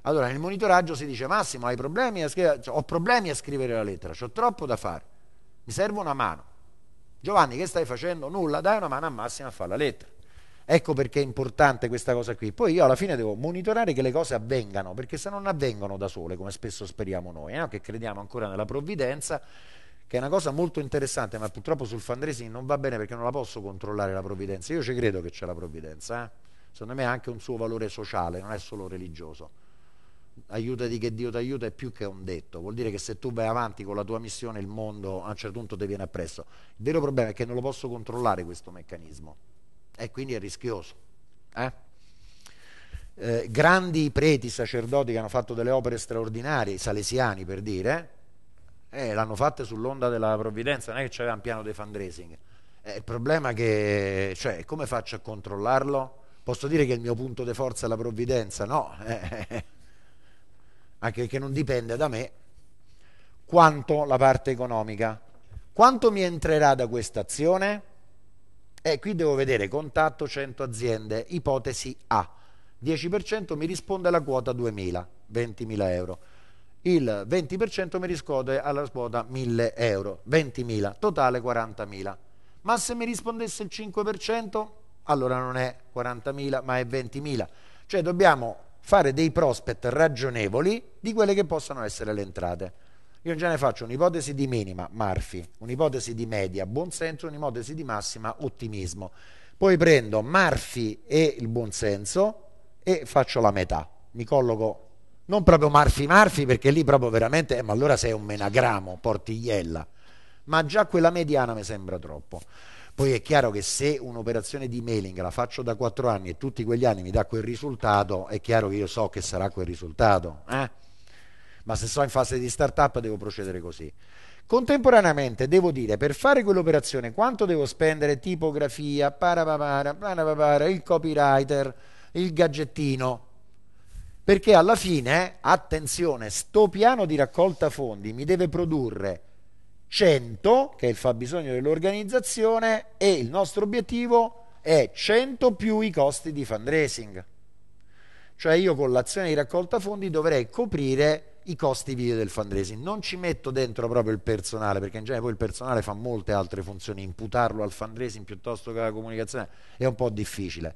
Allora nel monitoraggio si dice Massimo hai problemi a scrivere, ho problemi a scrivere la lettera, c'ho troppo da fare, mi serve una mano. Giovanni, che stai facendo? Nulla, dai una mano a Massimo a fare la lettera. Ecco perché è importante questa cosa qui. Poi io alla fine devo monitorare che le cose avvengano, perché se non avvengono da sole, come spesso speriamo noi, eh, che crediamo ancora nella provvidenza, che è una cosa molto interessante, ma purtroppo sul fundraising non va bene perché non la posso controllare la provvidenza. Io ci credo che c'è la provvidenza, eh. Secondo me ha anche un suo valore sociale, non è solo religioso. Aiutati che Dio ti aiuta è più che un detto, vuol dire che se tu vai avanti con la tua missione il mondo a un certo punto ti viene appresso. Il vero problema è che non lo posso controllare questo meccanismo e quindi è rischioso, eh? Eh, grandi preti sacerdoti che hanno fatto delle opere straordinarie, i salesiani per dire, eh, l'hanno fatte sull'onda della provvidenza, non è che c'era un piano di fundraising. Eh, il problema è che, cioè, come faccio a controllarlo? Posso dire che il mio punto di forza è la provvidenza? No, eh, anche perché non dipende da me, quanto la parte economica. Quanto mi entrerà da questa azione? E qui devo vedere, contatto cento aziende, ipotesi A, dieci per cento mi risponde alla quota duemila, ventimila euro, il venti per cento mi risponde alla quota mille euro, ventimila, totale quarantamila, ma se mi rispondesse il cinque per cento, allora non è quarantamila ma è ventimila, cioè dobbiamo fare dei prospect ragionevoli di quelle che possano essere le entrate. Io in genere faccio un'ipotesi di minima, Murphy, un'ipotesi di media, buonsenso, un'ipotesi di massima, ottimismo. Poi prendo Murphy e il buonsenso e faccio la metà. Mi colloco, non proprio Murphy Murphy, perché lì proprio veramente, eh, ma allora sei un menagramo, portigliella, ma già quella mediana mi sembra troppo. Poi è chiaro che se un'operazione di mailing la faccio da quattro anni e tutti quegli anni mi dà quel risultato, è chiaro che io so che sarà quel risultato, eh? Ma se sono in fase di startup devo procedere così. Contemporaneamente devo dire, per fare quell'operazione quanto devo spendere tipografia, parapapara, parapapara, il copywriter, il gadgettino, perché alla fine, attenzione, sto piano di raccolta fondi mi deve produrre cento, che è il fabbisogno dell'organizzazione, e il nostro obiettivo è cento più i costi di fundraising. Cioè io con l'azione di raccolta fondi dovrei coprire i costi video del fundraising. Non ci metto dentro proprio il personale, perché in genere poi il personale fa molte altre funzioni, imputarlo al fundraising piuttosto che alla comunicazione è un po' difficile.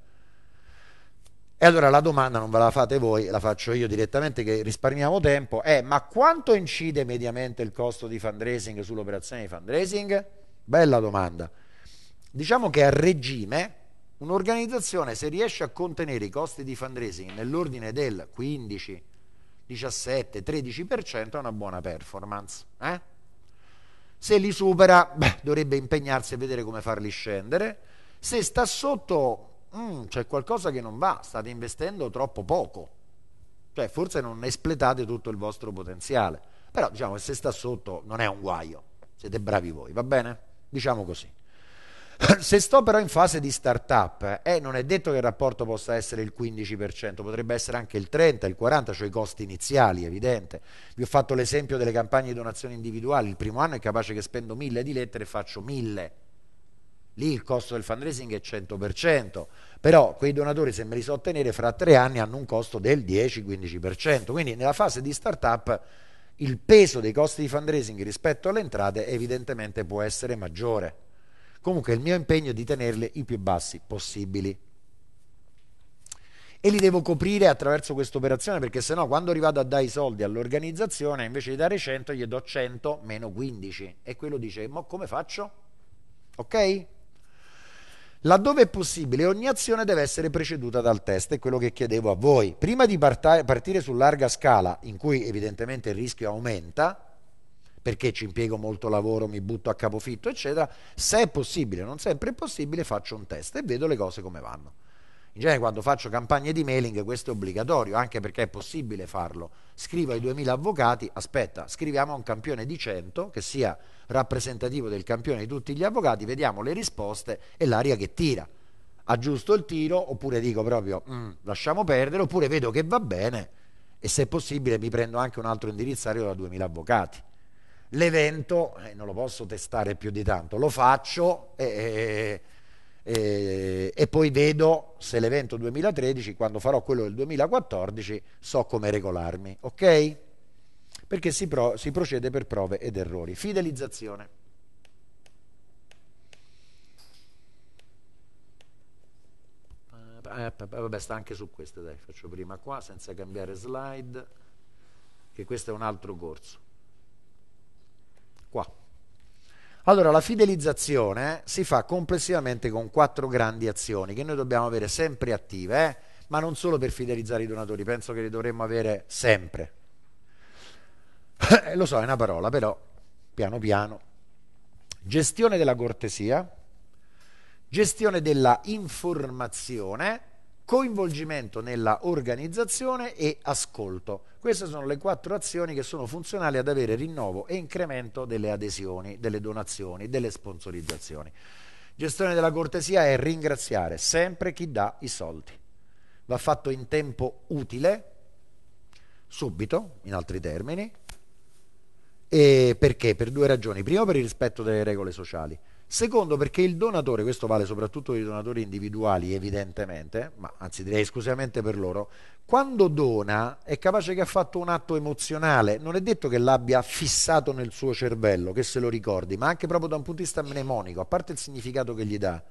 E allora la domanda non ve la fate voi, la faccio io direttamente, che risparmiamo tempo, è: ma quanto incide mediamente il costo di fundraising sull'operazione di fundraising? Bella domanda. Diciamo che a regime un'organizzazione, se riesce a contenere i costi di fundraising nell'ordine del quindici, diciassette, tredici per cento, è una buona performance, eh? Se li supera, beh, dovrebbe impegnarsi a vedere come farli scendere. Se sta sotto, mm, c'è qualcosa che non va, state investendo troppo poco, cioè forse non espletate tutto il vostro potenziale. Però diciamo che se sta sotto non è un guaio, siete bravi voi, va bene? Diciamo così. Se sto però in fase di start-up, eh, non è detto che il rapporto possa essere il quindici per cento, potrebbe essere anche il trenta per cento, il quaranta per cento, cioè i costi iniziali, evidente. Vi ho fatto l'esempio delle campagne di donazioni individuali, il primo anno è capace che spendo mille di lettere e faccio mille. Lì il costo del fundraising è cento per cento, però quei donatori, se me li so ottenere, fra tre anni hanno un costo del dieci quindici per cento, quindi nella fase di start-up il peso dei costi di fundraising rispetto alle entrate evidentemente può essere maggiore. Comunque il mio impegno è di tenerli i più bassi possibili. E li devo coprire attraverso questa operazione, perché sennò quando arrivate a dare i soldi all'organizzazione, invece di dare cento, gli do cento meno quindici. E quello dice: ma come faccio? Ok? Laddove è possibile, ogni azione deve essere preceduta dal test, è quello che chiedevo a voi. Prima di partire su larga scala, in cui evidentemente il rischio aumenta, perché ci impiego molto lavoro, mi butto a capofitto, eccetera, se è possibile, non sempre è possibile, faccio un test e vedo le cose come vanno. In genere quando faccio campagne di mailing questo è obbligatorio, anche perché è possibile farlo. Scrivo ai duemila avvocati: aspetta, scriviamo un campione di cento che sia rappresentativo del campione di tutti gli avvocati, vediamo le risposte e l'aria che tira. Aggiusto il tiro, oppure dico proprio mm, lasciamo perdere, oppure vedo che va bene e se è possibile mi prendo anche un altro indirizzario da duemila avvocati. L'evento eh, non lo posso testare più di tanto, lo faccio e, e, e poi vedo se l'evento duemilatredici, quando farò quello del duemilaquattordici, so come regolarmi, ok? Perché si, pro, si procede per prove ed errori. Fidelizzazione. Eh, vabbè, sta anche su queste, dai, faccio prima qua senza cambiare slide, che questo è un altro corso. Qua. Allora, la fidelizzazione si fa complessivamente con quattro grandi azioni che noi dobbiamo avere sempre attive, eh? Ma non solo per fidelizzare i donatori, penso che le dovremmo avere sempre. Lo so, è una parola, però piano piano. Gestione della cortesia, gestione della informazione, coinvolgimento nella organizzazione e ascolto. Queste sono le quattro azioni che sono funzionali ad avere rinnovo e incremento delle adesioni, delle donazioni, delle sponsorizzazioni. Gestione della cortesia è ringraziare sempre chi dà i soldi. Va fatto in tempo utile, subito, in altri termini. E perché? Per due ragioni. Primo, per il rispetto delle regole sociali. Secondo, perché il donatore, questo vale soprattutto per i donatori individuali evidentemente, ma anzi direi esclusivamente per loro, quando dona è capace che ha fatto un atto emozionale, non è detto che l'abbia fissato nel suo cervello, che se lo ricordi, ma anche proprio da un punto di vista mnemonico, a parte il significato che gli dà,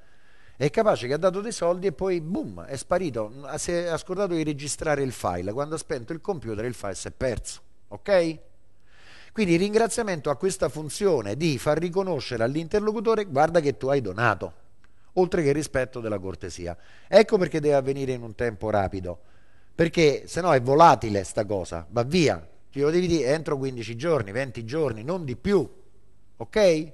è capace che ha dato dei soldi e poi boom, è sparito, si è scordato di registrare il file, quando ha spento il computer il file si è perso, ok? Quindi il ringraziamento ha questa funzione di far riconoscere all'interlocutore: guarda che tu hai donato, oltre che il rispetto della cortesia. Ecco perché deve avvenire in un tempo rapido, perché se no è volatile sta cosa, va via, glielo devi dire entro quindici giorni, venti giorni, non di più, ok?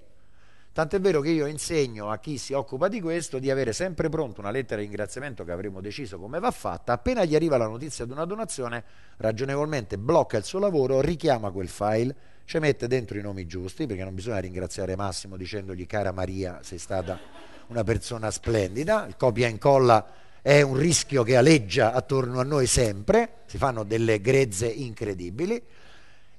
Tant'è vero che io insegno a chi si occupa di questo di avere sempre pronto una lettera di ringraziamento che avremo deciso come va fatta. Appena gli arriva la notizia di una donazione, ragionevolmente blocca il suo lavoro, richiama quel file, ci mette dentro i nomi giusti, perché non bisogna ringraziare Massimo dicendogli cara Maria sei stata una persona splendida. Il copia e incolla è un rischio che aleggia attorno a noi sempre, si fanno delle grezze incredibili.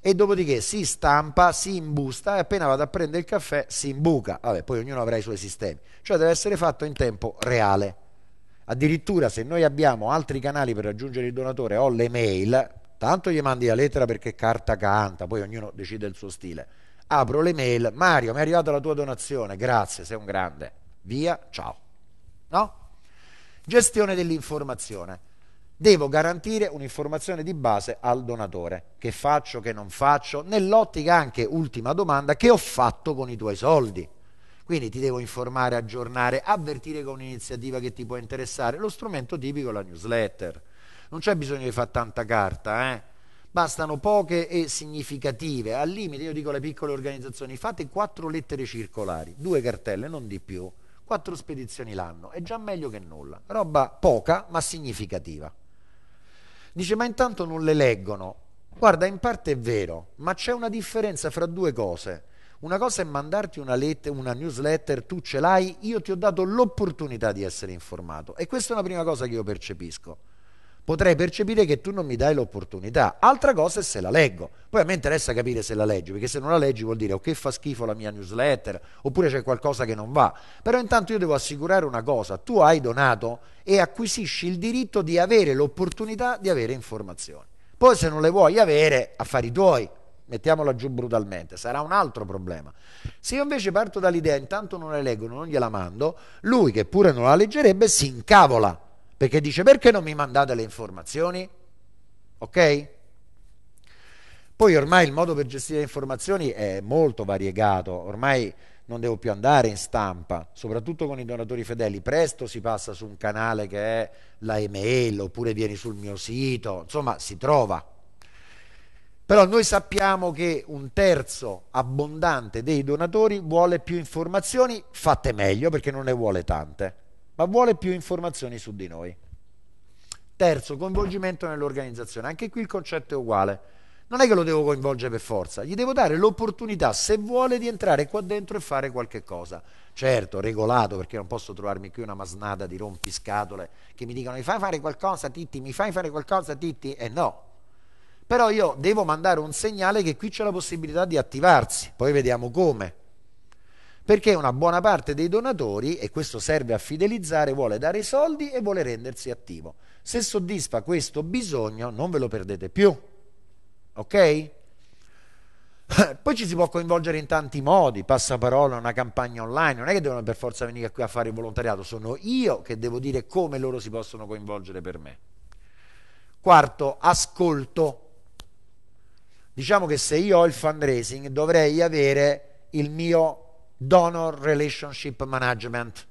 E dopodiché si stampa, si imbusta e appena vado a prendere il caffè si imbuca. Vabbè, poi ognuno avrà i suoi sistemi, cioè deve essere fatto in tempo reale. Addirittura se noi abbiamo altri canali per raggiungere il donatore o le mail, tanto gli mandi la lettera perché carta canta, poi ognuno decide il suo stile. Apro le mail, Mario mi è arrivata la tua donazione, grazie, sei un grande, via, ciao. No? Gestione dell'informazione. Devo garantire un'informazione di base al donatore, che faccio, che non faccio, nell'ottica anche, ultima domanda, che ho fatto con i tuoi soldi. Quindi ti devo informare, aggiornare, avvertire con un'iniziativa che ti può interessare. Lo strumento tipico è la newsletter. Non c'è bisogno di fare tanta carta, eh? Bastano poche e significative. Al limite, io dico alle piccole organizzazioni, fate quattro lettere circolari, due cartelle, non di più, quattro spedizioni l'anno, è già meglio che nulla. Roba poca ma significativa. Dice, ma intanto non le leggono. Guarda, in parte è vero, ma c'è una differenza fra due cose. Una cosa è mandarti una, letter, una newsletter, tu ce l'hai, io ti ho dato l'opportunità di essere informato. E questa è una prima cosa che io percepisco. Potrei percepire che tu non mi dai l'opportunità. Altra cosa è se la leggo. Poi a me interessa capire se la leggi, perché se non la leggi vuol dire o che fa schifo la mia newsletter, oppure c'è qualcosa che non va. Però intanto io devo assicurare una cosa, tu hai donato e acquisisci il diritto di avere l'opportunità di avere informazioni. Poi se non le vuoi avere, affari tuoi, mettiamola giù brutalmente, sarà un altro problema. Se io invece parto dall'idea, intanto non le leggo, non gliela mando, lui che pure non la leggerebbe si incavola. Perché dice, perché non mi mandate le informazioni? Ok? Poi ormai il modo per gestire le informazioni è molto variegato, ormai non devo più andare in stampa, soprattutto con i donatori fedeli, presto si passa su un canale che è la email, oppure vieni sul mio sito, insomma si trova. Però noi sappiamo che un terzo abbondante dei donatori vuole più informazioni, fatte meglio perché non ne vuole tante, ma vuole più informazioni su di noi. Terzo, coinvolgimento nell'organizzazione. Anche qui il concetto è uguale. Non è che lo devo coinvolgere per forza, gli devo dare l'opportunità, se vuole, di entrare qua dentro e fare qualche cosa. Certo, regolato, perché non posso trovarmi qui una masnada di rompiscatole che mi dicano mi fai fare qualcosa Titti, mi fai fare qualcosa Titti, e eh no. Però io devo mandare un segnale che qui c'è la possibilità di attivarsi, poi vediamo come. Perché una buona parte dei donatori, e questo serve a fidelizzare, vuole dare i soldi e vuole rendersi attivo. Se soddisfa questo bisogno non ve lo perdete più, ok? Poi ci si può coinvolgere in tanti modi, passaparola, una campagna online, non è che devono per forza venire qui a fare il volontariato, sono io che devo dire come loro si possono coinvolgere per me. Quarto, ascolto. Diciamo che se io ho il fundraising dovrei avere il mio donor relationship management,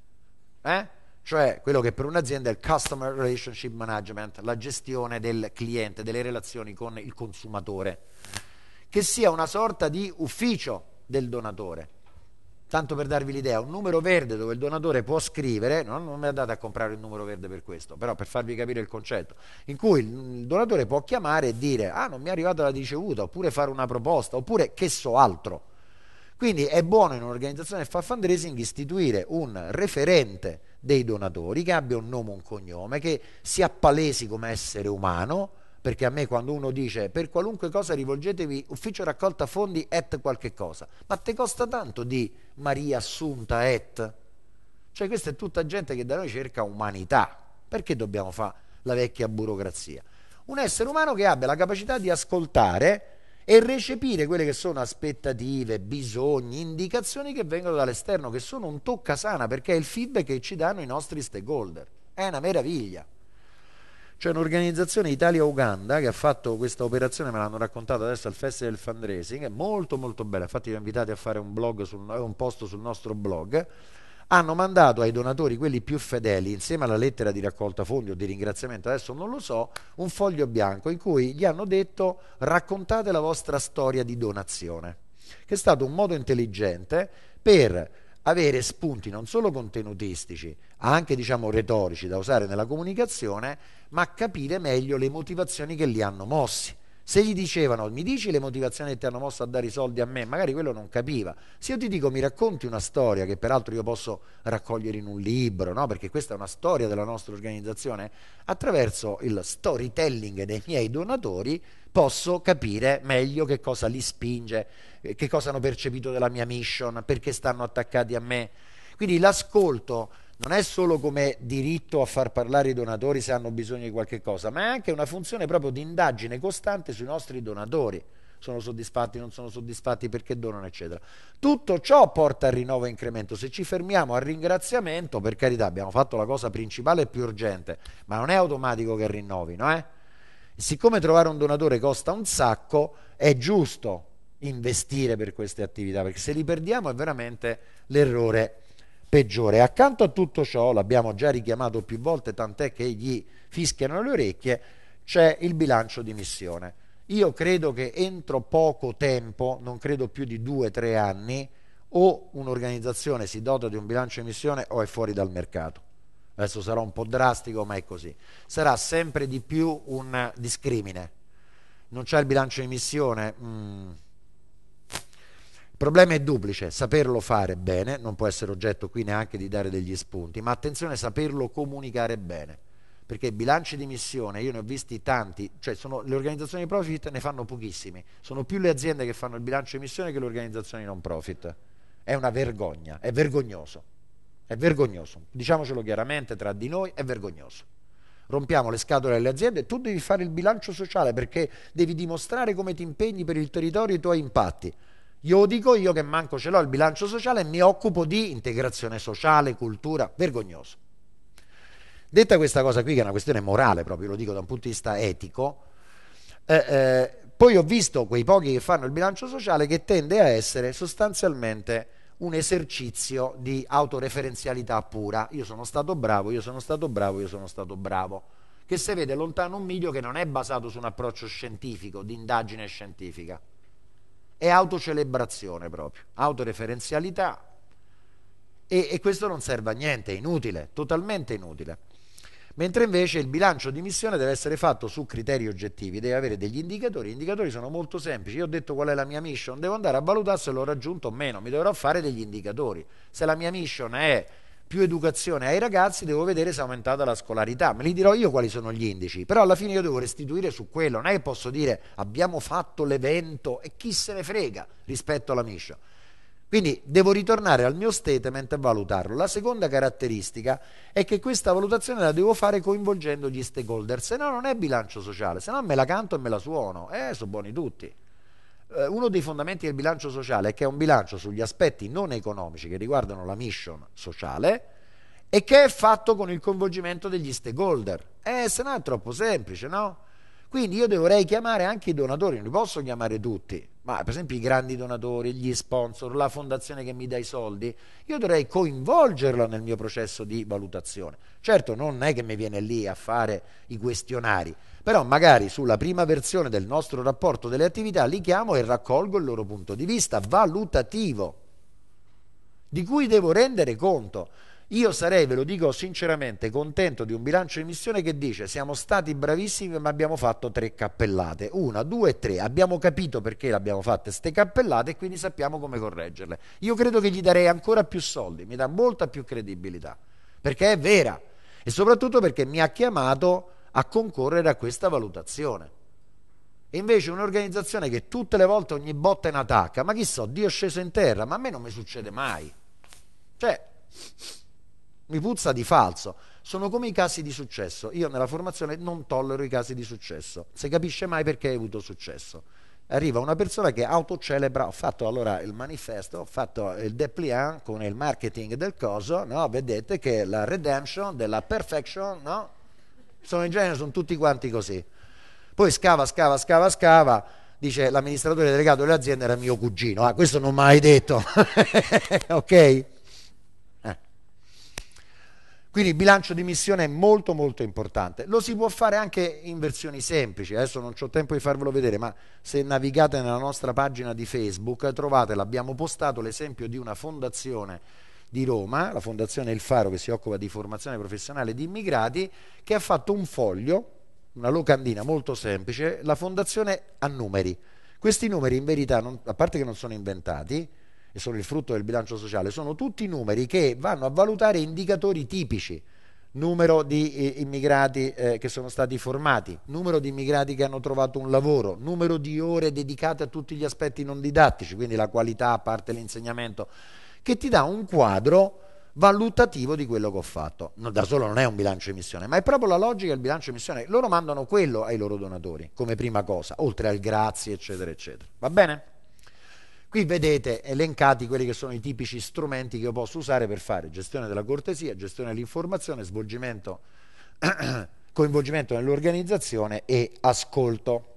eh? Cioè quello che per un'azienda è il customer relationship management, la gestione del cliente, delle relazioni con il consumatore, che sia una sorta di ufficio del donatore. Tanto per darvi l'idea, un numero verde dove il donatore può scrivere, no, non mi andate a comprare il numero verde per questo, però per farvi capire il concetto, in cui il donatore può chiamare e dire ah non mi è arrivata la ricevuta, oppure fare una proposta, oppure che so altro. Quindi è buono in un'organizzazione che fa fundraising istituire un referente dei donatori che abbia un nome, un cognome, che si appalesi come essere umano, perché a me quando uno dice per qualunque cosa rivolgetevi ufficio raccolta fondi et qualche cosa, ma te costa tanto di Maria Assunta et? Cioè questa è tutta gente che da noi cerca umanità, perché dobbiamo fare la vecchia burocrazia? Un essere umano che abbia la capacità di ascoltare e recepire quelle che sono aspettative, bisogni, indicazioni che vengono dall'esterno, che sono un toccasana, perché è il feedback che ci danno i nostri stakeholder. È una meraviglia. C'è un'organizzazione Italia-Uganda che ha fatto questa operazione, me l'hanno raccontato adesso al Festival del Fundraising, è molto molto bella, infatti vi ho invitati a fare un, blog sul, un post sul nostro blog. Hanno mandato ai donatori, quelli più fedeli, insieme alla lettera di raccolta fondi o di ringraziamento, adesso non lo so, un foglio bianco in cui gli hanno detto raccontate la vostra storia di donazione, che è stato un modo intelligente per avere spunti non solo contenutistici, anche diciamo retorici da usare nella comunicazione, ma capire meglio le motivazioni che li hanno mossi. Se gli dicevano, mi dici le motivazioni che ti hanno mosso a dare i soldi a me, magari quello non capiva. Se io ti dico, mi racconti una storia, che peraltro io posso raccogliere in un libro, no? Perché questa è una storia della nostra organizzazione, attraverso il storytelling dei miei donatori posso capire meglio che cosa li spinge, che cosa hanno percepito della mia mission, perché stanno attaccati a me. Quindi l'ascolto non è solo come diritto a far parlare i donatori se hanno bisogno di qualche cosa, ma è anche una funzione proprio di indagine costante sui nostri donatori. Sono soddisfatti, non sono soddisfatti, perché donano, eccetera. Tutto ciò porta al rinnovo e incremento. Se ci fermiamo al ringraziamento, per carità, abbiamo fatto la cosa principale e più urgente, ma non è automatico che rinnovino, eh? Siccome trovare un donatore costa un sacco, è giusto investire per queste attività, perché se li perdiamo è veramente l'errore peggiore. Accanto a tutto ciò, l'abbiamo già richiamato più volte, tant'è che gli fischiano le orecchie, c'è il bilancio di missione. Io credo che entro poco tempo, non credo più di due o tre anni, o un'organizzazione si dota di un bilancio di missione o è fuori dal mercato. Adesso sarà un po' drastico, ma è così. Sarà sempre di più un discrimine. Non c'è il bilancio di missione? Mm. Il problema è duplice: saperlo fare bene, non può essere oggetto qui neanche di dare degli spunti, ma attenzione, saperlo comunicare bene, perché bilanci di missione io ne ho visti tanti, cioè sono, le organizzazioni profit ne fanno pochissimi, sono più le aziende che fanno il bilancio di missione che le organizzazioni non profit. È una vergogna, è vergognoso, è vergognoso, diciamocelo chiaramente tra di noi, è vergognoso. Rompiamo le scatole alle aziende, tu devi fare il bilancio sociale perché devi dimostrare come ti impegni per il territorio e i tuoi impatti. Io dico io che manco ce l'ho il bilancio sociale e mi occupo di integrazione sociale, cultura, vergognoso. Detta questa cosa qui, che è una questione morale proprio, lo dico da un punto di vista etico, eh, eh, poi ho visto quei pochi che fanno il bilancio sociale, che tende a essere sostanzialmente un esercizio di autoreferenzialità pura. Io sono stato bravo, io sono stato bravo, io sono stato bravo, che si vede lontano un miglio, che non è basato su un approccio scientifico, di indagine scientifica. È autocelebrazione proprio, autoreferenzialità, e, e questo non serve a niente, è inutile, totalmente inutile. Mentre invece il bilancio di missione deve essere fatto su criteri oggettivi, deve avere degli indicatori, gli indicatori sono molto semplici. Io ho detto qual è la mia mission, devo andare a valutare se l'ho raggiunto o meno, mi dovrò fare degli indicatori. Se la mia mission è più educazione ai ragazzi, devo vedere se è aumentata la scolarità, me li dirò io quali sono gli indici, però alla fine io devo restituire su quello, non è che posso dire abbiamo fatto l'evento e chi se ne frega rispetto alla mission. Quindi devo ritornare al mio statement e valutarlo. La seconda caratteristica è che questa valutazione la devo fare coinvolgendo gli stakeholder, se no non è bilancio sociale, se no me la canto e me la suono, eh, sono buoni tutti. Uno dei fondamenti del bilancio sociale è che è un bilancio sugli aspetti non economici che riguardano la mission sociale e che è fatto con il coinvolgimento degli stakeholder. Eh, se no è troppo semplice, no? Quindi io dovrei chiamare anche i donatori, non li posso chiamare tutti, ma per esempio i grandi donatori, gli sponsor, la fondazione che mi dà i soldi, io dovrei coinvolgerla nel mio processo di valutazione. Certo, non è che mi viene lì a fare i questionari, però magari sulla prima versione del nostro rapporto delle attività li chiamo e raccolgo il loro punto di vista valutativo, di cui devo rendere conto. Io sarei, ve lo dico sinceramente, contento di un bilancio di missione che dice siamo stati bravissimi ma abbiamo fatto tre cappellate, una, due, tre, abbiamo capito perché le abbiamo fatte ste cappellate e quindi sappiamo come correggerle. Io credo che gli darei ancora più soldi, mi dà molta più credibilità, perché è vera e soprattutto perché mi ha chiamato a concorrere a questa valutazione. E invece un'organizzazione che tutte le volte ogni botta in attacca, ma chi so, Dio è sceso in terra, ma a me non mi succede mai, cioè mi puzza di falso. Sono come i casi di successo, io nella formazione non tollero i casi di successo, se capisce mai perché hai avuto successo. Arriva una persona che autocelebra, ho fatto allora il manifesto, ho fatto il dépliant con il marketing del coso, no? Vedete che la redemption della perfection, no? Sono in genere sono tutti quanti così. Poi scava, scava, scava, scava, dice l'amministratore delegato dell'azienda era mio cugino. Ah, questo non mi hai detto. Ok? Quindi il bilancio di missione è molto molto importante, lo si può fare anche in versioni semplici, adesso non ho tempo di farvelo vedere, ma se navigate nella nostra pagina di Facebook trovate, l'abbiamo postato, l'esempio di una fondazione di Roma, la Fondazione Il Faro, che si occupa di formazione professionale di immigrati, che ha fatto un foglio, una locandina molto semplice, la Fondazione a numeri. Questi numeri in verità, non, a parte che non sono inventati e sono il frutto del bilancio sociale, sono tutti numeri che vanno a valutare indicatori tipici: numero di immigrati eh, che sono stati formati, numero di immigrati che hanno trovato un lavoro, numero di ore dedicate a tutti gli aspetti non didattici, quindi la qualità a parte l'insegnamento, che ti dà un quadro valutativo di quello che ho fatto. No, da solo non è un bilancio emissione, ma è proprio la logica del bilancio emissione. Loro mandano quello ai loro donatori come prima cosa, oltre al grazie eccetera eccetera. Va bene? Qui vedete elencati quelli che sono i tipici strumenti che io posso usare per fare gestione della cortesia, gestione dell'informazione, svolgimento, coinvolgimento nell'organizzazione e ascolto.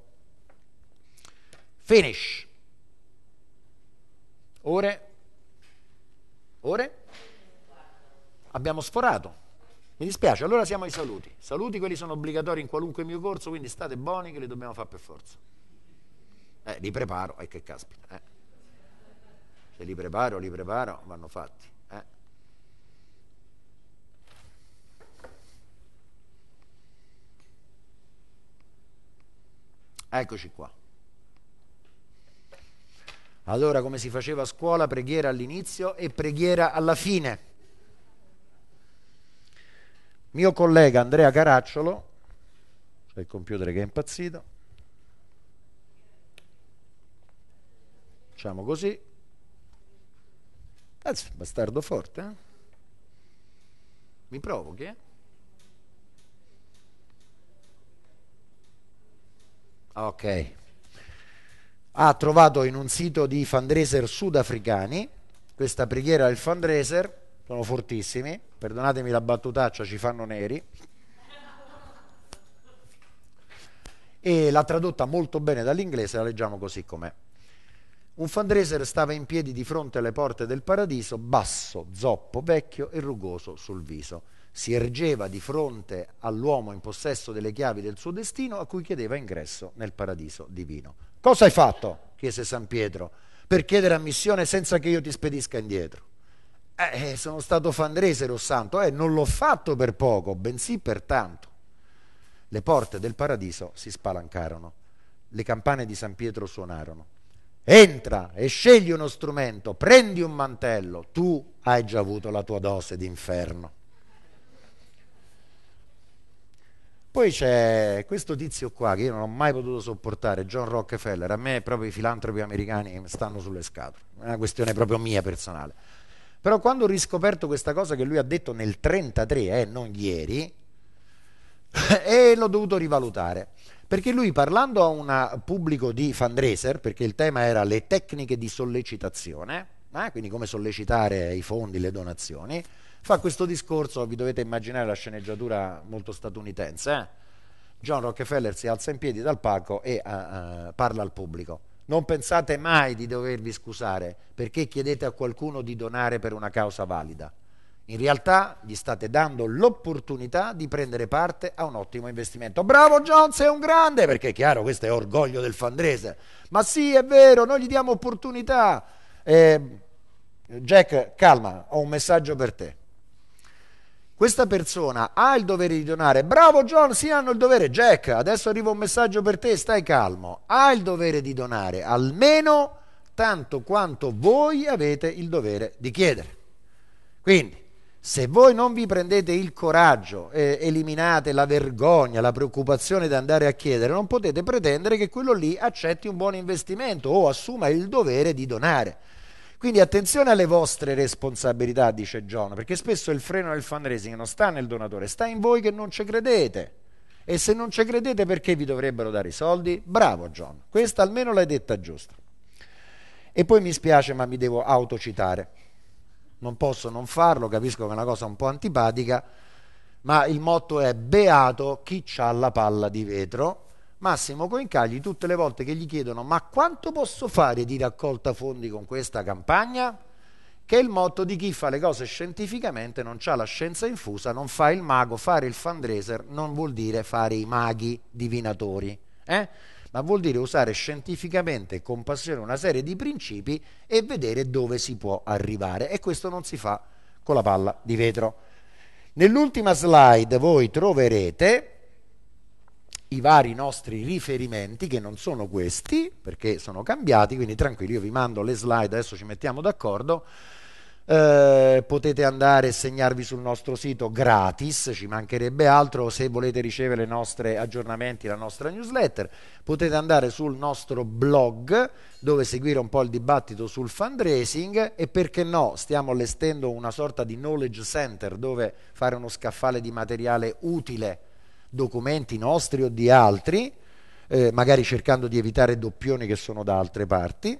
Finish. Ore? Ore? Abbiamo sforato. Mi dispiace, allora siamo ai saluti. Saluti, quelli sono obbligatori in qualunque mio corso, quindi state buoni che li dobbiamo fare per forza. Eh, li preparo, e eh, che caspita, eh. Se li preparo, li preparo, vanno fatti. Eh? Eccoci qua. Allora, come si faceva a scuola, preghiera all'inizio e preghiera alla fine. Mio collega Andrea Caracciolo, c'è il computer che è impazzito, facciamo così. Cazzo, bastardo forte, eh? Mi provochi, eh? Ok. Ha trovato in un sito di fundraiser sudafricani questa preghiera del fundraiser, sono fortissimi, perdonatemi la battutaccia, ci fanno neri, e l'ha tradotta molto bene dall'inglese, la leggiamo così com'è. Un fundraiser stava in piedi di fronte alle porte del paradiso, basso, zoppo, vecchio e rugoso sul viso. Si ergeva di fronte all'uomo in possesso delle chiavi del suo destino, a cui chiedeva ingresso nel paradiso divino. «Cosa hai fatto?» chiese San Pietro, «per chiedere ammissione senza che io ti spedisca indietro?» «Eh, sono stato fundraiser, o santo!» «Eh, non l'ho fatto per poco, bensì per tanto!» Le porte del paradiso si spalancarono. Le campane di San Pietro suonarono. Entra e scegli uno strumento, prendi un mantello, tu hai già avuto la tua dose d'inferno. Poi c'è questo tizio qua che io non ho mai potuto sopportare, John Rockefeller. A me proprio i filantropi americani stanno sulle scatole, è una questione proprio mia personale. Però quando ho riscoperto questa cosa che lui ha detto nel trentatré, eh, non ieri, e l'ho dovuto rivalutare. Perché lui, parlando a un pubblico di fundraiser, perché il tema era le tecniche di sollecitazione, eh, quindi come sollecitare i fondi, le donazioni, fa questo discorso, vi dovete immaginare la sceneggiatura molto statunitense. Eh? John Rockefeller si alza in piedi dal palco e uh, uh, parla al pubblico. Non pensate mai di dovervi scusare perché chiedete a qualcuno di donare per una causa valida. In realtà gli state dando l'opportunità di prendere parte a un ottimo investimento. Bravo John, sei un grande, perché è chiaro, questo è orgoglio del fundraiser. Ma sì, è vero, noi gli diamo opportunità. Eh, Jack, calma, ho un messaggio per te. Questa persona ha il dovere di donare. Bravo John, sì, hanno il dovere. Jack, adesso arriva un messaggio per te, stai calmo. Ha il dovere di donare, almeno tanto quanto voi avete il dovere di chiedere. Quindi, se voi non vi prendete il coraggio, eh, eliminate la vergogna, la preoccupazione di andare a chiedere, non potete pretendere che quello lì accetti un buon investimento o assuma il dovere di donare. Quindi attenzione alle vostre responsabilità, dice John, perché spesso il freno del fundraising non sta nel donatore, sta in voi che non ci credete. E se non ci credete, perché vi dovrebbero dare i soldi? Bravo John, questa almeno l'hai detta giusta. E poi mi spiace, ma mi devo autocitare. Non posso non farlo, capisco che è una cosa un po' antipatica, ma il motto è beato chi c'ha la palla di vetro. Massimo Coincagli, tutte le volte che gli chiedono ma quanto posso fare di raccolta fondi con questa campagna, che è il motto di chi fa le cose scientificamente, non c'ha la scienza infusa, non fa il mago. Fare il fundraiser non vuol dire fare i maghi divinatori, eh? Ma vuol dire usare scientificamente e con passione una serie di principi e vedere dove si può arrivare, e questo non si fa con la palla di vetro. Nell'ultima slide voi troverete i vari nostri riferimenti, che non sono questi perché sono cambiati, quindi tranquilli, io vi mando le slide, adesso ci mettiamo d'accordo. Eh, potete andare e segnarvi sul nostro sito gratis, ci mancherebbe altro. Se volete ricevere i nostri aggiornamenti, la nostra newsletter, potete andare sul nostro blog dove seguire un po' il dibattito sul fundraising, e perché no, stiamo allestendo una sorta di knowledge center dove fare uno scaffale di materiale utile, documenti nostri o di altri, eh, magari cercando di evitare doppioni che sono da altre parti.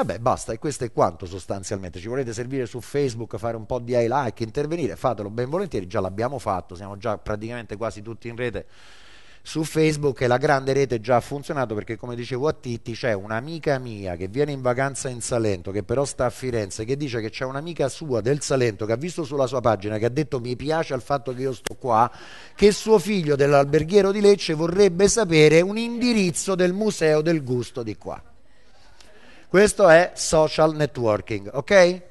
Vabbè, basta, e questo è quanto sostanzialmente. Ci volete servire su Facebook, fare un po' di highlight, intervenire, fatelo ben volentieri, già l'abbiamo fatto, siamo già praticamente quasi tutti in rete su Facebook e la grande rete già ha funzionato, perché come dicevo a Titti, c'è un'amica mia che viene in vacanza in Salento, che però sta a Firenze, che dice che c'è un'amica sua del Salento che ha visto sulla sua pagina, che ha detto mi piace al fatto che io sto qua, che suo figlio dell'alberghiero di Lecce vorrebbe sapere un indirizzo del Museo del Gusto di qua. Questo è social networking, ok?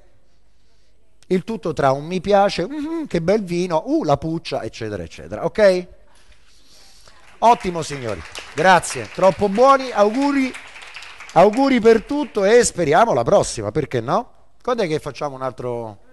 Il tutto tra un mi piace, mm, che bel vino, uh, la puccia, eccetera, eccetera, ok? Ottimo signori, grazie, troppo buoni, auguri, auguri per tutto, e speriamo la prossima, perché no? Quando è che facciamo un altro...